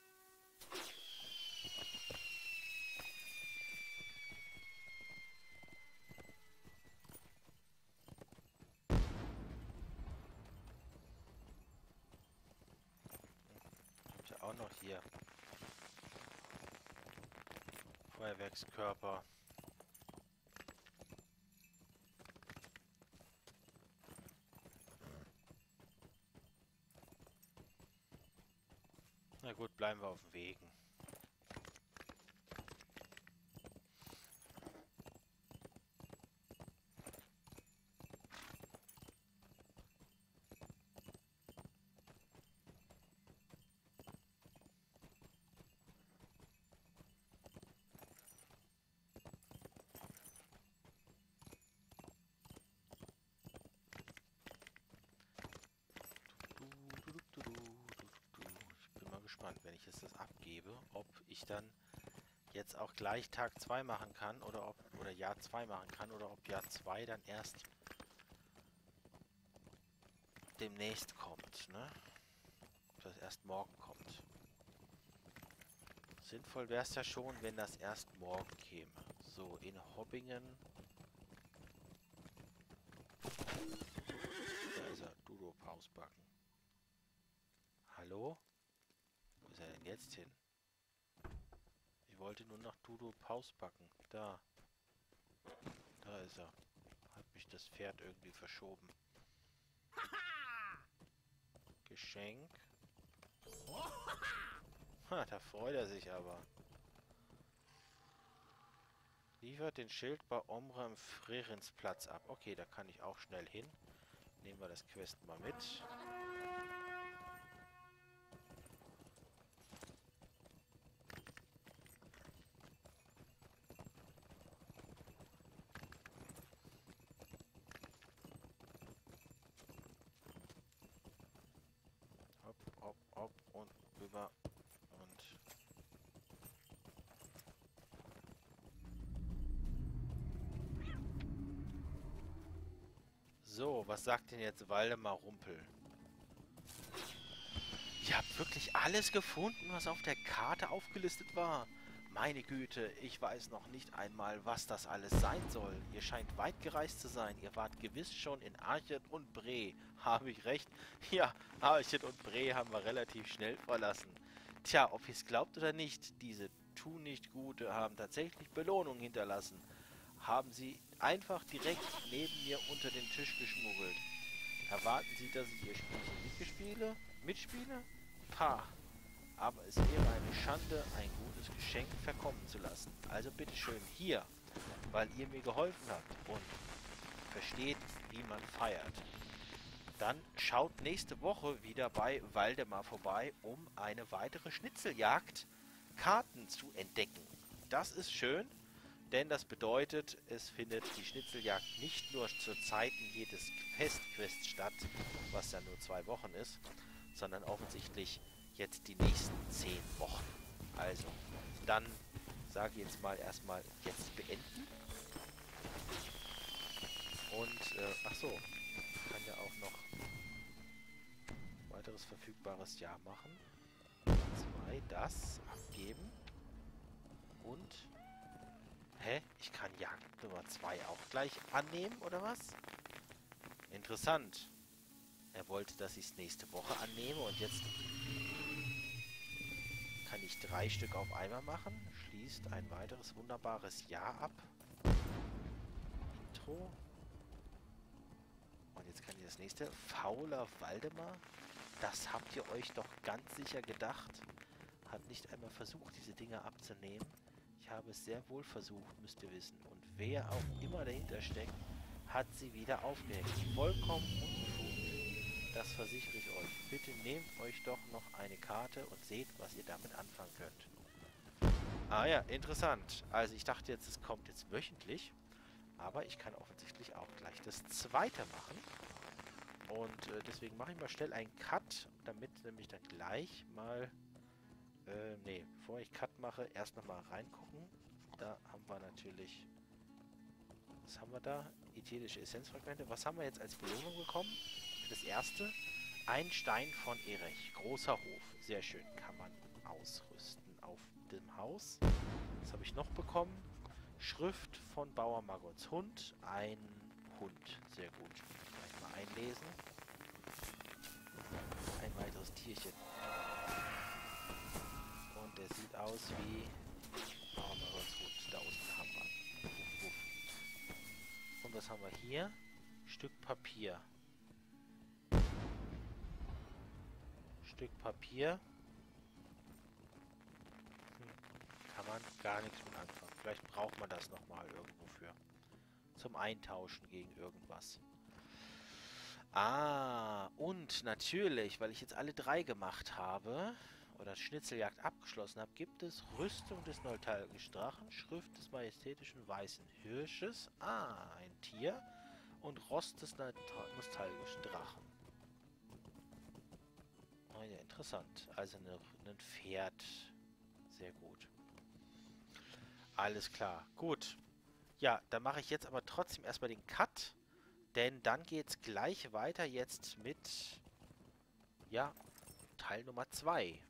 Hab ich ja auch noch hier. Feuerwerkskörper. Na gut, bleiben wir auf dem Wegen. Wenn ich jetzt das abgebe, ob ich dann jetzt auch gleich Tag zwei machen kann oder ob oder Jahr zwei machen kann oder ob Jahr zwei dann erst demnächst kommt, ne? Ob das erst morgen kommt. Sinnvoll wäre es ja schon, wenn das erst morgen käme. So, in Hobbingen. Da ist er, Dudo Pausbacken. Hallo? Wo ist er denn jetzt hin? Ich wollte nur nach Dudo Pausbacken. Da. Da ist er. Hat mich das Pferd irgendwie verschoben. Geschenk. Ha, da freut er sich aber. Liefert den Schild bei Omra im Frierensplatz ab. Okay, da kann ich auch schnell hin. Nehmen wir das Quest mal mit. Hopp, hopp, hopp und rüber und... So, was sagt denn jetzt Waldemar Rumpel? Ich habe wirklich alles gefunden, was auf der Karte aufgelistet war. Meine Güte, ich weiß noch nicht einmal, was das alles sein soll. Ihr scheint weit gereist zu sein. Ihr wart gewiss schon in Archet und Bre. Habe ich recht? Ja, Archet und Bre haben wir relativ schnell verlassen. Tja, ob ihr es glaubt oder nicht, diese Tu-nicht-Gute haben tatsächlich Belohnung hinterlassen. Haben sie einfach direkt neben mir unter den Tisch geschmuggelt. Erwarten sie, dass ich ihr Spielchen mitspiele? Pah! Aber es wäre eine Schande, ein gutes Geschenk verkommen zu lassen. Also bitteschön, hier, weil ihr mir geholfen habt und versteht, wie man feiert. Dann schaut nächste Woche wieder bei Waldemar vorbei, um eine weitere Schnitzeljagd, Karten zu entdecken. Das ist schön. Denn das bedeutet, es findet die Schnitzeljagd nicht nur zu Zeiten jedes Festquest statt, was ja nur zwei Wochen ist, sondern offensichtlich jetzt die nächsten zehn Wochen. Also, dann sage ich jetzt mal erstmal jetzt beenden. Und, äh, ach so, kann ja auch noch weiteres verfügbares Jahr machen. Zwei, das abgeben. Und... Hä? Ich kann Jagd Nummer zwei auch gleich annehmen, oder was? Interessant. Er wollte, dass ich es nächste Woche annehme und jetzt kann ich drei Stück auf einmal machen. Schließt ein weiteres wunderbares Jahr ab. Intro. Und jetzt kann ich das nächste. Fauler Waldemar. Das habt ihr euch doch ganz sicher gedacht. Hat nicht einmal versucht, diese Dinge abzunehmen. Ich habe es sehr wohl versucht, müsst ihr wissen. Und wer auch immer dahinter steckt, hat sie wieder aufgehängt. Vollkommen unbefugt. Das versichere ich euch. Bitte nehmt euch doch noch eine Karte und seht, was ihr damit anfangen könnt. Ah ja, interessant. Also ich dachte jetzt, es kommt jetzt wöchentlich. Aber ich kann offensichtlich auch gleich das zweite machen. Und äh, deswegen mache ich mal schnell einen Cut, damit nämlich dann gleich mal... Äh, ne, bevor ich Cut mache, erst nochmal reingucken. Da haben wir natürlich... Was haben wir da? Ätherische Essenzfragmente. Was haben wir jetzt als Belohnung bekommen? Das erste. Ein Stein von Erech. Großer Hof. Sehr schön. Kann man ausrüsten auf dem Haus. Was habe ich noch bekommen? Schrift von Bauer Maggots Hund. Ein Hund. Sehr gut. Vielleicht mal einlesen. Ein weiteres Tierchen. Der sieht aus wie... Oh, aber gut. Da unten haben wir. Wuff, wuff. Und was haben wir hier? Stück Papier. Stück Papier. Hm. Kann man gar nichts mit anfangen. Vielleicht braucht man das nochmal irgendwo für. Zum Eintauschen gegen irgendwas. Ah, und natürlich, weil ich jetzt alle drei gemacht habe... oder Schnitzeljagd abgeschlossen habe, gibt es Rüstung des neutalgischen Drachen, Schrift des majestätischen weißen Hirsches, ah, ein Tier, und Rost des nostalgischen Drachen. Oh ja, interessant. Also ein ne, ne Pferd. Sehr gut. Alles klar. Gut. Ja, dann mache ich jetzt aber trotzdem erstmal den Cut, denn dann geht es gleich weiter jetzt mit, ja, Teil Nummer zwei.